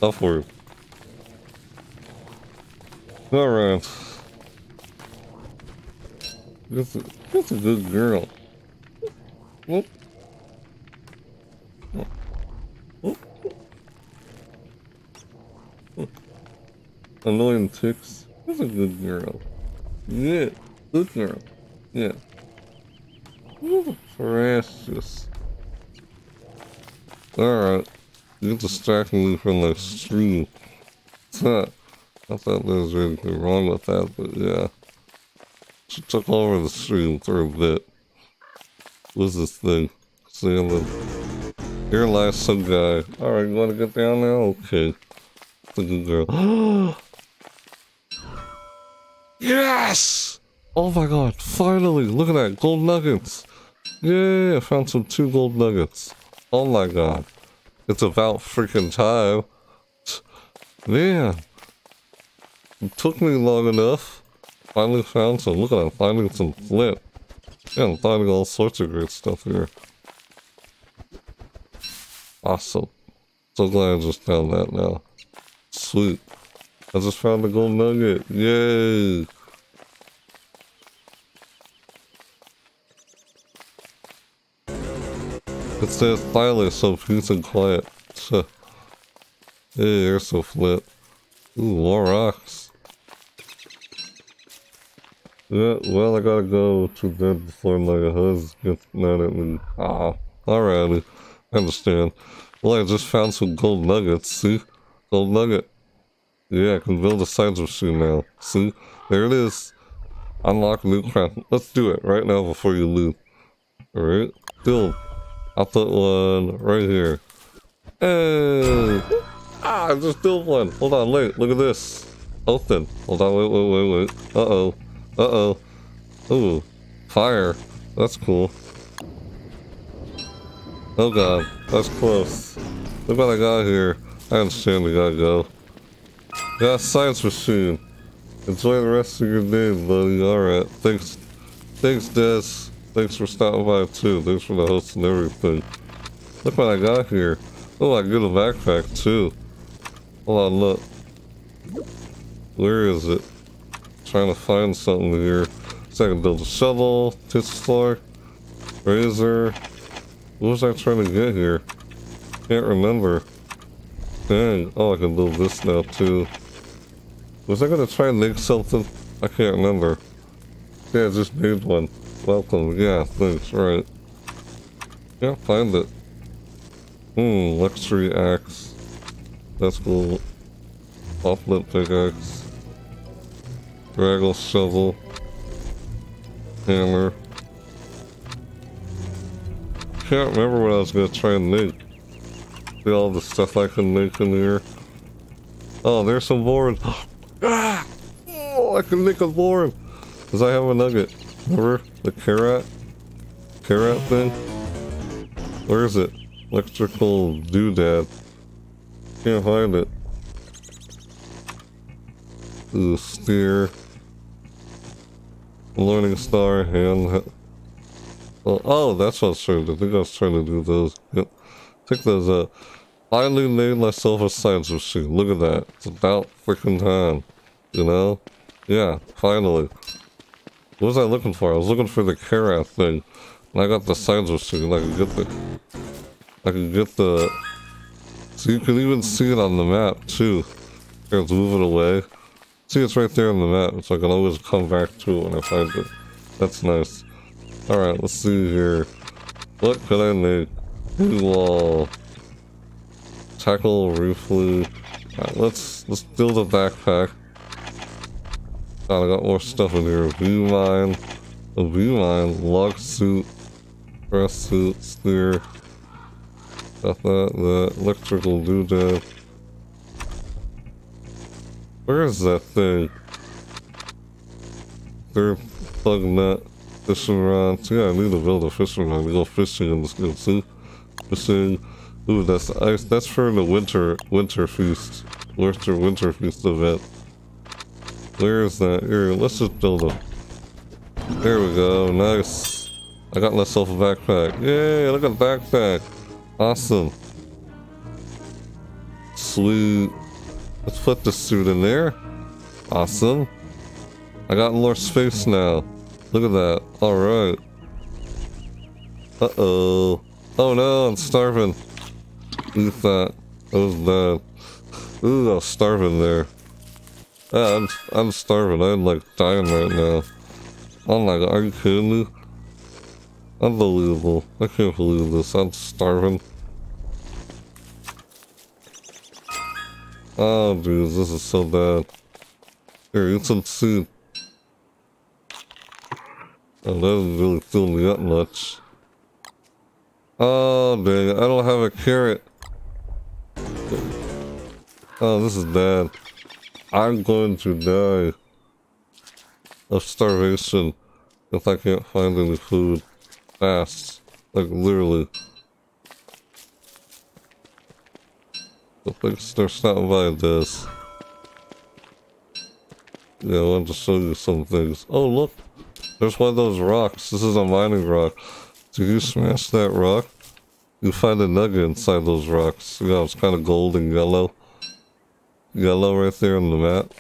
Upward. Alright. That's a, that's a good girl. Whoop. Annoying ticks. That's a good girl. Yeah, good girl. Yeah. Ooh, precious. Alright. You're distracting me from the stream. I thought there was anything wrong with that, but yeah. She took over the stream for a bit. What's this thing? See, I'm a... Here lies some guy. Alright, you wanna get down now? Okay. That's a good girl. Yes! Oh my god, finally! Look at that, gold nuggets! Yay, I found some two gold nuggets. Oh my god. It's about freaking time. Man. It took me long enough. Finally found some. Look at that, finding some flint. Yeah, I'm finding all sorts of great stuff here. Awesome. So glad I just found that now. Sweet. I just found the gold nugget. Yay! It's that stylus, so peace and quiet. Hey, you're so flip. Ooh, more rocks. Yeah, well, I gotta go to bed before my husband gets mad at me. Ah, alrighty. I understand. Well, I just found some gold nuggets, see? Gold nugget. Yeah, I can build a science machine now. See? There it is. Unlock new craft. Let's do it right now before you leave. Alright? Boom. I'll put one right here. Hey! Ah, I just built one. Hold on, wait. Look at this. Open. Hold on, wait, wait, wait, wait. Uh-oh. Uh-oh. Ooh. Fire. That's cool. Oh god, that's close. Look what I got here. I understand we gotta go. Got a science machine. Enjoy the rest of your day, buddy. Alright. Thanks. Thanks, Des. Thanks for stopping by, too. Thanks for the host and everything. Look what I got here. Oh, I get a backpack, too. Hold on, look. Where is it? I'm trying to find something here. So I can build a shovel, tits floor, razor. What was I trying to get here? Can't remember. Dang. Oh, I can build this now, too. Was I going to try and make something? I can't remember. Yeah, I just made one. Welcome. Yeah, thanks. Right. Can't find it. Hmm, luxury axe. That's cool. Off-lip pickaxe. Draggle shovel. Hammer. Can't remember what I was gonna try and make. See all the stuff I can make in here. Oh, there's some board. Ah! Oh, I can make a board. Cause I have a nugget. Remember the carrot, carrot thing. Where is it? Electrical doodad. Can't find it. Ooh, steer. Learning star hand. Oh, oh, that's what I was trying to do. I think I was trying to do those. Yep. Take those out. Finally made myself a science machine. Look at that. It's about freaking time. You know? Yeah, finally. What was I looking for? I was looking for the Carrat thing. And I got the science machine. I could get the... I could get the... So you can even see it on the map, too. Here, let's move it away. See, it's right there on the map, so I can always come back to it when I find it. That's nice. Alright, let's see here. What could I make? Blue wall. Tackle, roof loop. Alright, let's, let's build a backpack. God, I got more stuff in here. View mine. A view mine. Log suit. Press suit. Steer. Got that. The electrical doodad. Where is that thing? Third plug nut. Fishing rods. Yeah, I need to build a fishing rod to go fishing in this game, see? Fishing. Ooh, that's ice. That's for the winter, winter feast. Winter, winter feast event. Where is that? Here, let's just build them. There we go. Nice. I got myself a backpack. Yay, look at the backpack. Awesome. Sweet. Let's put this suit in there. Awesome. I got more space now. Look at that. Alright. Uh-oh. Oh no, I'm starving. Eat that. That was bad. Ooh, I was starving there. Yeah, I'm, I'm starving. I'm like dying right now. Oh my god, are you kidding me? Unbelievable. I can't believe this. I'm starving. Oh, dude, this is so bad. Here, eat some soup. Oh, that doesn't really fill me up much. Oh, dang it. I don't have a carrot. Oh, this is bad. I'm going to die of starvation if I can't find any food fast. Like, literally. The things they're stopping by this. Yeah, I want to show you some things. Oh, look! There's one of those rocks. This is a mining rock. Do you smash that rock? You find a nugget inside those rocks. Yeah, it's kind of gold and yellow. Yellow right there on the map.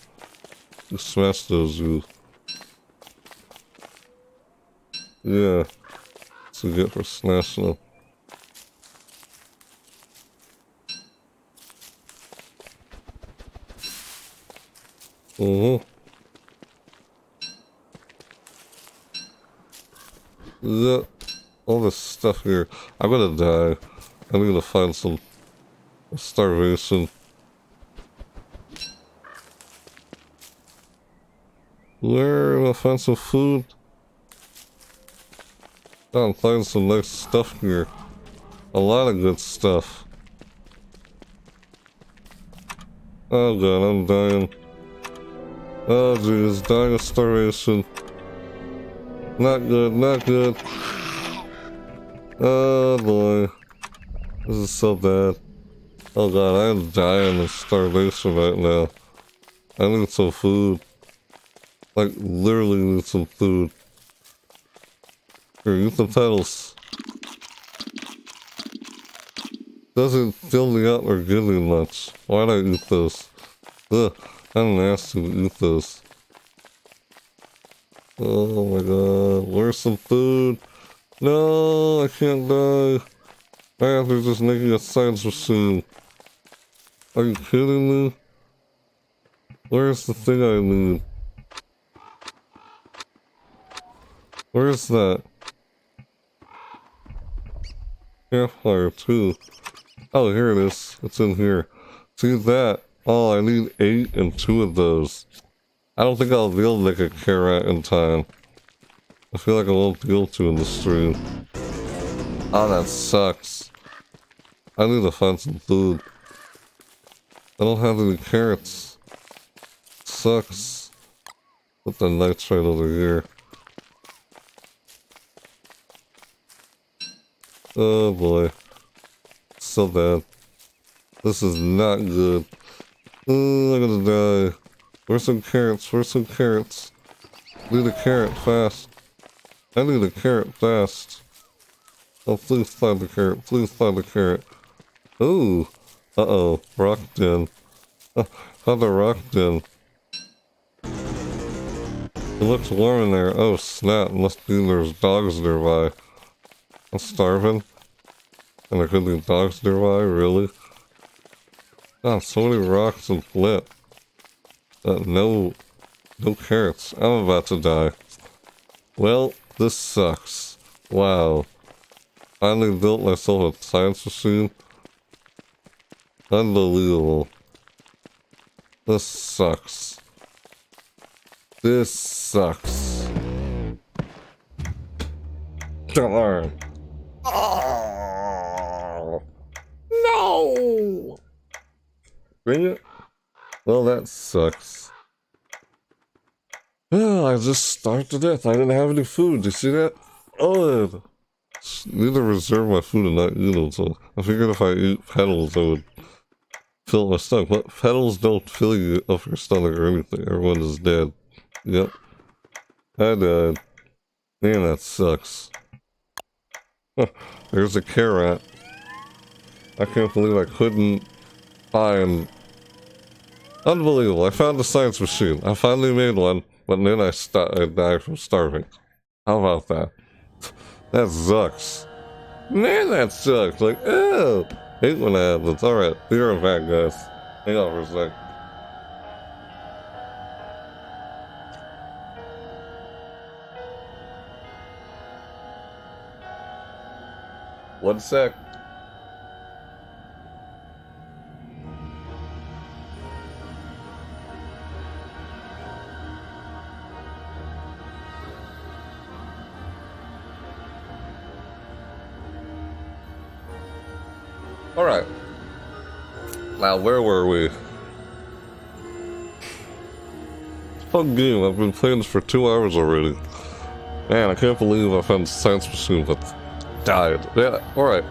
You smash those, you. Yeah. That's good for smashing them. Mm-hmm. The, all this stuff here. I'm gonna die. I'm gonna find some starvation. Where am I find some food? I'm finding some nice stuff here. A lot of good stuff. Oh god, I'm dying. Oh jeez, dying of starvation. Not good, not good. Oh boy. This is so bad. Oh god, I am dying of starvation right now. I need some food. Like, literally need some food. Here, use the petals. Doesn't fill me up or give me much. Why'd I eat those? Ugh, I'm nasty to eat those. Oh my god, where's some food? No, I can't die. I have to just make a science machine. Are you kidding me? Where's the thing I need? Where's that? Campfire too. Oh, here it is. It's in here. See that? Oh, I need eight and two of those. I don't think I'll be able to make a carrot in time. I feel like I won't be able to in the stream. Oh, that sucks. I need to find some food. I don't have any carrots. Sucks. Put the nitrate over here. Oh boy. So bad. This is not good. Mm, I'm gonna die. Where's some carrots? Where's some carrots? Need a carrot fast. I need a carrot fast. Oh, please find the carrot. Please find the carrot. Ooh. Uh-oh. Rock den. Oh, how'd the rock den? It looks warm in there. Oh, snap. Must be there's dogs nearby. I'm starving. And there could be dogs nearby? Really? God, so many rocks and flip. Uh, no, no carrots. I'm about to die. Well, this sucks. Wow. Finally built myself a science machine. Unbelievable. This sucks. This sucks. Darn. Oh, no! Bring it. Well, that sucks. Oh, I just starved to death. I didn't have any food. Did you see that? Oh, I need to reserve my food and not eat them. So I figured if I eat petals, I would fill my stomach. But petals don't fill you up your stomach or anything. Everyone is dead. Yep. I died. Man, that sucks. Huh. There's a carrot. I can't believe I couldn't find... Unbelievable, I found a science machine. I finally made one, but then I, I died from starving. How about that? That sucks. Man, that sucks. Like, ew. Hate when that happens. Alright, be right back, guys. Hang on for a sec. One sec. Alright. Now, where were we? Fun game. I've been playing this for two hours already. Man, I can't believe I found a science machine but died. Yeah, alright.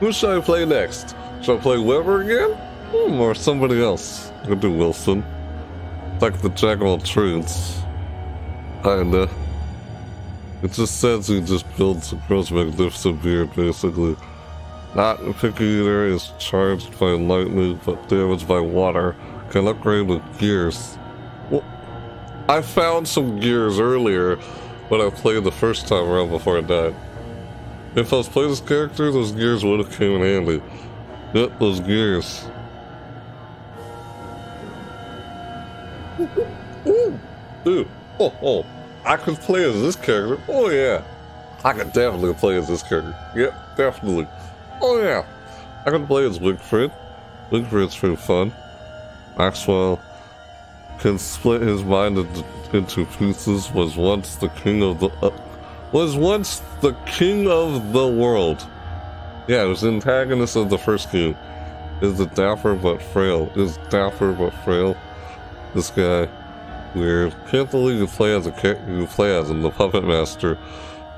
Who should I play next? Should I play Weber again? Hmm, or somebody else? I could do Wilson. Like the jack of all trades. Kinda. It just says he just builds and grows magnificent beard, basically. Not a picky eater is charged by lightning but damaged by water. Can upgrade with gears. Well, I found some gears earlier when I played the first time around before I died. If I was playing this character, those gears would have came in handy. Yep, those gears. Ooh, ooh, oh, oh. I could play as this character. Oh, yeah. I could definitely play as this character. Yep, definitely. Oh, yeah. I could play as Wigfred. Wigfred's pretty fun. Maxwell can split his mind into, into pieces. Was once the king of the... Uh, was once the king of the world. Yeah, it was the antagonist of the first game. Is it dapper but frail? Is dapper but frail? This guy. Weird. Can't believe you play as a cat. You play as him, the puppet master.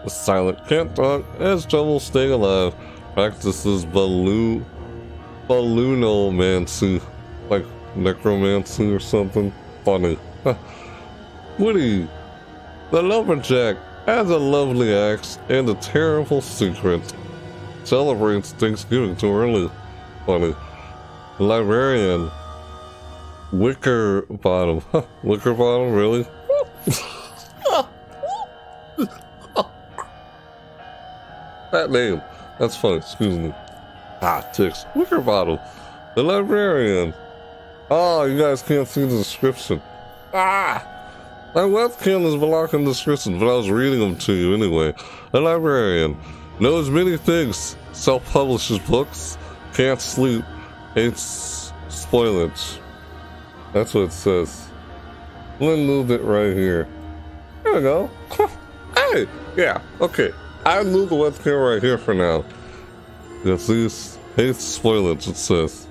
The silent can't talk. Has trouble staying alive. Practices balloon, balloonomancy, like necromancy or something. Funny. Woodie, the lumberjack, has a lovely axe and a terrible secret. Celebrates Thanksgiving too early. Funny. Librarian. Wickerbottom. Wickerbottom, really? That name. That's funny. Excuse me. Ah, ticks. Wickerbottom. The librarian. Oh, you guys can't see the description. Ah! My webcam is blocking the description, but I was reading them to you anyway. The librarian. Knows many things. Self-publishes books. Can't sleep. Hates spoilage. That's what it says. Lynn moved it right here. There we go. Hey! Yeah, okay. I moved the webcam right here for now. You can see it's hates spoilage, it says.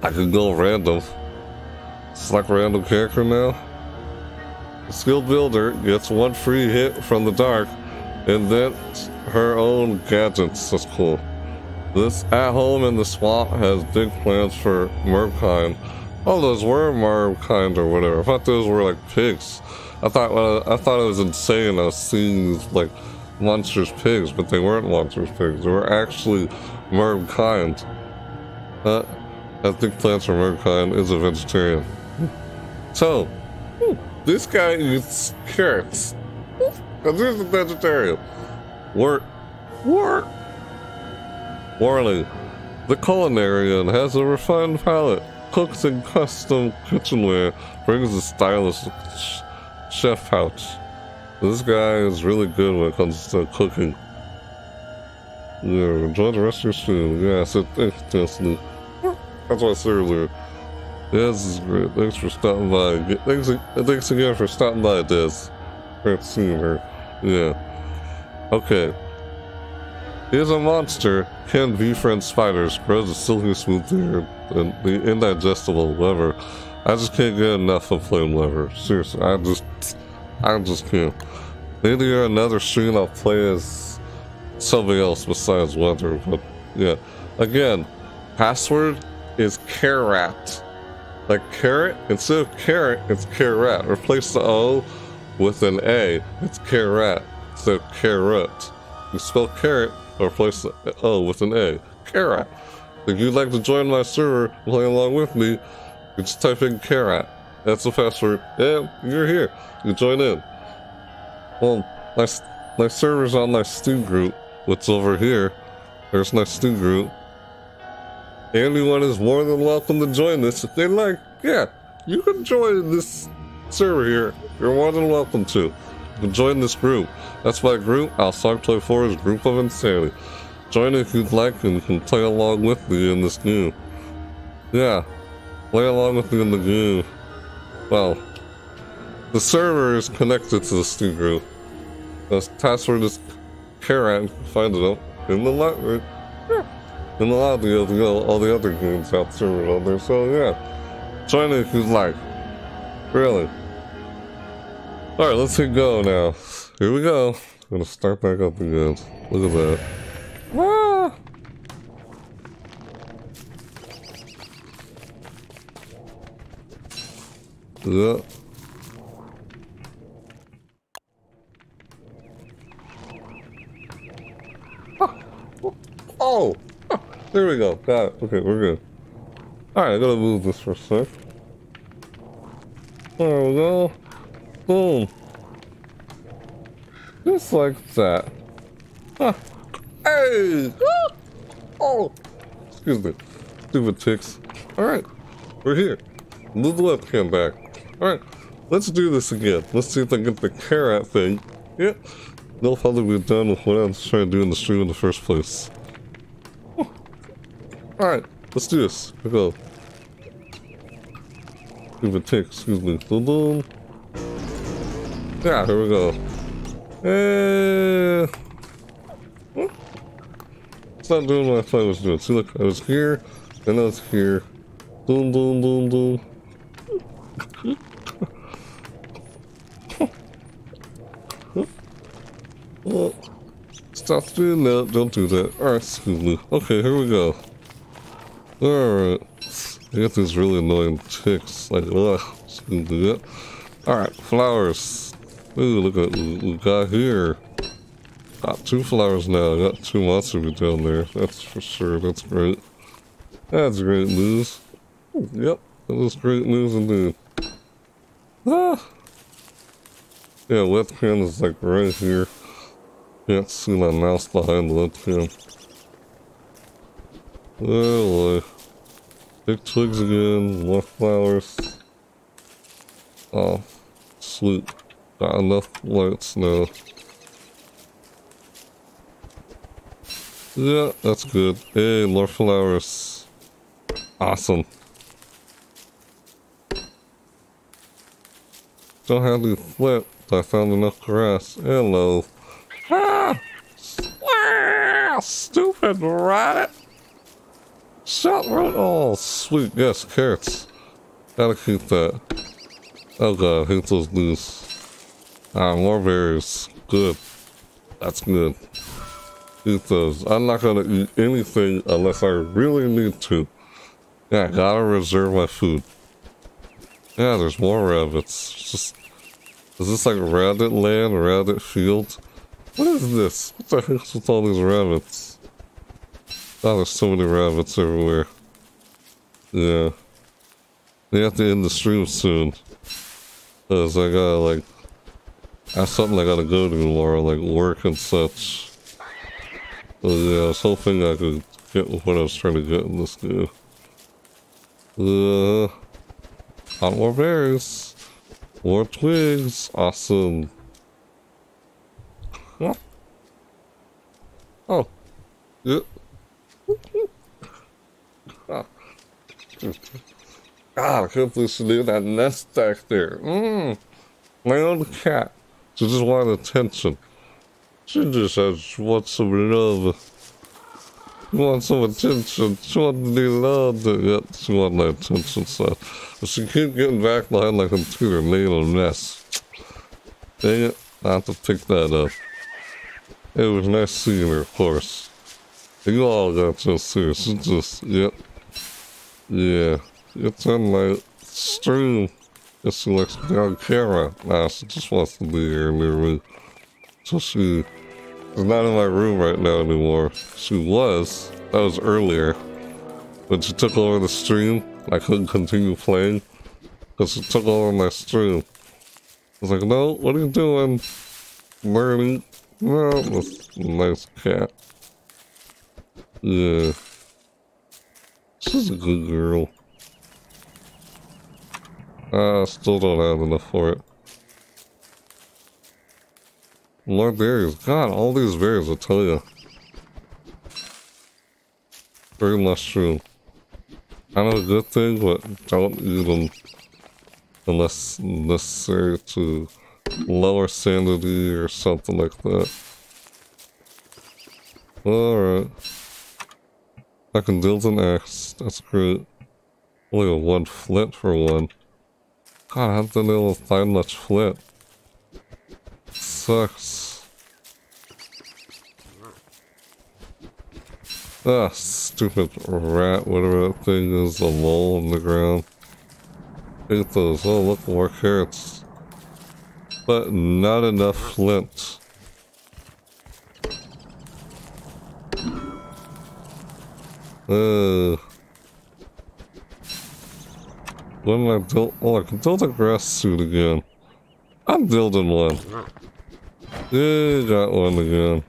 I can go random. It's like a random character now. The skilled builder gets one free hit from the dark and then her own gadgets. That's cool. This at home in the swamp has big plans for Merkine. Oh, those were Marv kind or whatever. I thought those were like pigs. I thought well, I thought it was insane. I was seeing these like monstrous pigs, but they weren't monstrous pigs. They were actually Marv kind. Uh, I think plants for Marv kind is a vegetarian. So this guy eats carrots. Cause he's a vegetarian. Work, work. Warly, the culinarian has a refined palate. Cooks in custom kitchenware, brings a stylish chef pouch. This guy is really good when it comes to cooking. Yeah, enjoy the rest of your food. Yeah, I said thanks, Tessie. That's what I said earlier. Yeah, this is great. Thanks for stopping by. Thanks, thanks again for stopping by, Des. Great seeing her. Yeah. Okay. He is a monster, can befriend spiders, grows a silky smooth hair, and the indigestible Weber. I just can't get enough of playing Weber. Seriously, I just, I just can't. Maybe you're another stream I'll play as something else besides Weber, but yeah. Again, password is Carrat. Like carrot, instead of carrot, it's Carrat. Replace the O with an A, it's Carrat. Instead of carrot, you spell carrot, or replace the O with an A, Carrat. If you'd like to join my server and play along with me, you just type in Carrat. That's the password, and you're here. You join in. Well, my, my server's on my Steam group, what's over here. There's my Steam group. Anyone is more than welcome to join this if they like. Yeah, you can join this server here. You're more than welcome to. You can join this group. That's my group, Alsonic twenty-four is Group of Insanity. Join if you'd like and you can play along with me in this game. Yeah, play along with me in the game. Well, the server is connected to the Steam group. The password is Carrat. You can find it up in the library. Yeah. In the lobby of the, all the other games out server on there. So yeah, join if you'd like. Really. All right, let's hit go now. Here we go. I'm gonna start back up again. Look at that. Ah. Yeah. Ah. Oh! Huh, there we go. Got it. Okay, we're good. Alright, I gotta move this for a sec. There we go. Boom. Just like that. Huh. Hey! Oh! Excuse me. Stupid ticks. Alright. We're here. Move the left hand back. Alright. Let's do this again. Let's see if I can get the carrot thing. Yep. Yeah. They'll probably be done with what I was trying to do in the stream in the first place. Huh. Alright. Let's do this. Here we go. Stupid ticks. Excuse me. Boom, boom. Yeah, here we go. Eh. Huh. It's not doing what I thought I was doing. See, look, I was here, and I was here. Boom, boom, boom, boom. Well, stop doing that. Don't do that. Alright, excuse me. Okay, here we go. Alright. I got these really annoying ticks. Like, ugh. Excuse me. Alright, flowers. Ooh, look at what we got here. Got two flowers now. I got two monsters down there. That's for sure. That's great. That's great news. Yep, that is great news indeed. Ah. Yeah, left hand is like right here. Can't see my mouse behind the left hand. Oh boy. Big twigs again. More flowers. Oh, sweet. Got enough lights now. Yeah, that's good. Hey, more flowers. Awesome. Don't have to flip. I found enough grass. Hello. Ah! Ah! Stupid rabbit! Shot right. Oh, sweet. Yes, carrots. Gotta keep that. Oh god, I hate those leaves. Ah, more berries. Good. That's good. Eat those. I'm not gonna eat anything unless I really need to. Yeah, I gotta reserve my food. Yeah, there's more rabbits. Just, is this like rabbit land, rabbit field? What is this? What the heck's with all these rabbits? Oh, there's so many rabbits everywhere. Yeah. They have to end the stream soon. Cause I gotta like, I have something I gotta go to tomorrow, like work and such. So yeah, I was hoping I could get what I was trying to get in this game. Uh, want more berries. More twigs. Awesome. Huh? Oh. Yeah. Ah, I can't believe she did that nest back there. Mmm. My own cat. She just wanted attention. She just, uh, she wants some love. She wants some attention. She wants to be loved. Yep, she wants my attention, so. But she keeps getting back behind my computer, making a mess. Dang it, I have to pick that up. It was nice seeing her, of course. You all got to see her. She just, yep. Yeah. It's on my stream. It selects down camera. Nah, she just wants to be here near me. So she is not in my room right now anymore. She was. That was earlier. When she took over the stream, I couldn't continue playing. Because she took over my stream. I was like, no, what are you doing? Birdie. No, that's a nice cat. Yeah. She's a good girl. I still don't have enough for it. More berries. God, all these berries, I tell you. Berry mushroom. Kind of a good thing, but don't eat them unless necessary to lower sanity or something like that. Alright. I can build an axe. That's great. Only a one flint for one. God, I haven't been able to find much flint. Sucks. Ah, stupid rat, whatever that thing is, a mole on the ground. Eat those. Oh, look, more carrots. But not enough flint. Uh. When I build, oh, I can build a grass suit again. I'm building one. Yeah, got one again.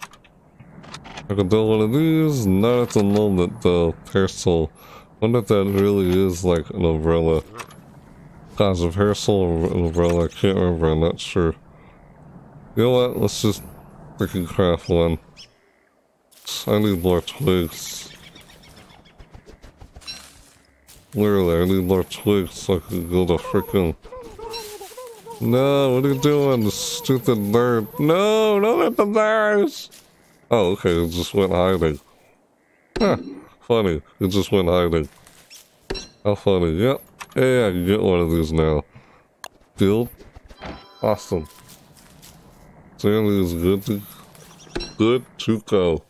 I can build one of these. Not at the moment, though. Parcel. Wonder if that really is like an umbrella. Cause of parcel or an umbrella, I can't remember. I'm not sure. You know what? Let's just freaking craft one. I need more twigs. Literally, I need more twigs so I can go to freaking. No, what are you doing, stupid nerd? No, don't hit the bears! Oh, okay, it just went hiding. Huh, funny, it just went hiding. How funny, yep. Hey, I can get one of these now. Build. Awesome. Sandy is good to, good to go.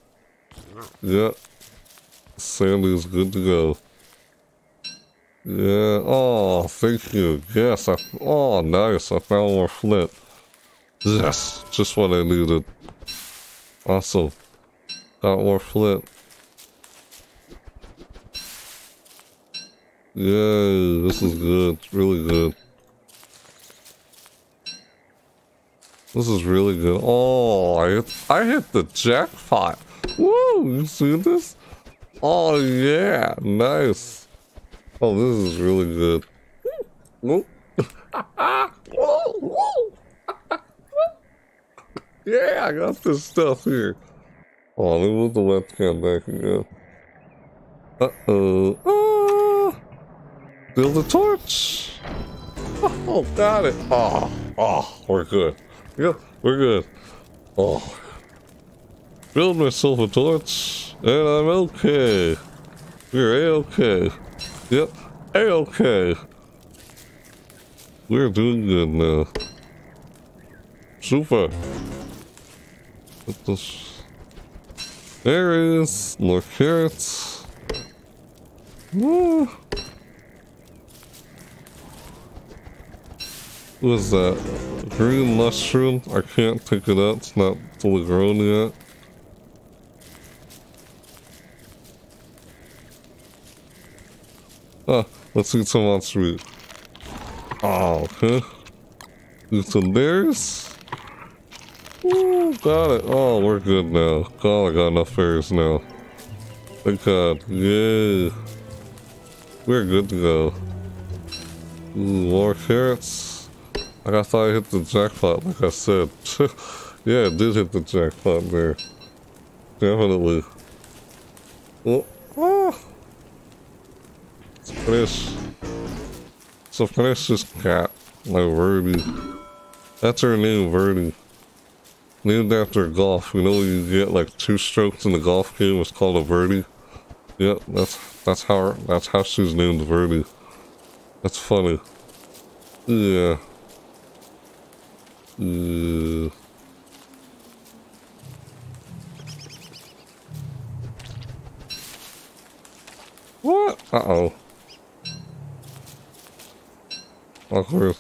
Yep. Sandy is good to go. Yeah, oh, thank you. Yes, I, oh, nice. I found more flint. Yes, just what I needed. Awesome. Got more flint. Yay, this is good. Really good. This is really good. Oh, I hit, I hit the jackpot. Woo, you see this? Oh, yeah, nice. Oh, this is really good. Yeah, I got this stuff here. Oh, let me move the webcam back again. Uh-oh. Oh. Build a torch. Oh, got it. Oh, oh, we're good. Yep, we're good. Oh. Build myself a torch, and I'm okay. You're A-okay. Yep, A-okay. We're doing good now. Super. What the sh- there it is. More carrots. Woo. What is that? Green mushroom. I can't pick it up. It's not fully grown yet. Ah, let's eat some monster meat. Oh, okay. Eat some berries. Ooh, got it. Oh, we're good now. God, I got enough berries now. Thank God. Yay. We're good to go. Ooh, more carrots. Like I thought I hit the jackpot, like I said. Yeah, it did hit the jackpot there. Definitely. Oh. Ah. Fresh. So fresh is cat, like Birdie. That's her name, Birdie. Named after golf. You know you get like two strokes in the golf game. It's called a birdie. Yep, that's that's how her, that's how she's named, Birdie. That's funny. Yeah. Yeah. What? Uh oh. Awkward.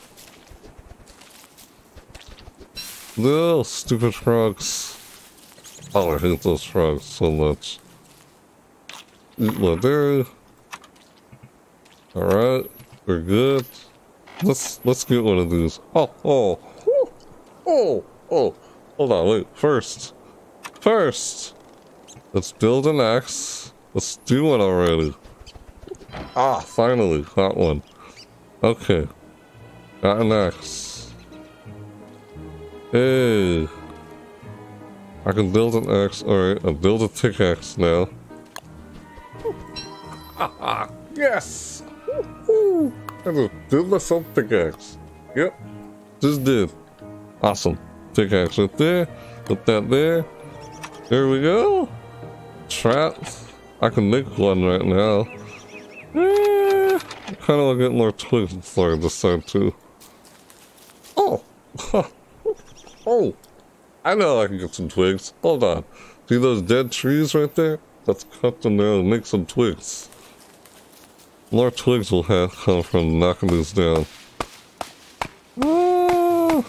No, stupid frogs. Oh, I hate those frogs so much. Eat my dairy. Alright, we're good. Let's let's get one of these. Oh, oh, oh, oh. Hold on, wait. First, first, let's build an axe. Let's do one already. Ah, finally got one. Okay. Got an axe. Hey. I can build an axe. Alright, I'll build a pickaxe now. Haha, yes! Woo-hoo. I just did myself pickaxe. Yep. Just did. Awesome. Pickaxe right there. Put that there. There we go. Trap. I can make one right now. Eh, I kind of want to get more twigs before I decide to. Oh! Oh! I know I can get some twigs. Hold on. See those dead trees right there? Let's cut them down and make some twigs. More twigs will have come from knocking these down. Ah.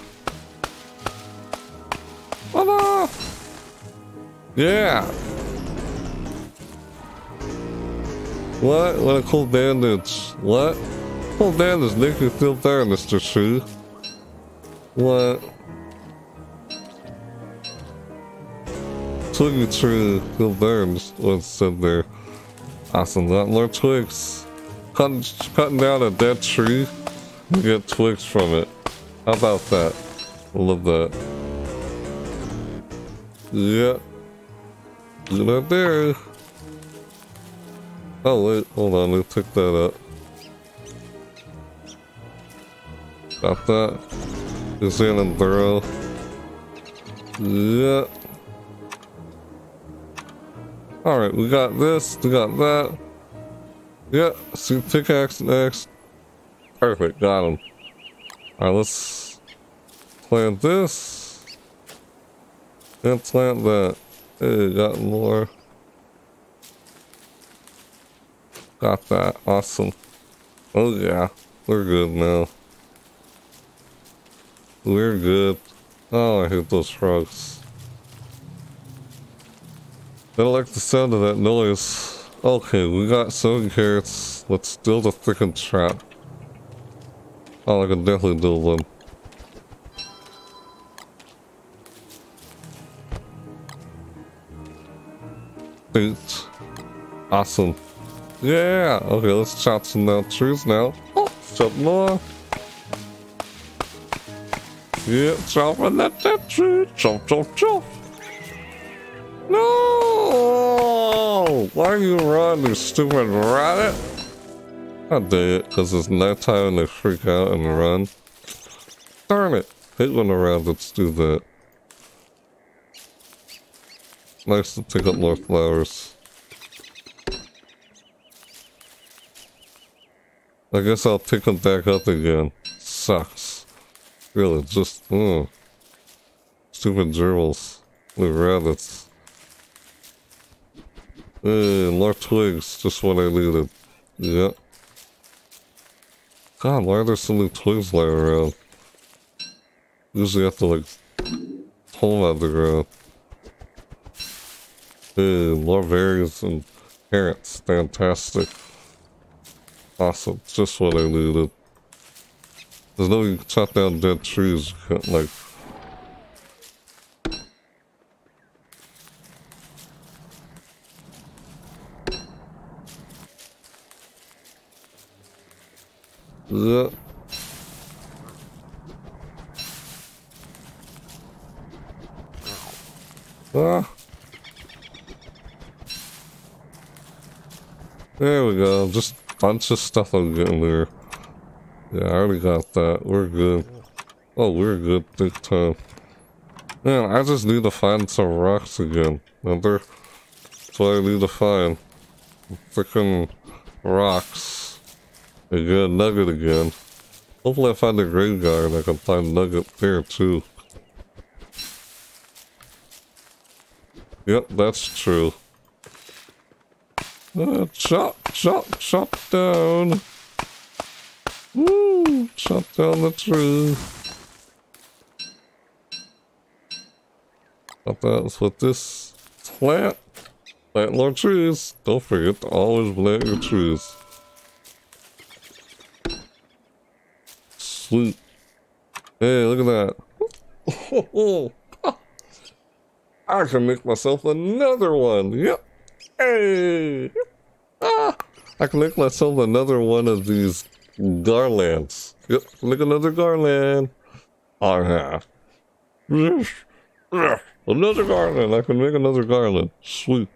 Ah. Yeah! What? What a cool bandage. What? Cool bandage makes me feel better, Mister Shu. What? Twiggy tree, feel better, what's said there. Awesome, lot more twigs. Cutting, cutting down a dead tree, you get twigs from it. How about that? I love that. Yep. Yeah. Get out there. Oh wait, hold on, let's pick that up. Got that. Just in and throw. Yep. Yeah. Alright, we got this, we got that. Yep, yeah, see pickaxe next. Perfect, got him. Alright, let's plant this. And plant that. Hey, got more. Got that, awesome. Oh yeah, we're good now. We're good. Oh, I hate those frogs. I don't like the sound of that noise. Okay, we got seven carrots. Let's steal the thickened trap. Oh, I can definitely do one. Eight. Awesome. Yeah! Okay, let's chop some down trees now. Oh, chop more. Yeah, chop on that dead tree. Chop, chop, chop. No! Why are you running, you stupid rabbit? I did it, because it's nighttime and they freak out and run. Darn it! Hate when the rabbits do that. Nice to pick up more flowers. I guess I'll pick them back up again. Sucks. Really, just, mm. Stupid gerbils. The rabbits. Uh, more twigs, just what I needed. Yep. God, why are there so many twigs lying around? Usually I have to, like, pull them out of the ground. Uh, more berries and carrots. Fantastic. Awesome, just what I needed. There's no way you can chop down dead trees, you can't, like... Yep. Ah. There we go. Just a bunch of stuff I'm getting there. Yeah, I already got that. We're good. Oh, we're good big time. Man, I just need to find some rocks again. Remember? That's what I need to find. Freaking rocks. A good nugget again. Hopefully I find a graveyard and I can find nugget there too. Yep, that's true. Uh, chop, chop, chop down. Woo! Chop down the tree. Chop that with this plant. Plant more trees. Don't forget to always plant your trees. Hey, look at that. I can make myself another one. Yep. Hey. Ah, I can make myself another one of these garlands. Yep. Make another garland. I have. Another garland. I can make another garland. Sweet.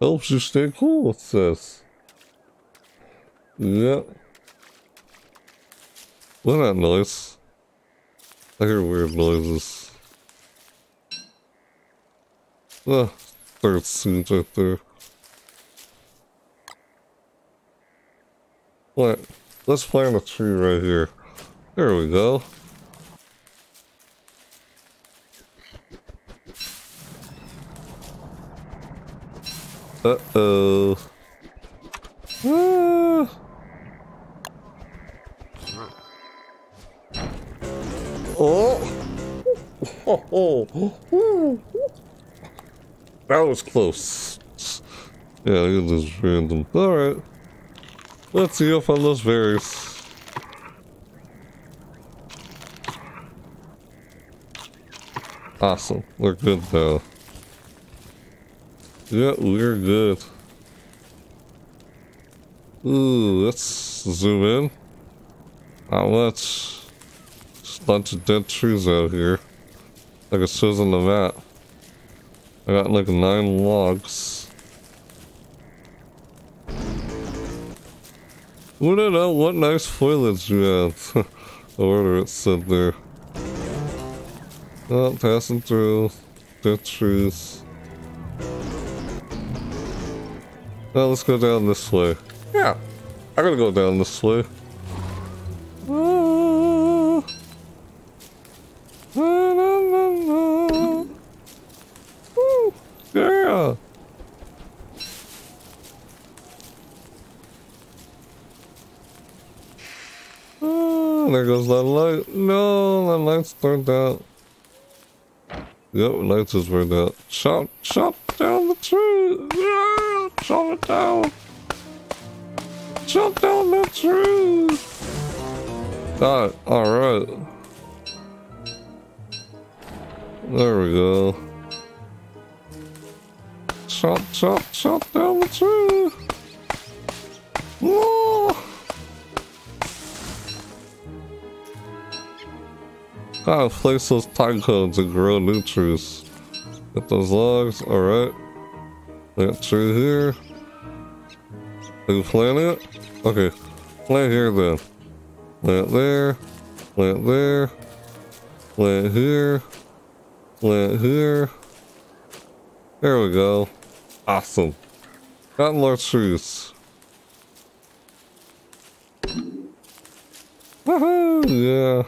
Helps you stay cool, it says. Yep. What that noise? I hear weird noises. Ah, third seed right there. What? Let's plant a tree right here. There we go. Uh oh. Ah. Oh. Oh, oh, oh, that was close. Yeah, it was random. All right, Let's go for los berries. Awesome. We're good though. Yeah, we're good. Ooh, let's zoom in. How much? Just a bunch of dead trees out here. Like it shows on the map. I got like nine logs. What it out, what nice foliage you have. The order it said there. Oh, passing through dead trees. Now let's go down this way. Yeah, I'm gonna go down this way. Ah, ah, nah, nah, nah. Woo, yeah. Ah, there goes that light. No, that light's turned out. Yep, lights is burned out. Chop, chop down the tree. Yeah, chop it down. Chop down the tree. Alright, alright. There we go. Chop, chop, chop down the tree. Whoa. Gotta place those time codes and grow new trees. Get those logs, alright. Plant tree here. Are you planting it? Okay. Plant here then. Plant there. Plant there. Plant here. Plant here. There we go. Awesome. Got more trees. Woohoo! Yeah.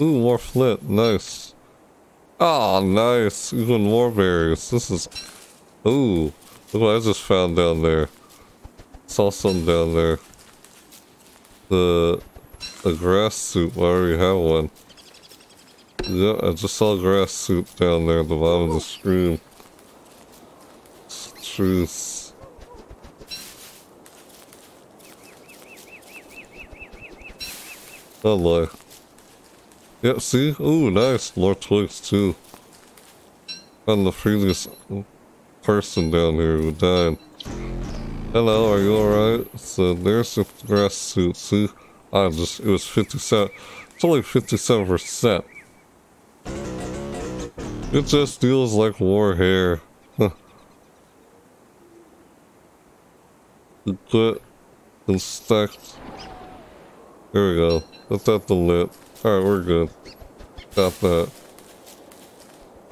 Ooh, more flint, nice. Ah, oh, nice, even more berries. This is, ooh, look what I just found down there. Saw something down there. The, the grass soup, I already have one. Yeah, I just saw grass soup down there at the bottom of the stream. Truth. Oh boy. Yep, see? Ooh, nice. More twigs, too. And the previous person down here who died. Hello, are you alright? So there's the grass suit, see? I just, it was fifty-seven. It's only fifty-seven percent. It just feels like war hair. Quit. And stack. There we go. That's at the lip. Alright, we're good. Got that.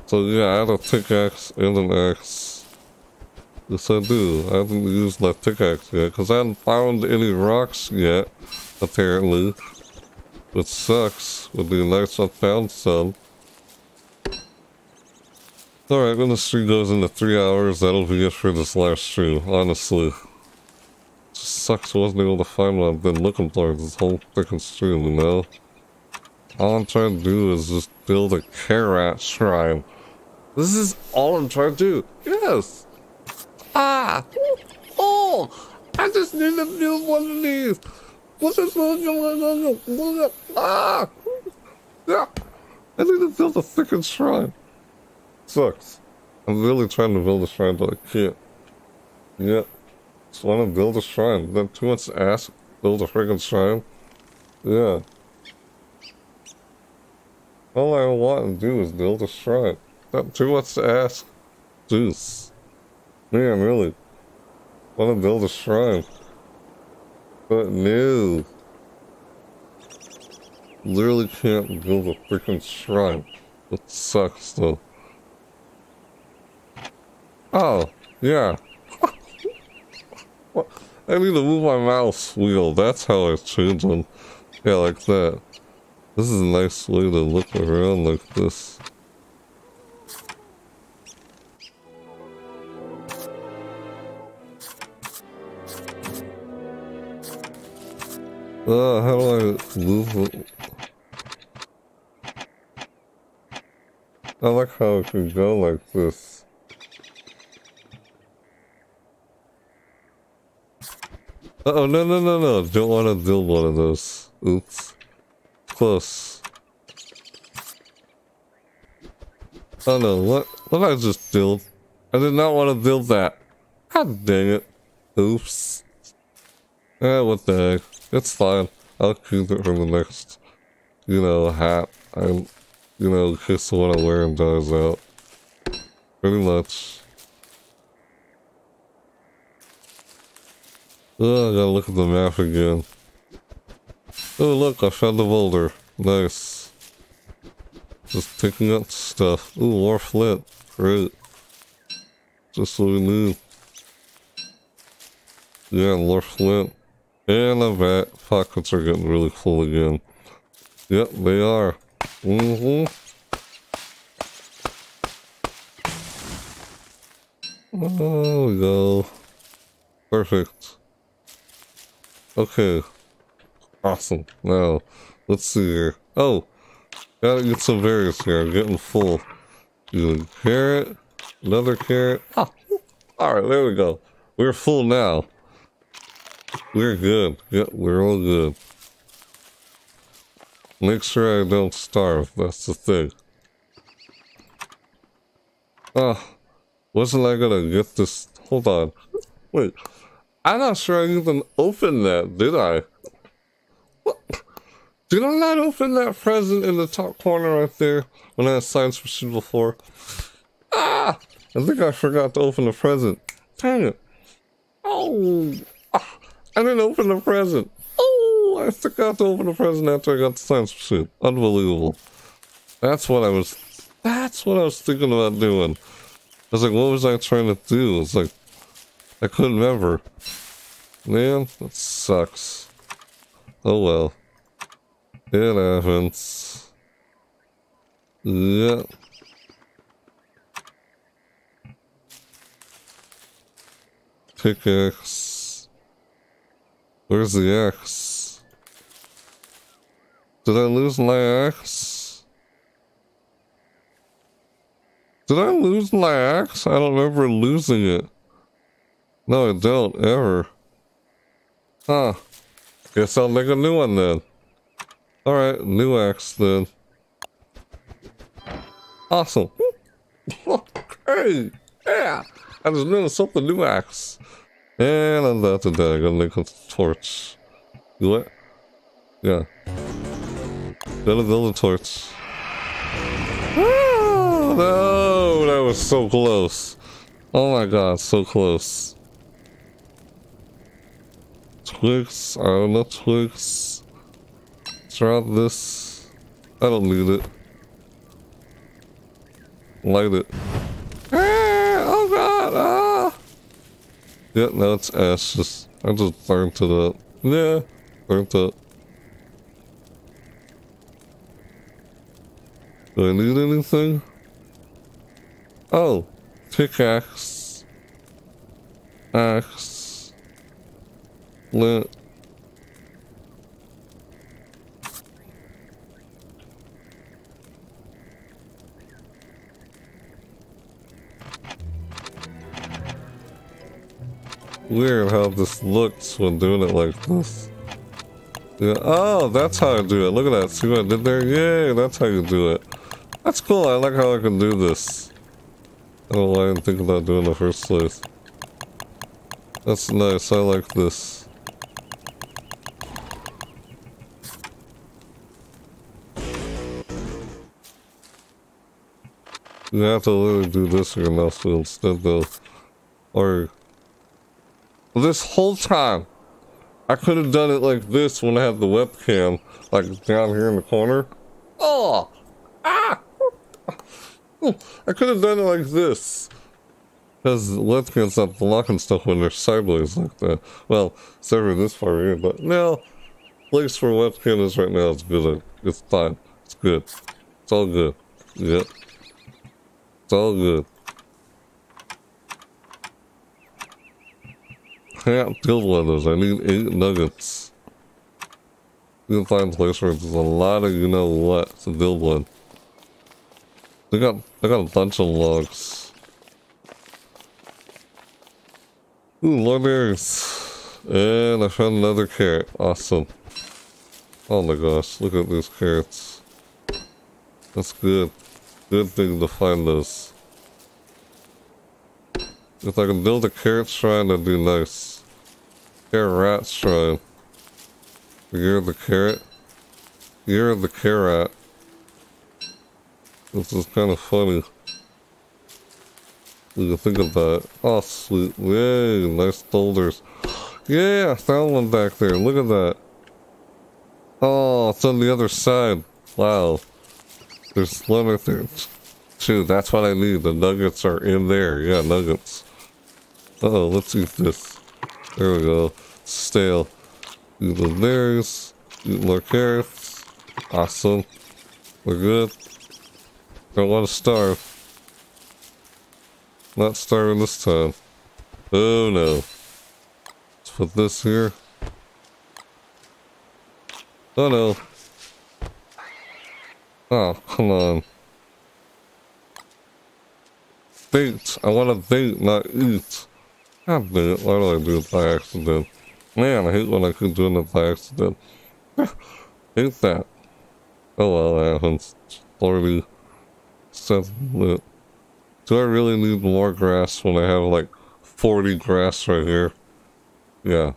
So yeah, I had a pickaxe and an axe. Yes I do. I haven't used my pickaxe yet, because I haven't found any rocks yet, apparently. Which sucks. Would be nice if I found some. Alright, when the stream goes into three hours, that'll be it for this last stream, honestly. Just sucks I wasn't able to find what I've been looking for this whole freaking stream, you know? All I'm trying to do is just build a Carrat shrine. This is all I'm trying to do. Yes. Ah. Oh. I just need to build one of these. What is going on? Ah. Yeah. I need to build a freaking shrine. Sucks. I'm really trying to build a shrine, but I can't. Yeah. Just want to build a shrine. Then too much ass. Build a freaking shrine. Yeah. All I want to do is build a shrine. Not too much to ask. Jeez. Man, really. Want to build a shrine. But no. Literally can't build a freaking shrine. It sucks, though. Oh, yeah. What? I need to move my mouse wheel. That's how I change them. Yeah, like that. This is a nice way to look around like this. Uh, how do I move it? I like how it can go like this. Uh-oh, no, no, no, no. Don't want to build one of those. Oops. Close. Oh no, what? What did I just build? I did not want to build that. God dang it. Oops. Eh, what the heck. It's fine. I'll keep it for the next, you know, hat. I'm, you know, in case the one I wear and dies out. Pretty much. Oh, I gotta look at the map again. Oh, look, I found the boulder. Nice. Just picking up stuff. Ooh, more flint. Great. Just so we knew. Yeah, more flint. And I'm back. Pockets are getting really full again. Yep, they are. Mm-hmm. There we go. Perfect. Okay. Awesome. Now, let's see here. Oh! Gotta get some berries here. I'm getting full. Even carrot. Another carrot. Oh. Alright, there we go. We're full now. We're good. Yep, yeah, we're all good. Make sure I don't starve. That's the thing. Oh. Wasn't I gonna get this? Hold on. Wait. I'm not sure I even opened that, did I? What? Did I not open that present in the top corner right there when I had science fiction before? Ah! I think I forgot to open the present. Dang it. Oh! Ah, I didn't open the present. Oh! I forgot to open the present after I got the science fiction. Unbelievable. That's what I was... That's what I was thinking about doing. I was like, what was I trying to do? It's like... I couldn't remember. Man, that sucks. Oh well. It happens. Yeah. Pickaxe. Where's the axe? Did I lose my axe? Did I lose my axe? I don't remember losing it. No, I don't, ever. Huh. Guess I'll make a new one then. Alright, new axe then. Awesome. Hey! Yeah! I just noticed something, new axe. And I'm about to die. I gotta make a torch. What? Yeah. Gotta build a torch. Oh, no! That was so close. Oh my god, so close. Twigs, I don't know, twigs. Drop this. I don't need it. Light it. Ah, oh god! Ah! Yeah, now it's ashes. I just burnt it up. Yeah, burnt up. Do I need anything? Oh! Pickaxe. Axe. Flint. Weird how this looks when doing it like this. Yeah. Oh, that's how I do it. Look at that. See what I did there? Yay, that's how you do it. That's cool. I like how I can do this. I don't know why I didn't think about doing it in the first place. That's nice. I like this. You have to literally do this or else instead though. Or this whole time I could have done it like this when I had the webcam, like down here in the corner. Oh, ah! I could have done it like this because the webcam's not blocking stuff when they're sideways like that. Well, it's never this far here, but now place where webcam is right now is good. It's fine. It's good. It's all good. Yep. Yeah. It's all good. I can't build one of those. I need eight nuggets. You can find a place where there's a lot of you know what to build one. I got, I got a bunch of logs. Ooh, long berries. And I found another carrot. Awesome. Oh my gosh, look at these carrots. That's good. Good thing to find those. If I can build a carrot shrine, that'd be nice. Carrat shrine. The Year of the Carrat. Year of the Carrat. This is kind of funny. We can think of that. Oh, sweet. Yay, nice boulders. Yeah, I found one back there. Look at that. Oh, it's on the other side. Wow. There's one right there. Dude, that's what I need. The nuggets are in there. Yeah, nuggets. Uh-oh, let's eat this. There we go. Stale. Eat the berries. Eat more carrots. Awesome. We're good. Don't want to starve. Not starving this time. Oh no. Let's put this here. Oh no. Oh, come on. Bait! I want to bait, not eat. God damn it, why do I do it by accident? Man, I hate when I keep doing it by accident. Hate that. Oh well, that happens. Already set lit. Do I really need more grass when I have like forty grass right here? Yeah.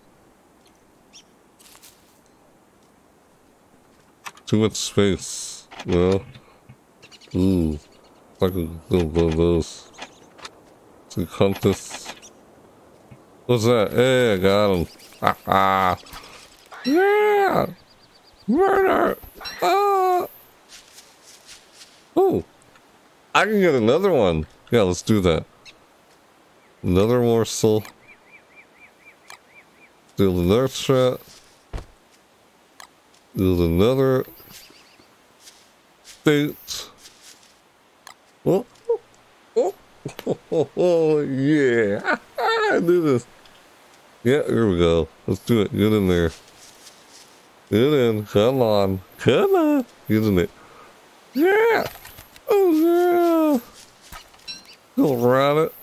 Too much space, you know? Ooh. I can build one of those. Two compass. What's that? Hey, I got him. Ha ha. Yeah! Murder! Ah! Ooh. I can get another one. Yeah, let's do that. Another morsel. Steal another shot. Build another state. Oh, oh, oh, oh, oh yeah. I do this. Yeah, here we go. Let's do it. Get in there. Get in. Come on. Come on. Get in it. Yeah. Oh, yeah. Go around it.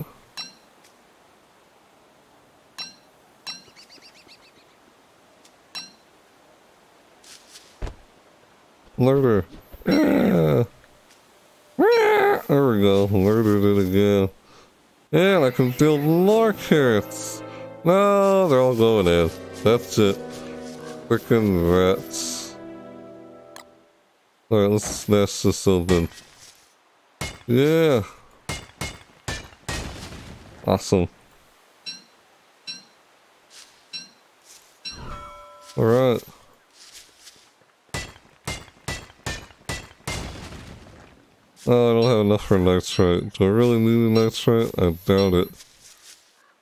Murder. Yeah. There we go, murdered it again. And I can build more carrots. No, they're all going in. That's it. Frickin' rats. Alright, let's smash this open. Yeah. Awesome. Alright. Oh, I don't have enough for nitrite. Do I really need a nitrite? I doubt it.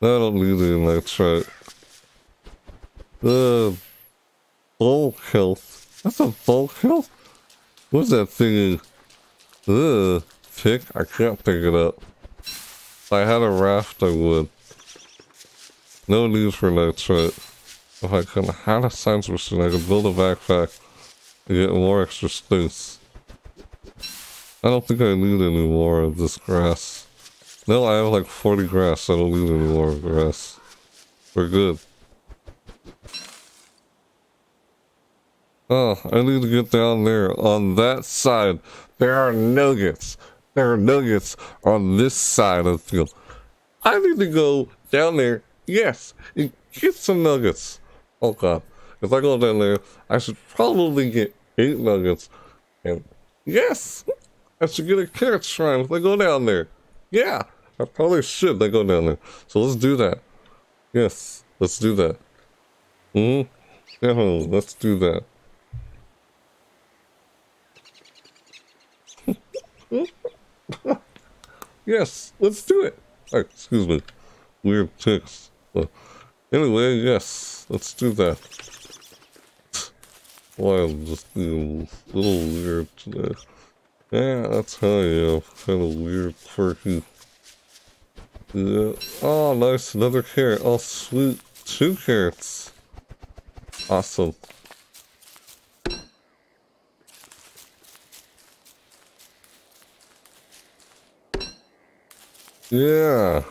No, I don't need any nitrite. Uh, bulk health. That's a bulk health? What's that thingy? Ugh. Pick? I can't pick it up. If I had a raft, I would. No need for nitrite. If I could have had a science machine, I could build a backpack and get more extra space. I don't think I need any more of this grass. No, I have like forty grass. I don't need any more grass. We're good. Oh, I need to get down there. On that side, there are nuggets. There are nuggets on this side of the field. I need to go down there, yes, and get some nuggets. Oh God. If I go down there, I should probably get eight nuggets. And yes! I should get a carrot shrine if I go down there. Yeah, I probably should I go down there. So let's do that. Yes, let's do that. Mm-hmm. Yeah, let's do that. Yes, let's do it. Oh, excuse me. Weird ticks. But anyway, yes, let's do that. Why I'm just being a little weird today. Yeah, that's how you am. Kind of weird, quirky. Yeah. Oh, nice. Another carrot. Oh, sweet. Two carrots. Awesome. Yeah.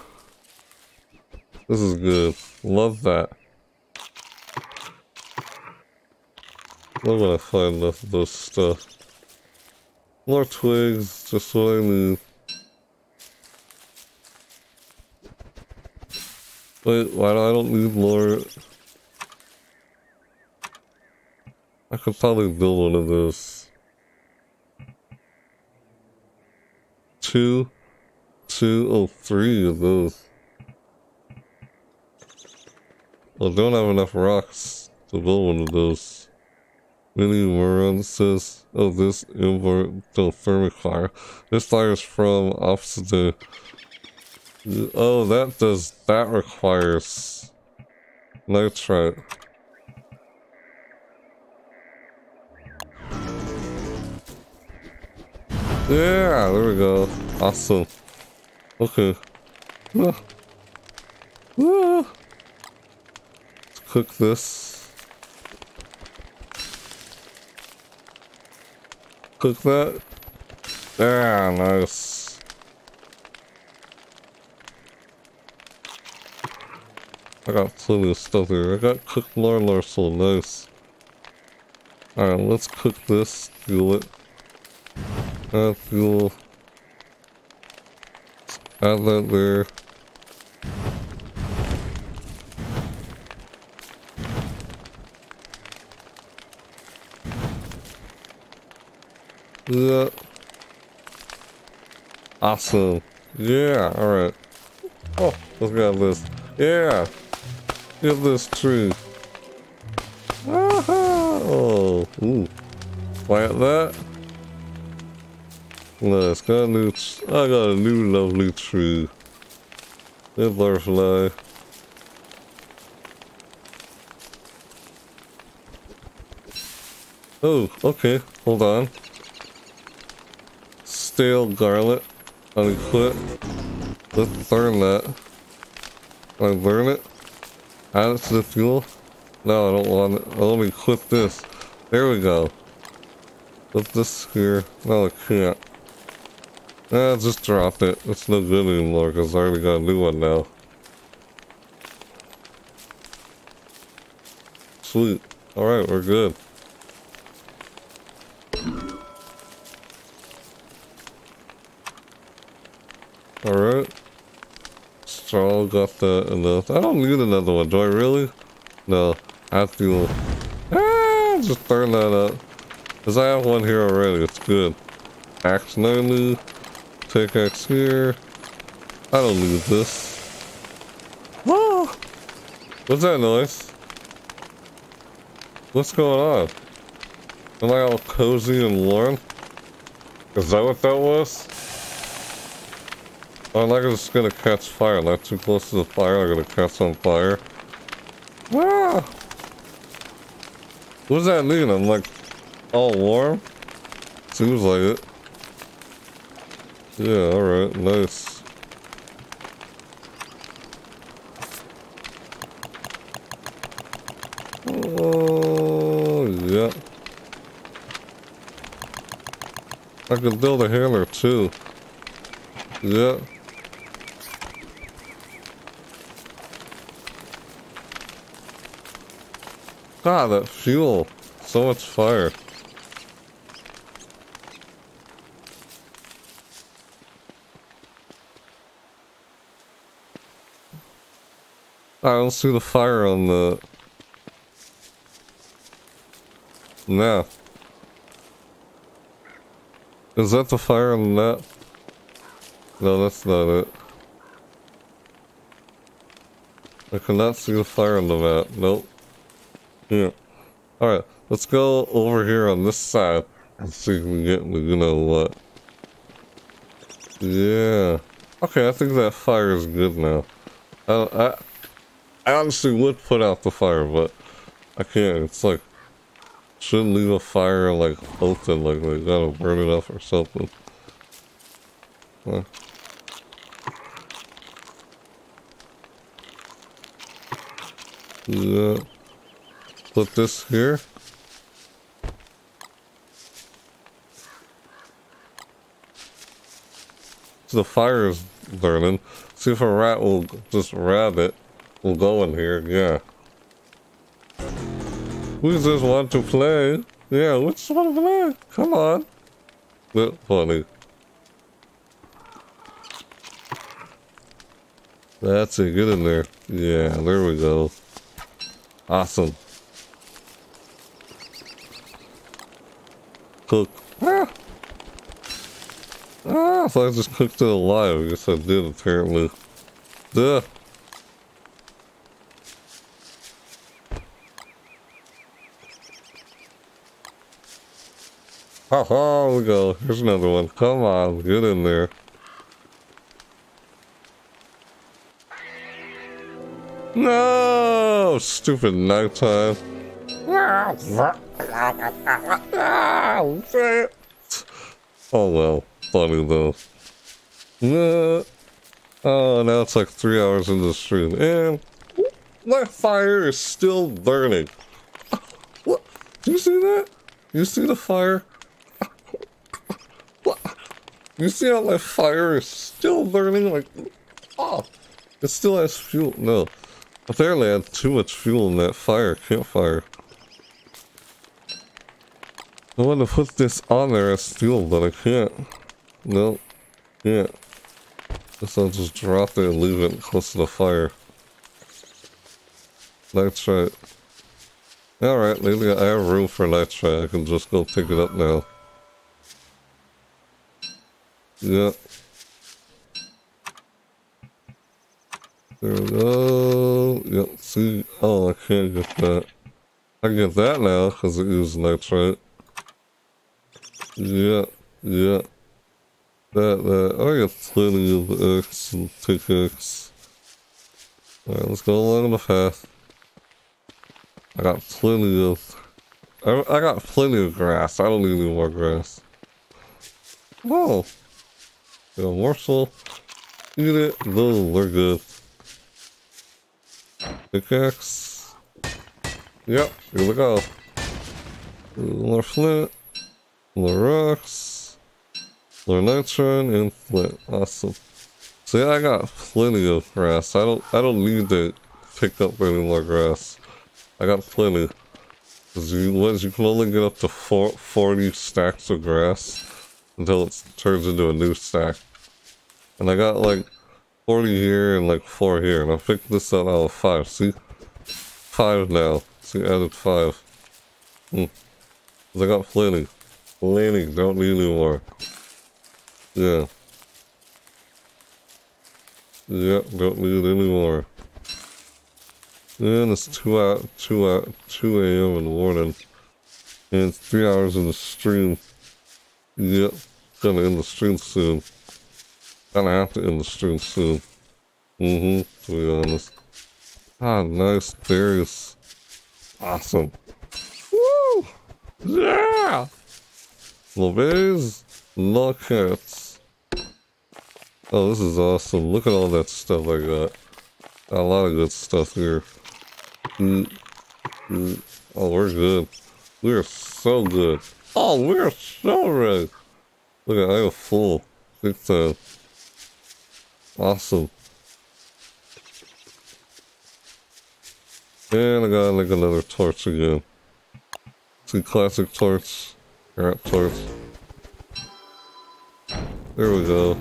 This is good. Love that. We're gonna find this, this stuff. More twigs, just what I need. Wait, why do I don't need more? I could probably build one of those. Two, two, oh, three of those. I don't have enough rocks to build one of those. Mini Moran says, oh, this import the thermic fire. This fire is from Obsidian. Oh, that does, that requires nitrite. Yeah, there we go. Awesome. Okay. Ah. Ah. Let's cook this. Cook that. Yeah, nice. I got plenty of stuff here. I got cooked larlar, so nice. Alright, let's cook this. Fuel it. Add fuel. Add that there. Do that. Awesome. Yeah, alright. Oh, let's grab this. Yeah! Get this tree. Oh, ooh. Plant that. Nice, got a new, I got a new lovely tree. A butterfly. Oh, okay, hold on. Stale garlic. Unequip. Let's learn that. I learn it. Add it to the fuel. No, I don't want it. I want to equip this. There we go. Put this here. No, I can't. Ah, just drop it. It's no good anymore because I already got a new one now. Sweet. Alright, we're good. Alright. Straw, got that enough. I don't need another one. Do I really? No. I feel. Ah, just burn that up. Because I have one here already. It's good. Axe nightly. Pickaxe here. I don't need this. Ah! What's that noise? What's going on? Am I all cozy and warm? Is that what that was? I'm not just gonna catch fire. Not too close to the fire. I'm gonna catch on fire. Ah! What does that mean? I'm like all warm? Seems like it. Yeah, alright, nice. Oh, yeah. I can build a hammer too. Yeah. God, that fuel. So much fire. I don't see the fire on the... Nah. Is that the fire on that? No, that's not it. I cannot see the fire on the map. Nope. Yeah. Alright, let's go over here on this side and see if we can get you know what. Yeah. Okay, I think that fire is good now. I... I I honestly would put out the fire, but I can't. It's like, shouldn't leave a fire like open, like they gotta burn it up or something. Huh. Yeah. Put this here. So the fire is burning. See if a rat will just grab it. We'll go in here, yeah. We just want to play. Yeah, which one of the man? Come on. That's funny. That's it, get in there. Yeah, there we go. Awesome. Cook. Ah! Ah, so I just cooked it alive. I guess I did, apparently. Duh. Ha ha, we go. Here's another one. Come on, get in there. No! Stupid nighttime. Oh well, funny though. Oh, now it's like three hours into the stream, and my fire is still burning. What? Do you see that? You see the fire? You see how my fire is still burning? Like, oh, it still has fuel. No, apparently I had too much fuel in that fire campfire. I want to put this on there as fuel, but I can't. No, can't. Guess I'll just drop it and leave it close to the fire. Nitrite. Alright, maybe I have room for nitrite. I can just go pick it up now. Yep. There we go. Yep, see? Oh, I can't get that. I can get that now, because it uses nitrite. Yeah, yeah. That, that. I got plenty of X and pickaxe. Alright, let's go along the path. I got plenty of... I, I got plenty of grass. I don't need any more grass. Oh! Got a morsel. Eat it. Boom, we're good. Pickaxe. Yep, here we go. More flint. More rocks, more nitrogen, and flint. Awesome. See, I got plenty of grass. I don't, I don't need to pick up any more grass. I got plenty. Cause you, once you can only get up to four, forty stacks of grass until it turns into a new stack. And I got like forty here and like four here. And I picked this up out of five. See, five now. See, added five. Hmm. Cause I got plenty. Landing, don't need any more. Yeah. Yep, don't need any more. And it's two out, two out, two a.m. in the morning, and it's three hours in the stream. Yep, gonna end the stream soon. Gonna have to end the stream soon. Mm-hmm. To be honest. Ah, nice berries. Awesome. Woo! Yeah. No berries, no carrots. Oh, this is awesome. Look at all that stuff I got. Got a lot of good stuff here. Mm, mm. Oh, we're good. We're so good. Oh, we're so red. Look at, I am full. Big time. Awesome. And I gotta make another torch again. See, classic torch. Carrat torch. There we go.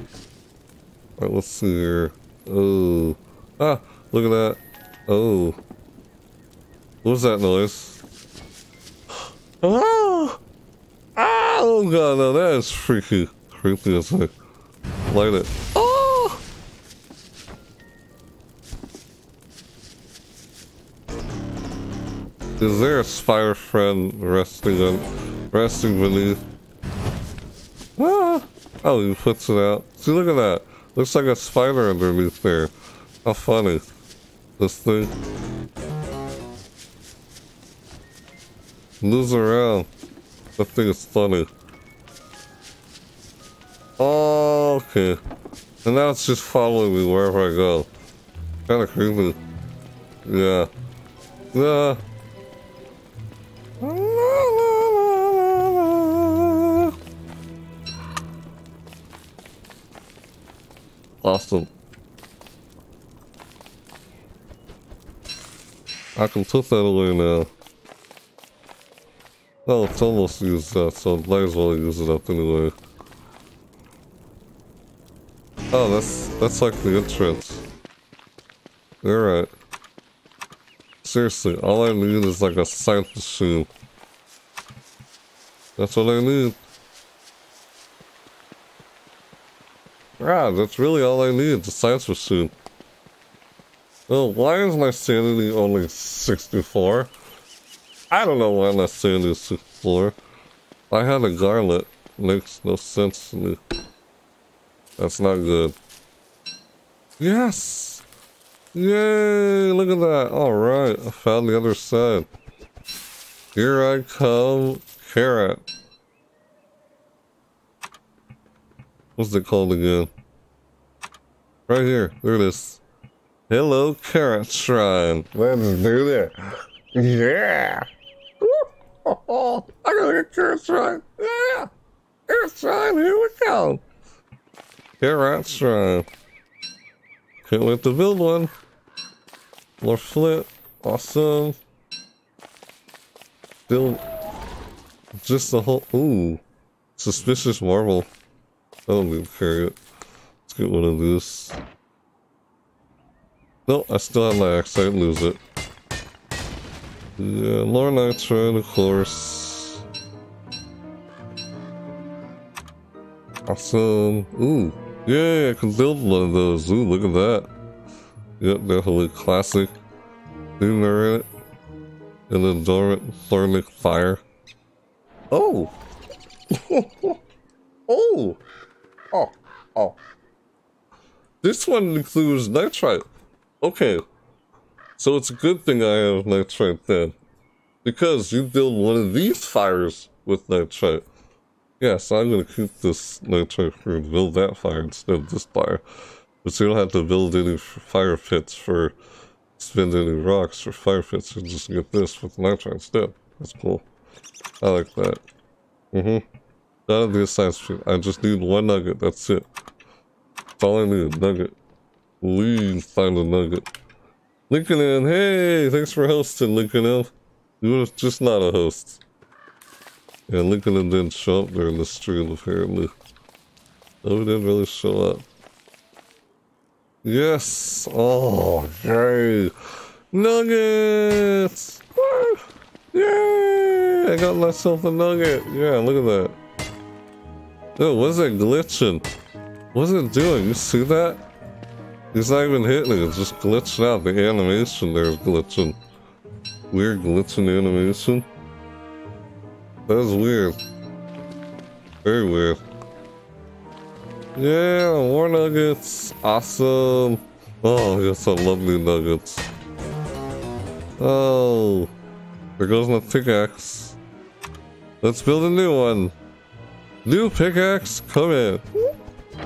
Alright, let's see here. Oh. Ah! Look at that. Oh. What was that noise? Oh! Oh god, no, that is freaky. Creepy as heck. Light it. Oh! Is there a spider friend resting on... resting beneath. Ah. Oh, he puts it out. See, look at that. Looks like a spider underneath there. How funny. This thing. Moves around. That thing is funny. Oh, okay. And now it's just following me wherever I go. Kinda creepy. Yeah. Yeah. Awesome. I can put that away now. No, it's almost used that, so might as well use it up anyway. Oh, that's that's like the entrance. Alright. Seriously, all I need is like a science machine. That's what I need. Ah, that's really all I need, the science machine. Oh, why is my sanity only sixty-four? I don't know why my sanity is sixty-four. I had a garlic. Makes no sense to me. That's not good. Yes! Yay! Look at that. Alright, I found the other side. Here I come, Carrat. What's it called again? Right here. There it is. Hello, Carrat Shrine. Let's do this. Yeah! I gotta get Carrat Shrine. Yeah! Carrat Shrine, here we go. Carrat Shrine. Can't wait to build one. More flint. Awesome. Build just the whole. Ooh. Suspicious marble. I don't need to carry it. Let's get one of these. No, I still have my axe. I didn't lose it. Yeah, more nitrate, of course. Awesome. Ooh. Yay, I can build one of those. Ooh, look at that. Yep, definitely classic. Ignorant. And then dormant thermic fire. Oh! Oh! Oh, oh. This one includes nitrite. Okay. So it's a good thing I have nitrite then. Because you build one of these fires with nitrite. Yeah, so I'm going to keep this nitrite here and build that fire instead of this fire. But you don't have to build any fire pits for... spend any rocks for fire pits. You just get this with nitrite instead. That's cool. I like that. Mm-hmm. That'll be a science machine. I just need one nugget. That's it. That's all I need. Nugget. Please find a nugget. Lincoln Elf. Hey, thanks for hosting, Lincoln Elf. You were just not a host. Yeah, Lincoln Elf didn't show up during the stream, apparently. No, he didn't really show up. Yes. Oh, yay. Nuggets. Woo! Yay. I got myself a nugget. Yeah, look at that. Yo, what's it glitching? What's it doing? You see that? It's not even hitting it, it's just glitching out. The animation there is glitching. Weird glitching animation. That is weird. Very weird. Yeah, more nuggets. Awesome. Oh, yes, I love new nuggets. Oh. There goes my pickaxe. Let's build a new one. New pickaxe, come in.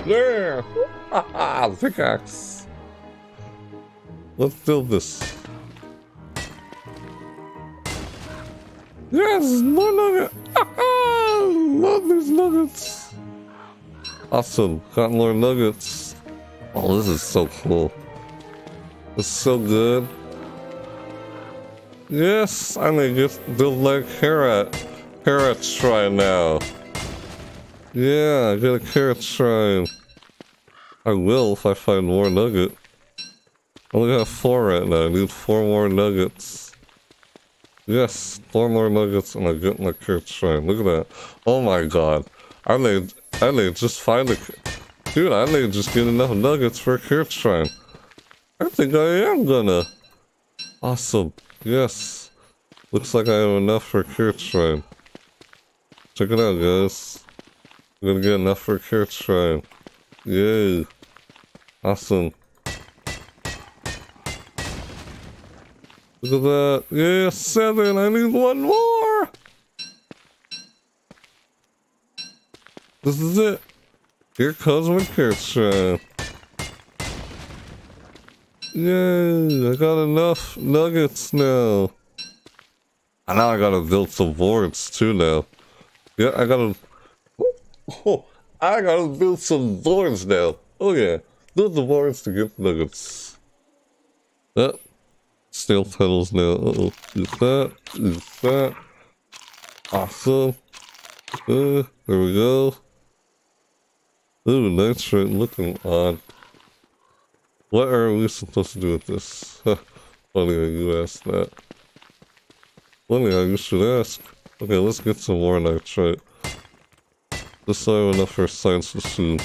Yeah! Haha, pickaxe. Let's build this. Yes, more nuggets. Haha, love these nuggets. Awesome, got more nuggets. Oh, this is so cool. It's so good. Yes, I'm gonna get build like Carrat. Carrat Shrine now. Yeah, I got a Carrat Shrine. I will if I find more nugget. I only have four right now. I need four more nuggets. Yes, four more nuggets and I get my Carrat Shrine. Look at that. Oh my god. I may, I may just find a... Dude, I may just get enough nuggets for a Carrat Shrine. I think I am gonna. Awesome. Yes. Looks like I have enough for a Carrat Shrine. Check it out, guys. I'm gonna get enough for a Carrat Shrine. Yay. Awesome. Look at that. Yeah, seven. I need one more. This is it. Here comes my Carrat Shrine. Yay. I got enough nuggets now. And now I gotta build some boards too now. Yeah, I gotta... Oh, I gotta build some boards now. Oh yeah, build the boards to get nuggets. That. Snail petals now. Uh oh, use that, use that. Awesome. Uh, there we go. Ooh, that's right, looking odd. What are we supposed to do with this? Huh, funny how you asked that. Funny how you should ask. Okay, let's get some more knives, right? This I have enough for a science machine.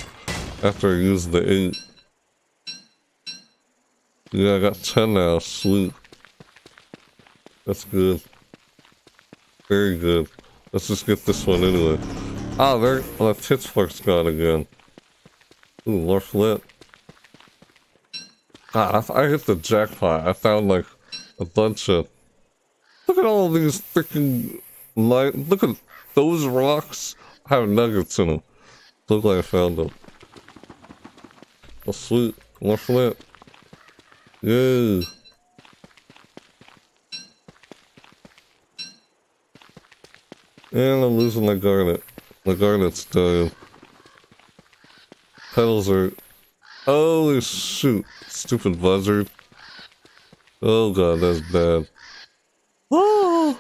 After I use the eight. Yeah, I got ten now, sweet. That's good. Very good. Let's just get this one anyway. Ah, there, oh, that pitch fork's gone again. Ooh, more flint. Ah, I, I hit the jackpot. I found like a bunch of... Look at all these freaking... Light. Look at those rocks. I have nuggets in them. Look like I found them. Oh, sweet. More flint. Yay. And I'm losing my garnet. My garnet's dying. Petals are... Holy shoot. Stupid buzzard. Oh god, that's bad. Oh!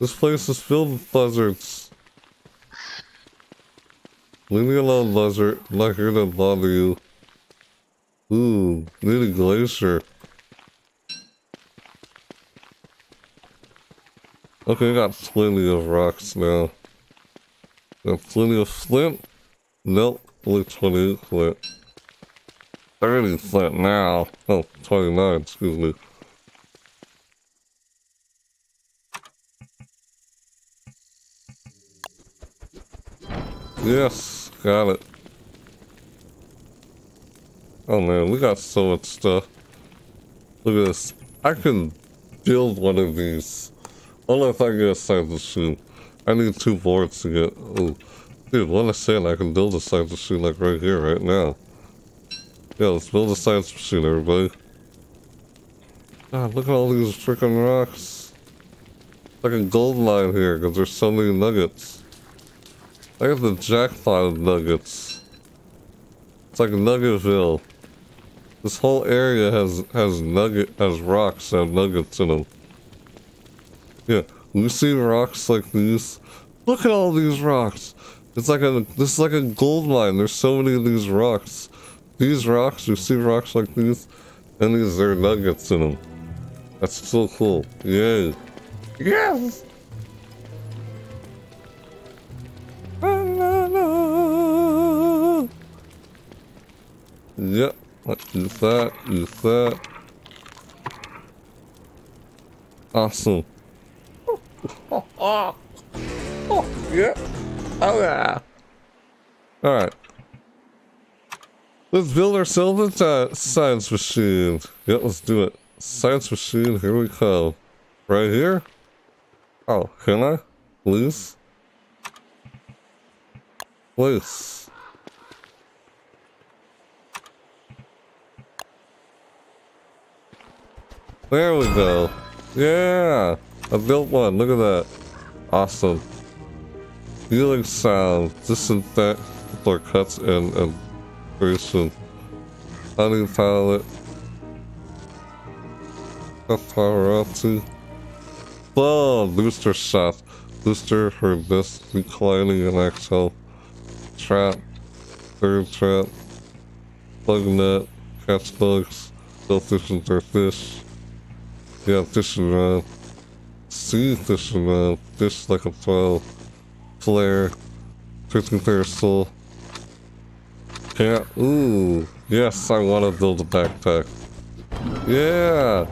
This place is filled with buzzards. Leave me alone, buzzard. I'm not here to bother you. Ooh, need a glacier. Okay, I got plenty of rocks now. Got plenty of flint? Nope, only twenty-eight flint. thirty flint now. Oh, twenty-nine, excuse me. Yes, got it. Oh man, we got so much stuff. Look at this. I can build one of these. Only if I get a science machine. I need two boards to get. Ooh. Dude, what I said, I can build a science machine like right here, right now. Yeah, let's build a science machine, everybody. God, look at all these freaking rocks. Like a gold mine here, because there's so many nuggets. I got the jackpot of nuggets. It's like Nuggetville. This whole area has has nugget has rocks that have nuggets in them. Yeah, we see rocks like these. Look at all these rocks. It's like a this is like a gold mine. There's so many of these rocks. These rocks, you see rocks like these, and these there are nuggets in them. That's so cool. Yay! Yes. Yep, use that, use that. Awesome. Oh, oh. Oh, yeah. Oh, yeah. Alright. Let's build ourselves a science machine. Yep, let's do it. Science machine, here we come. Right here? Oh, can I? Please? Please. There we go. Yeah! I built one. Look at that. Awesome. Healing sound. Disinfect for cuts and and creation. Honey palette. Paparazzi. Boom! Booster shot. Booster her best declining and exhale. Trap. Third trap. Bug net. Catch bugs. Go fishing their fish. Yeah, fishing rod. Sea fishing rod. Fish like a foul. Flare. Fishing parasol. Yeah. Ooh. Yes, I want to build a backpack. Yeah.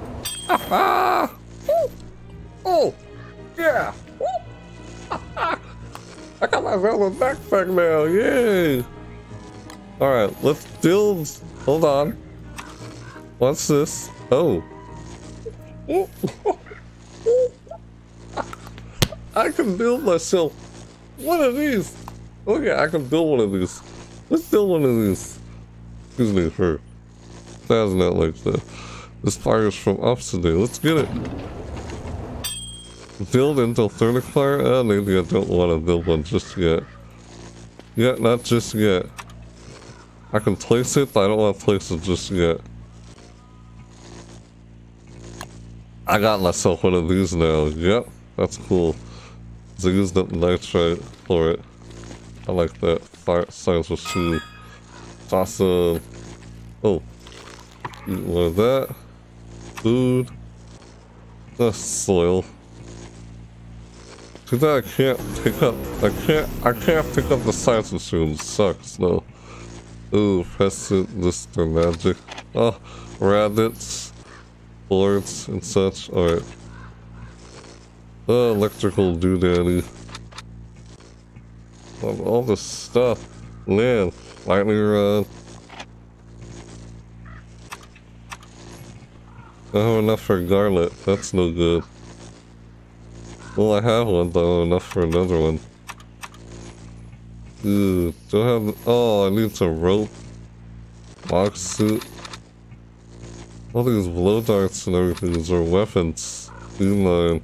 Ah -ha! Oh. Yeah. I got myself a backpack now. Yay. All right. Let's build. Hold on. What's this? Oh. I can build myself one of these. Oh yeah, I can build one of these. Let's build one of these. Excuse me for that's not like that. This fire is from up today. Let's get it. Build until thermic fire? Oh, maybe I don't want to build one just yet. Yeah, not just yet. I can place it, but I don't want to place it just yet. I got myself one of these now. Yep, that's cool. They used up nitro for it. I like that. Science was true. Awesome. Oh. Eat one of that. Food. The soil. Too bad I can't pick up. I can't. I can't pick up the science machine. Sucks though. Ooh, precedent, lister, magic. Oh, rabbits, boards, and such. All right. Oh, electrical doodaddy. All, all this stuff. Land, lightning rod. I don't have enough for garlic. That's no good. Well, I have one, but I don't have enough for another one. Ooh, do I have... Oh, I need some rope. Box suit. All these blow darts and everything are weapons. Beeline.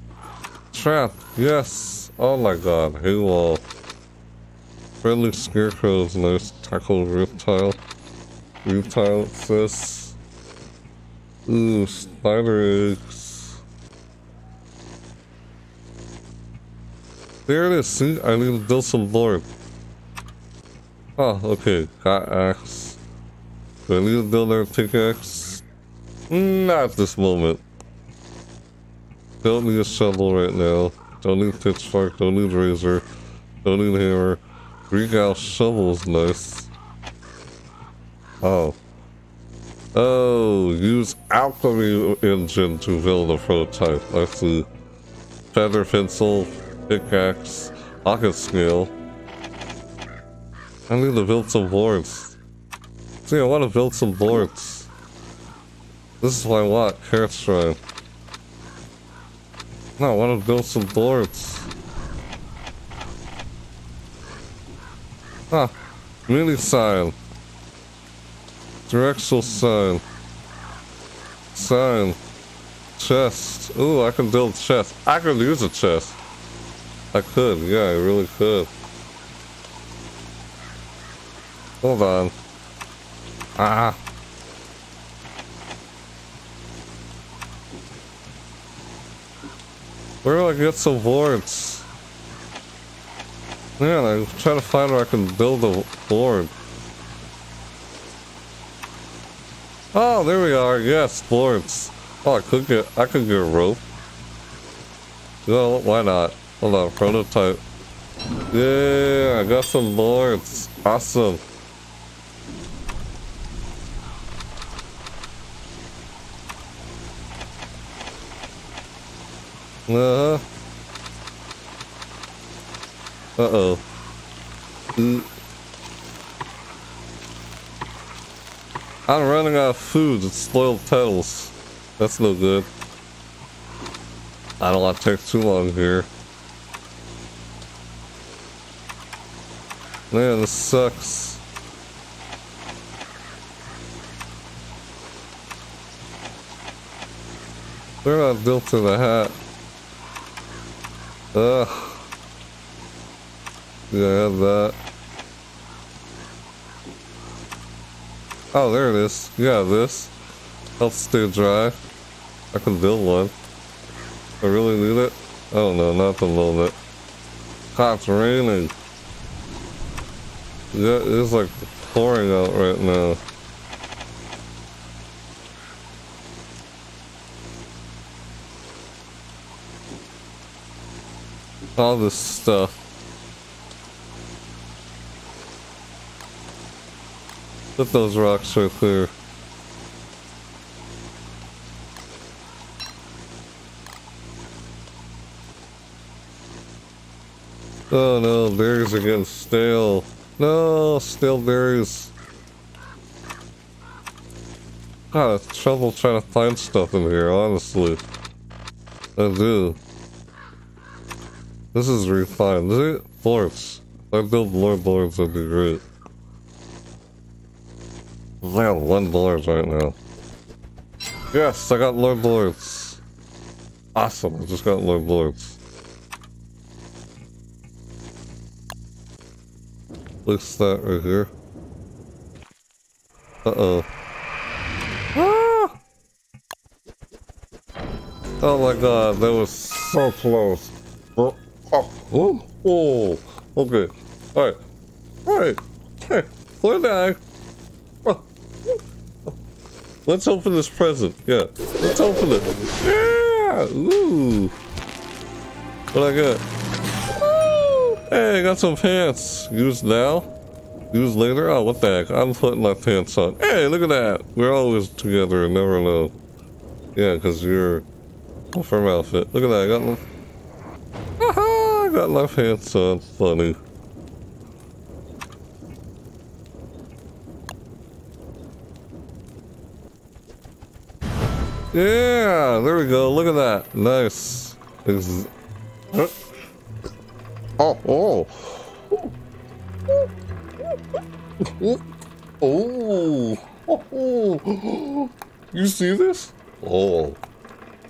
Trap! Yes! Oh my god, haywall. Friendly scarecrow is nice. Tackle reptile. Reptile, sis. Ooh, spider eggs. There it is, see? I need to build some lore. Oh, okay. Got axe. Do I need to build our pickaxe? Not at this moment. Don't need a shovel right now. Don't need pitchfork. Don't need razor. Don't need hammer. Regal shovel is nice. Oh. Oh, use alchemy engine to build a prototype. I see. Feather pencil, pickaxe, pocket scale. I need to build some boards. See, I want to build some boards. This is what I want, Carrat Shrine. No, I want to build some boards. Ah, mini sign. Directional sign. Sign. Chest. Ooh, I can build chest. I could use a chest. I could, yeah, I really could. Hold on. Ah. Where do I get some boards? Man, I'm trying to find where I can build a board. Oh, there we are. Yes, boards. Oh, I could get, I could get a rope. Well, why not? Hold on, prototype. Yeah, I got some boards. Awesome. Uh-huh. Uh-oh. Mm. I'm running out of food and spoiled petals. That's no good. I don't want to take too long here. Man, this sucks. Where am I built to the hat? Ugh. Yeah, I have that. Oh, there it is. Yeah, this helps stay dry. I can build one. I really need it. Oh no, not the moment. It's raining. Yeah, it is like pouring out right now. All this stuff. Put those rocks right there. Oh no, berries are getting stale. No, stale berries. God, it's trouble trying to find stuff in here, honestly. I do. This is refined. Is it? Boards. If I build more boards, that'd be great. I got one board right now. Yes, I got more boards. Awesome, I just got more boards. Place that right here. Uh-oh. Ah! Oh my god, that was so close. Oh. Oh. Oh. Okay. All right. All right. Hey. We're back. Oh. Let's open this present. Yeah. Let's open it. Yeah. Ooh. What I got? Ooh. Hey, I got some pants. Use now. Use later. Oh, what the heck? I'm putting my pants on. Hey, look at that. We're always together. You never know. Yeah, because you're a firm outfit. Look at that. I got my... Aha! I got my pants on. Funny. Yeah, there we go. Look at that. Nice. Is... Huh? Oh, oh. Oh. Oh. You see this? Oh.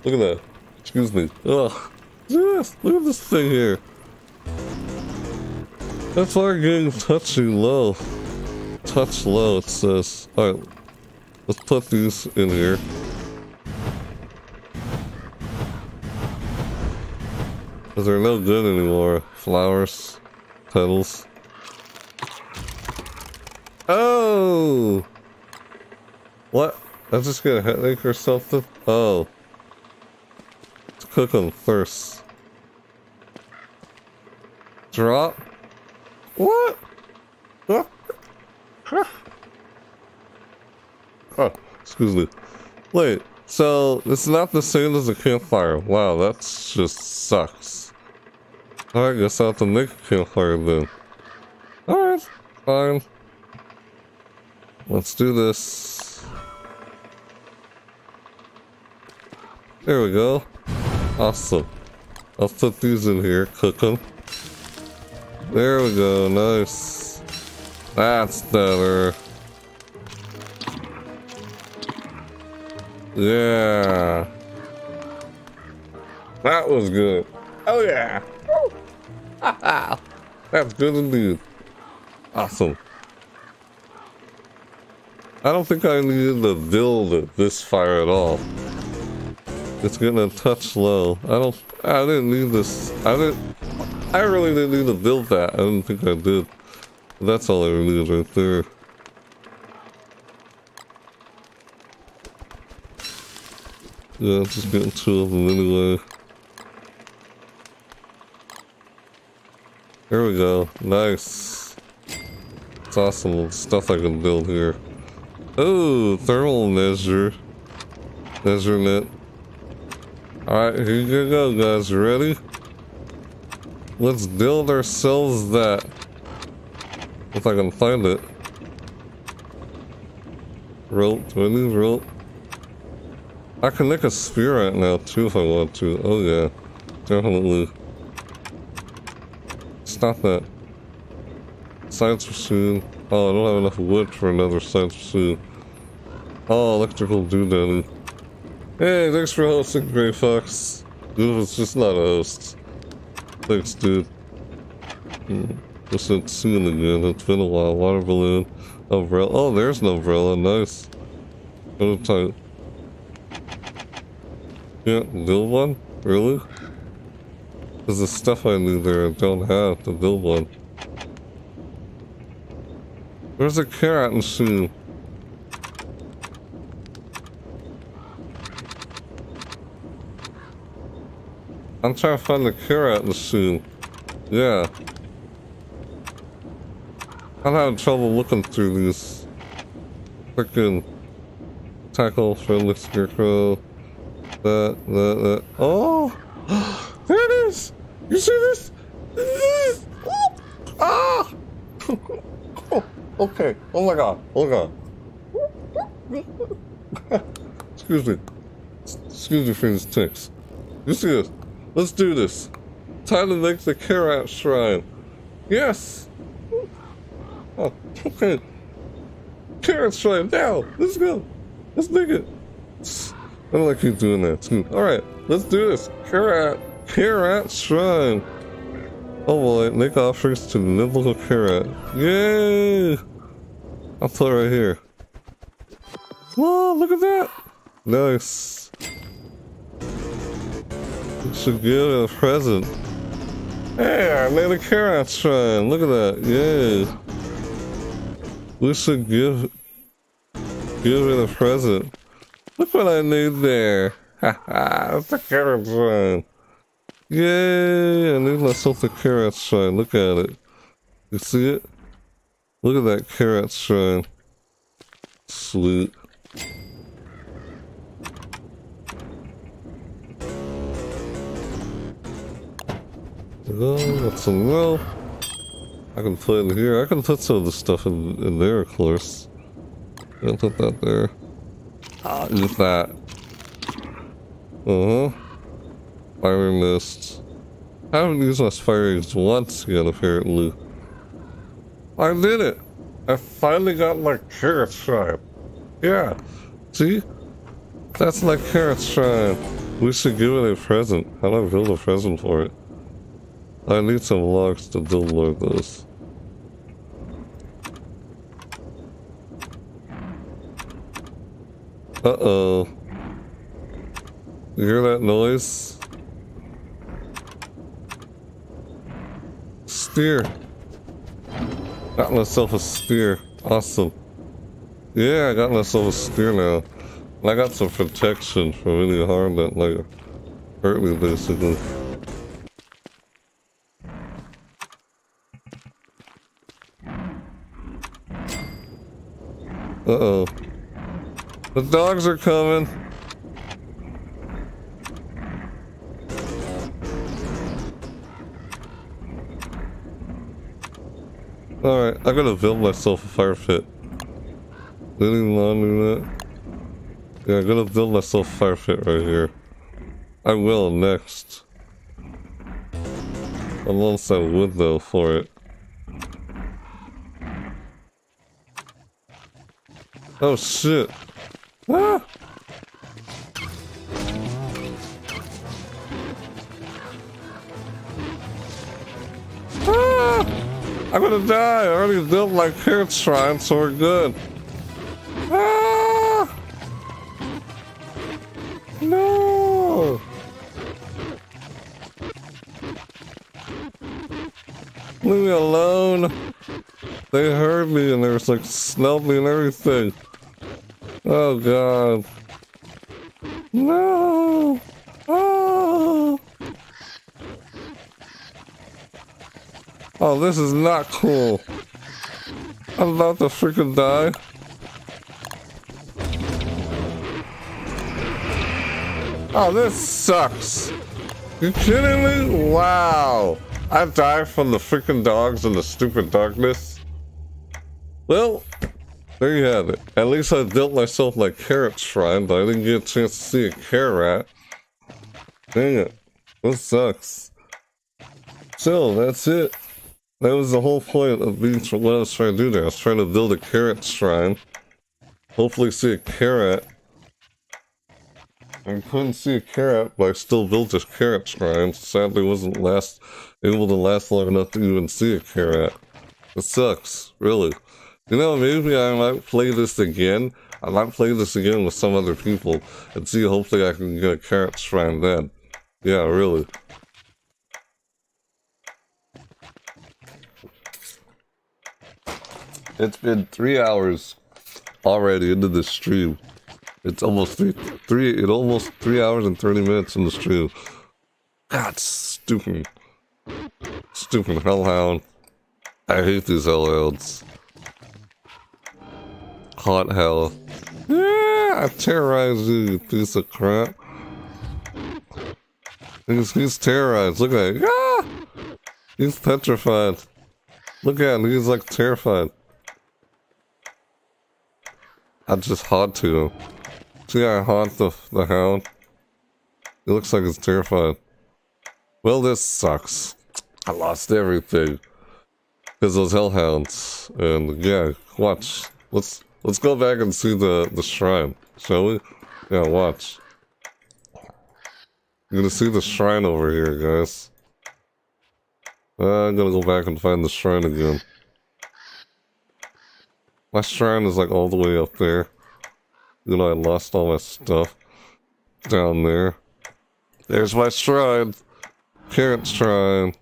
Look at that. Excuse me. Ugh. Look at this. Look at this thing here. That's our game, touching low. Touch low, it says. Alright. Let's put these in here. Because they're no good anymore. Flowers, petals. Oh! What? I just got a headache or something? Oh. Let's cook them first. Drop? What? Huh? Huh? Oh, excuse me. Wait. So, it's not the same as a campfire. Wow, that just sucks. Alright, guess I'll have to make a campfire then. Alright, fine. Let's do this. There we go. Awesome. I'll put these in here, cook them. There we go, nice. That's better. Yeah. That was good. Oh yeah. That's good indeed. Awesome. I don't think I needed to build this fire at all. It's gonna touch low. I don't I didn't need this. I didn't I really didn't need to build that. I didn't think I did. That's all I needed right there. Yeah, I'm just getting two of them anyway. There we go. Nice. It's awesome stuff I can build here. Oh, thermal measure. Measurement. Alright, here you go, guys. Ready? Let's build ourselves that. If I can find it. Rope. Do I need rope? I can make a spear right now, too, if I want to. Oh, yeah. Definitely. Stop that. Science machine. Oh, I don't have enough wood for another science machine. Oh, electrical doodaddy. Hey, thanks for hosting, Grey Fox. Dude, it's just not a host. Thanks, dude. Just didn't see it again. It's been a while. Water balloon. Umbrella. Oh, there's an umbrella. Nice. Prototype. Can't build one? Really? There's the stuff I need there I don't have to build one. Where's a carrot machine? I'm trying to find the carrot machine. Yeah. I'm having trouble looking through these. Freaking tackle, friendly scarecrow. That, that, that. Oh! There it is! You see this? This! Oh. Ah! Oh, okay. Oh my god. Oh my god. Excuse me. Excuse me for these ticks. You see this? Let's do this. Time to make the Carrat Shrine. Yes! Oh, okay. Carrat Shrine now! Let's go! Let's make it! I don't like you doing that too. Alright, let's do this. Carrat. Carrat Shrine. Oh boy, make offerings to the mythical Carrat. Yay! I'll put it right here. Whoa, look at that! Nice. You should give it a present. Hey, I made a carrot shrine. Look at that. Yeah. We should give give it a present. Look what I need there. Haha, it's a carrot shrine. Yay! I need myself a carrot shrine. Look at it. You see it? Look at that carrot shrine. Sweet. Oh, that's some rope. I can put it here. I can put some of the stuff in, in there, of course. I'll put that there. Use that. Uh huh. Fiery mist. I haven't used my firings once yet, apparently. I did it! I finally got my carrot shrine. Yeah. See? That's my carrot shrine. We should give it a present. How do I build a present for it? I need some logs to download those. Uh-oh. You hear that noise? Steer. Got myself a spear. Awesome. Yeah, I got myself a spear now. And I got some protection from any harm that might hurt me, basically. Uh-oh. The dogs are coming. Alright, I gotta build myself a fire pit. Leading laundry net. Yeah, I gotta build myself a fire pit right here. I will next. Unless I would though for it. Oh shit! Ah! Ah! I'm gonna die! I already built my carrot shrine, so we're good. Ah! No! Leave me alone! They heard me and they were like smelled me and everything. Oh god. No! Oh! Oh, this is not cool. I'm about to freaking die. Oh, this sucks. You kidding me? Wow. I died from the freaking dogs in the stupid darkness. Well, there you have it. At least I built myself my carrot shrine, but I didn't get a chance to see a carrat. Dang it. This sucks. So, that's it. That was the whole point of being what I was trying to do there. I was trying to build a carrot shrine. Hopefully see a carrat. I couldn't see a carrat, but I still built a carrot shrine. Sadly, wasn't last able to last long enough to even see a carrat. It sucks, really. You know, maybe I might play this again. I might play this again with some other people and see, hopefully I can get a carrot shrine then. Yeah, really. It's been three hours already into this stream. It's almost three, three, it almost three hours and thirty minutes in the stream. God, stupid. Stupid hellhound. I hate these hellhounds. Hot hell. Yeah, I terrorized you, you piece of crap. He's, he's terrorized. Look at him. Ah! He's petrified. Look at him. He's like terrified. I just hot to him. See, I haunt the, the hound. He looks like he's terrified. Well, this sucks. I lost everything. Because those hellhounds. And yeah, watch. Let's... Let's go back and see the, the shrine, shall we? Yeah, watch. You're gonna see the shrine over here, guys. Uh, I'm gonna go back and find the shrine again. My shrine is like all the way up there. You know, I lost all my stuff down there. There's my shrine! Carrot shrine.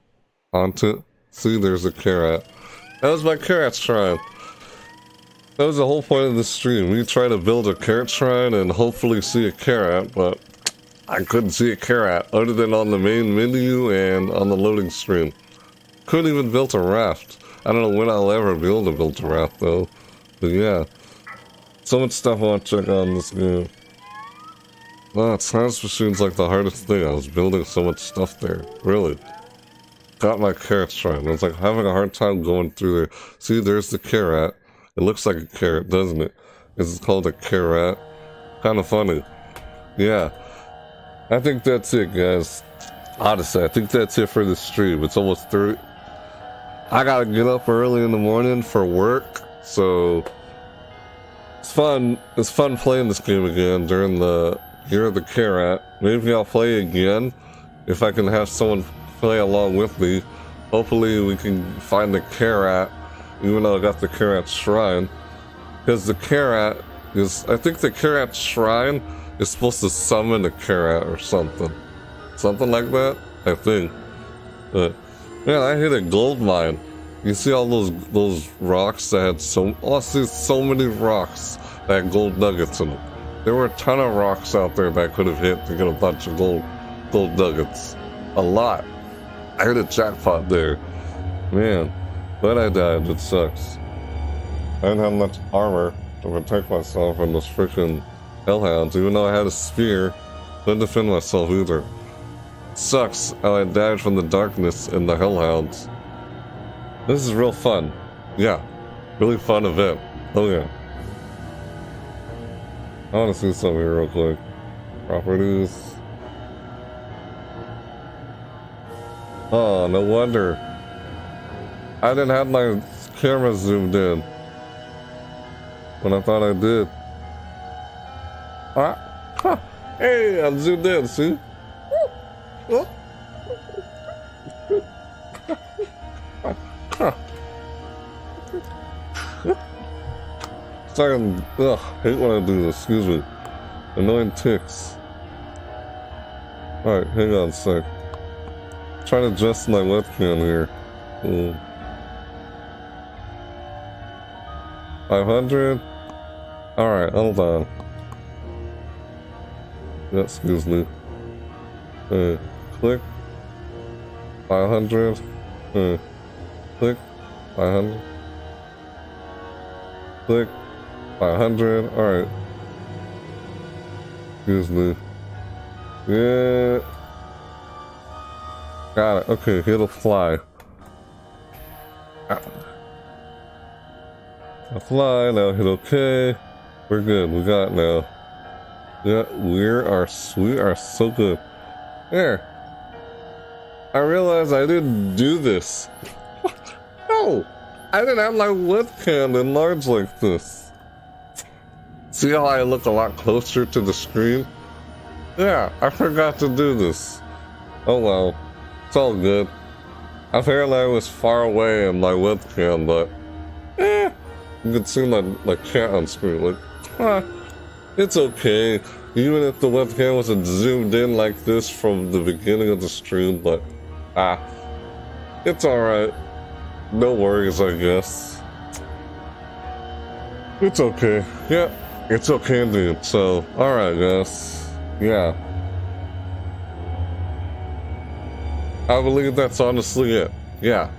Onto, see, there's a Carrat. That was my Carrat shrine. That was the whole point of the stream. We try to build a Carrat shrine and hopefully see a Carrat, but I couldn't see a Carrat other than on the main menu and on the loading screen. Couldn't even build a raft. I don't know when I'll ever be able to build a raft though. But yeah, so much stuff I want to check out in this game. Oh, Times Machine's like the hardest thing. I was building so much stuff there. Really. Got my Carrat shrine. I was like having a hard time going through there. See, there's the Carrat. It looks like a carrot, doesn't it? It's called a Carrat. Kind of funny. Yeah. I think that's it, guys. Honestly, I think that's it for the stream. It's almost three. I gotta get up early in the morning for work, so it's fun. It's fun playing this game again during the Year of the Carrat. Maybe I'll play again if I can have someone play along with me. Hopefully we can find the Carrat, even though I got the Carrat shrine, because the Carrat is, I think the Carrat shrine is supposed to summon a Carrat or something. Something like that, I think. But man, I hit a gold mine. You see all those those rocks that had so oh, see so many rocks that had gold nuggets in them. There were a ton of rocks out there that I could have hit to get a bunch of gold gold nuggets. A lot. I hit a jackpot there. Man, but I died. It sucks. I didn't have much armor to protect myself from those freaking hellhounds. Even though I had a spear, couldn't defend myself either. Sucks how I died from the darkness and the hellhounds. This is real fun. Yeah, really fun event. Oh yeah. I want to see something here real quick. Properties. Oh, no wonder I didn't have my camera zoomed in when I thought I did. Ah, huh. Hey, I'm zoomed in, see? Oh. I can, ugh, hate when I do this, excuse me. Annoying ticks. Alright, hang on a sec. I'm trying to adjust my webcam here. Mm. five hundred? Alright, hold on. Yeah, excuse me. Hey, click. five hundred. Hey, click. five hundred. Click. five hundred, alright. Excuse me. Yeah. Got it, okay, hit a fly. A fly, now hit okay. We're good, we got it now. Yeah, we are sweet, are so good. There. I realized I didn't do this. No! I didn't have my webcam enlarged like this. See how I look a lot closer to the screen? Yeah, I forgot to do this. Oh well, it's all good. Apparently I was far away in my webcam, but eh, you can see my, my cat on screen. Like, ah, it's okay, even if the webcam wasn't zoomed in like this from the beginning of the stream, but ah, it's alright. No worries, I guess. It's okay, yeah. It's okay, dude. So, alright, guys. Yeah. I believe that's honestly it. Yeah.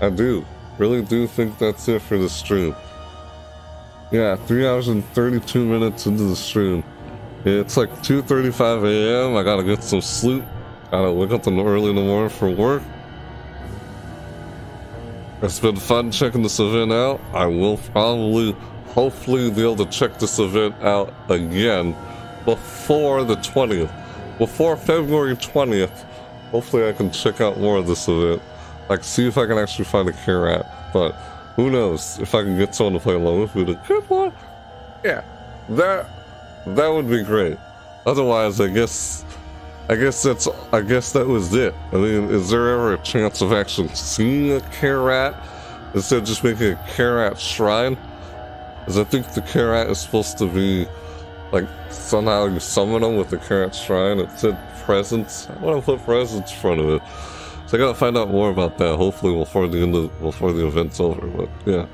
I do. Really do think that's it for the stream. Yeah, three hours and thirty-two minutes into the stream. It's like two thirty-five a m I gotta get some sleep. Gotta wake up early in the morning for work. It's been fun checking this event out. I will probably... hopefully be able to check this event out again before the twentieth. Before February twentieth, hopefully I can check out more of this event. Like, see if I can actually find a Carrat. But who knows if I can get someone to play along with me. Good one. Yeah, that that would be great. Otherwise, I guess I guess that's I guess that was it. I mean, is there ever a chance of actually seeing a Carrat instead of just making a Carrat shrine? Because I think the Carrat is supposed to be, like, somehow you summon them with the Carrat shrine. It said presents. I want to put presents in front of it. So I gotta find out more about that. Hopefully before the end of, before the event's over. But yeah,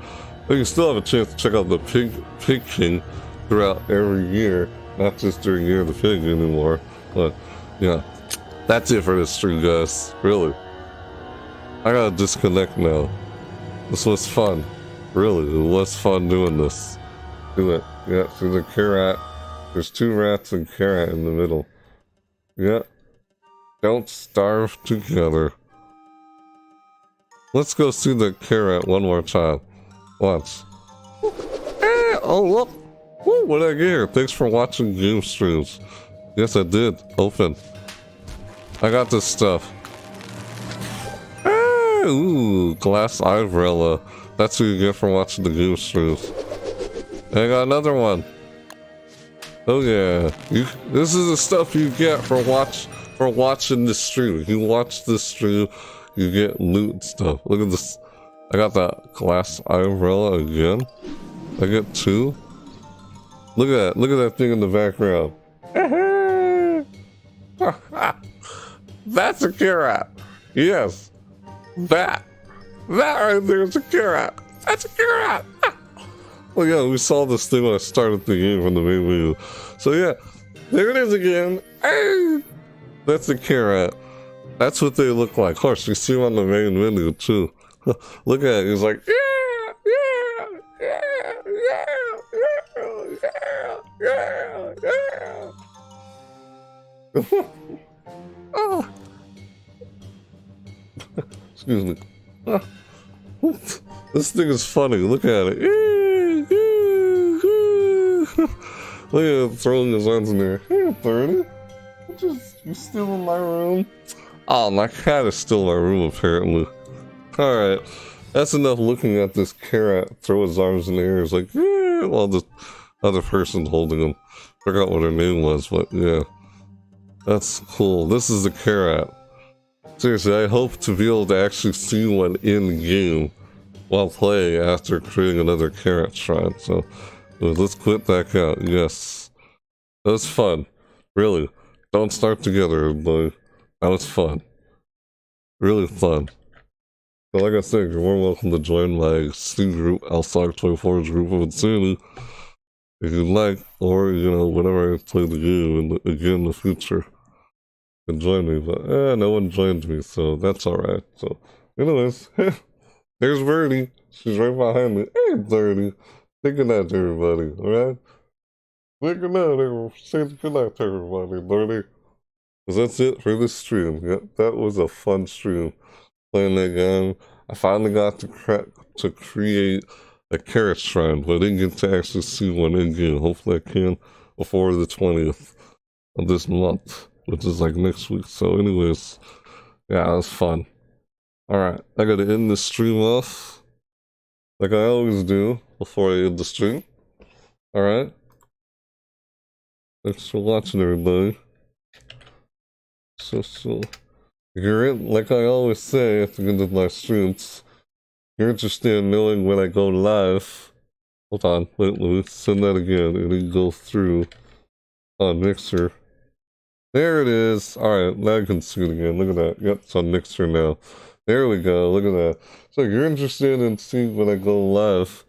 but you still have a chance to check out the pig pig throughout every year, not just during Year of the Pig anymore. But yeah, that's it for this stream, guys. Really, I gotta disconnect now. This was fun. Really, it was fun doing this. Do it. Yeah, through the Carrat. There's two rats and Carrat in the middle. Yeah. Don't Starve Together. Let's go see the Carrat one more time. Watch. Hey, oh, look. Woo, what did I get here? Thanks for watching game streams. Yes, I did. Open. I got this stuff. Hey, ooh, glass umbrella. That's what you get for watching the game streams. I got another one. Oh yeah, you, this is the stuff you get for watch for watching the stream. You watch this stream, you get loot stuff. Look at this. I got that glass umbrella again. I get two. Look at that. Look at that thing in the background. That's a carrat. Yes, that that right there is a carrat. That's a carrat. Well, yeah, we saw this thing when I started the game from the main menu. So yeah, there it is again. Hey! That's the Carrat. That's what they look like. Of course, you see them on the main menu too. Look at it. He's like, yeah, yeah, yeah, yeah, yeah, yeah, yeah, yeah. Oh. Excuse me. Oh. This thing is funny. Look at it. Look at him throwing his arms in there. Hey, Birdie. You just, you're still in my room. Oh, my cat is still in my room, apparently. Alright. That's enough looking at this carrat throw his arms in the air. It's like, yeah, while the other person holding him. Forgot what her name was, but yeah. That's cool. This is the carrat. Seriously, I hope to be able to actually see one in game while playing after creating another carrat shrine. So let's quit back out. Yes, that was fun. Really, Don't Starve Together, everybody. That was fun. Really fun. So like I said, you're more welcome to join my Steam group, Alsonic twenty-four's group of insanity, if you like, or you know, whenever I play the game and again in the future. Join me, but eh, no one joined me, so that's all right. So anyways, there's Birdie. She's right behind me. Hey, Birdie. Say goodnight to everybody, all right? Say goodnight, everybody. Say goodnight to everybody, Birdie. Because that's it for this stream. Yep, that was a fun stream playing that game. I finally got to, crack, to create a carrat shrine, but I didn't get to actually see one in game. Hopefully I can before the twentieth of this month, which is like next week. So anyways, yeah, that was fun. All right, I gotta end this stream off like I always do before I end the stream. All right, thanks for watching, everybody. So, so, if you're in, like I always say at the end of my streams, if you're interested in knowing when I go live, hold on, wait, let me send that again, and then go through on Mixer. There it is. Alright, now you can see it again. Look at that. Yep, it's on Mixer now. There we go. Look at that. So if you're interested in seeing when I go live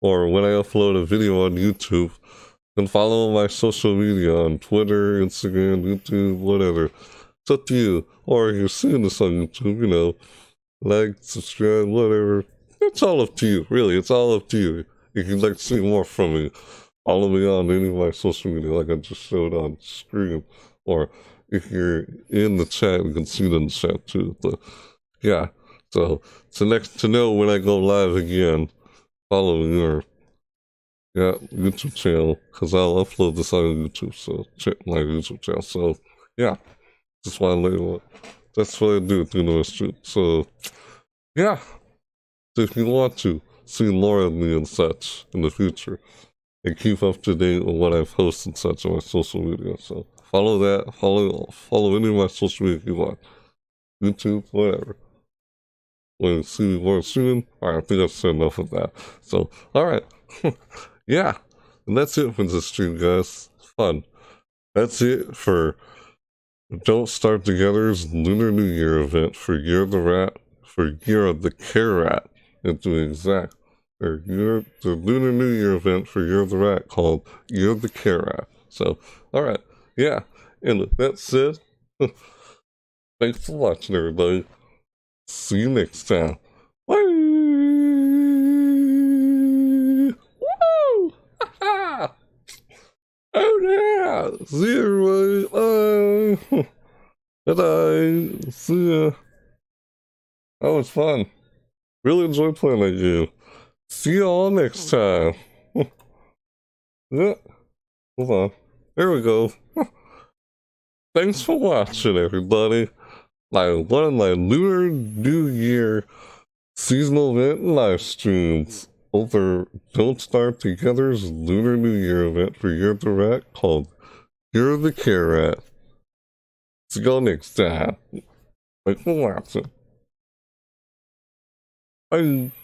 or when I upload a video on YouTube, you can follow my social media on Twitter, Instagram, YouTube, whatever. It's up to you. Or if you're seeing this on YouTube, you know, like, subscribe, whatever. It's all up to you, really. It's all up to you. If you'd like to see more from me, follow me on any of my social media like I just showed on screen. Or if you're in the chat, you can see it in the chat too. But yeah, so to next to know when I go live again, follow your yeah YouTube channel because I'll upload this on YouTube. So check my YouTube channel. So yeah, just want to label it. That's what I do through the street. So yeah, so if you want to see more of me and such in the future, and keep up to date on what I post and such on my social media. So. Follow that, follow follow any of my social media if you want. YouTube, whatever. When you see me more soon, alright, I think I've said enough of that. So, alright. Yeah. And that's it for this stream, guys. Fun. That's it for Don't Starve Together's Lunar New Year event for Year of the Rat, for Year of the Carrat, into exact, or Year, the Lunar New Year event for Year of the Rat called Year of the Carrat. So, alright, yeah, and with that said, thanks for watching, everybody. See you next time. Woo! Woo! Ha ha! Oh yeah! See you, everybody! Bye! Bye-bye! See ya! That was fun. Really enjoyed playing that game. See y'all next time. Yeah. Hold on. There we go. Thanks for watching, everybody. I won my Lunar New Year seasonal event live streams over Don't Starve Together's Lunar New Year event for Year of the Rat called Year of the Carrat. See y'all next time. Thanks for watching. Bye.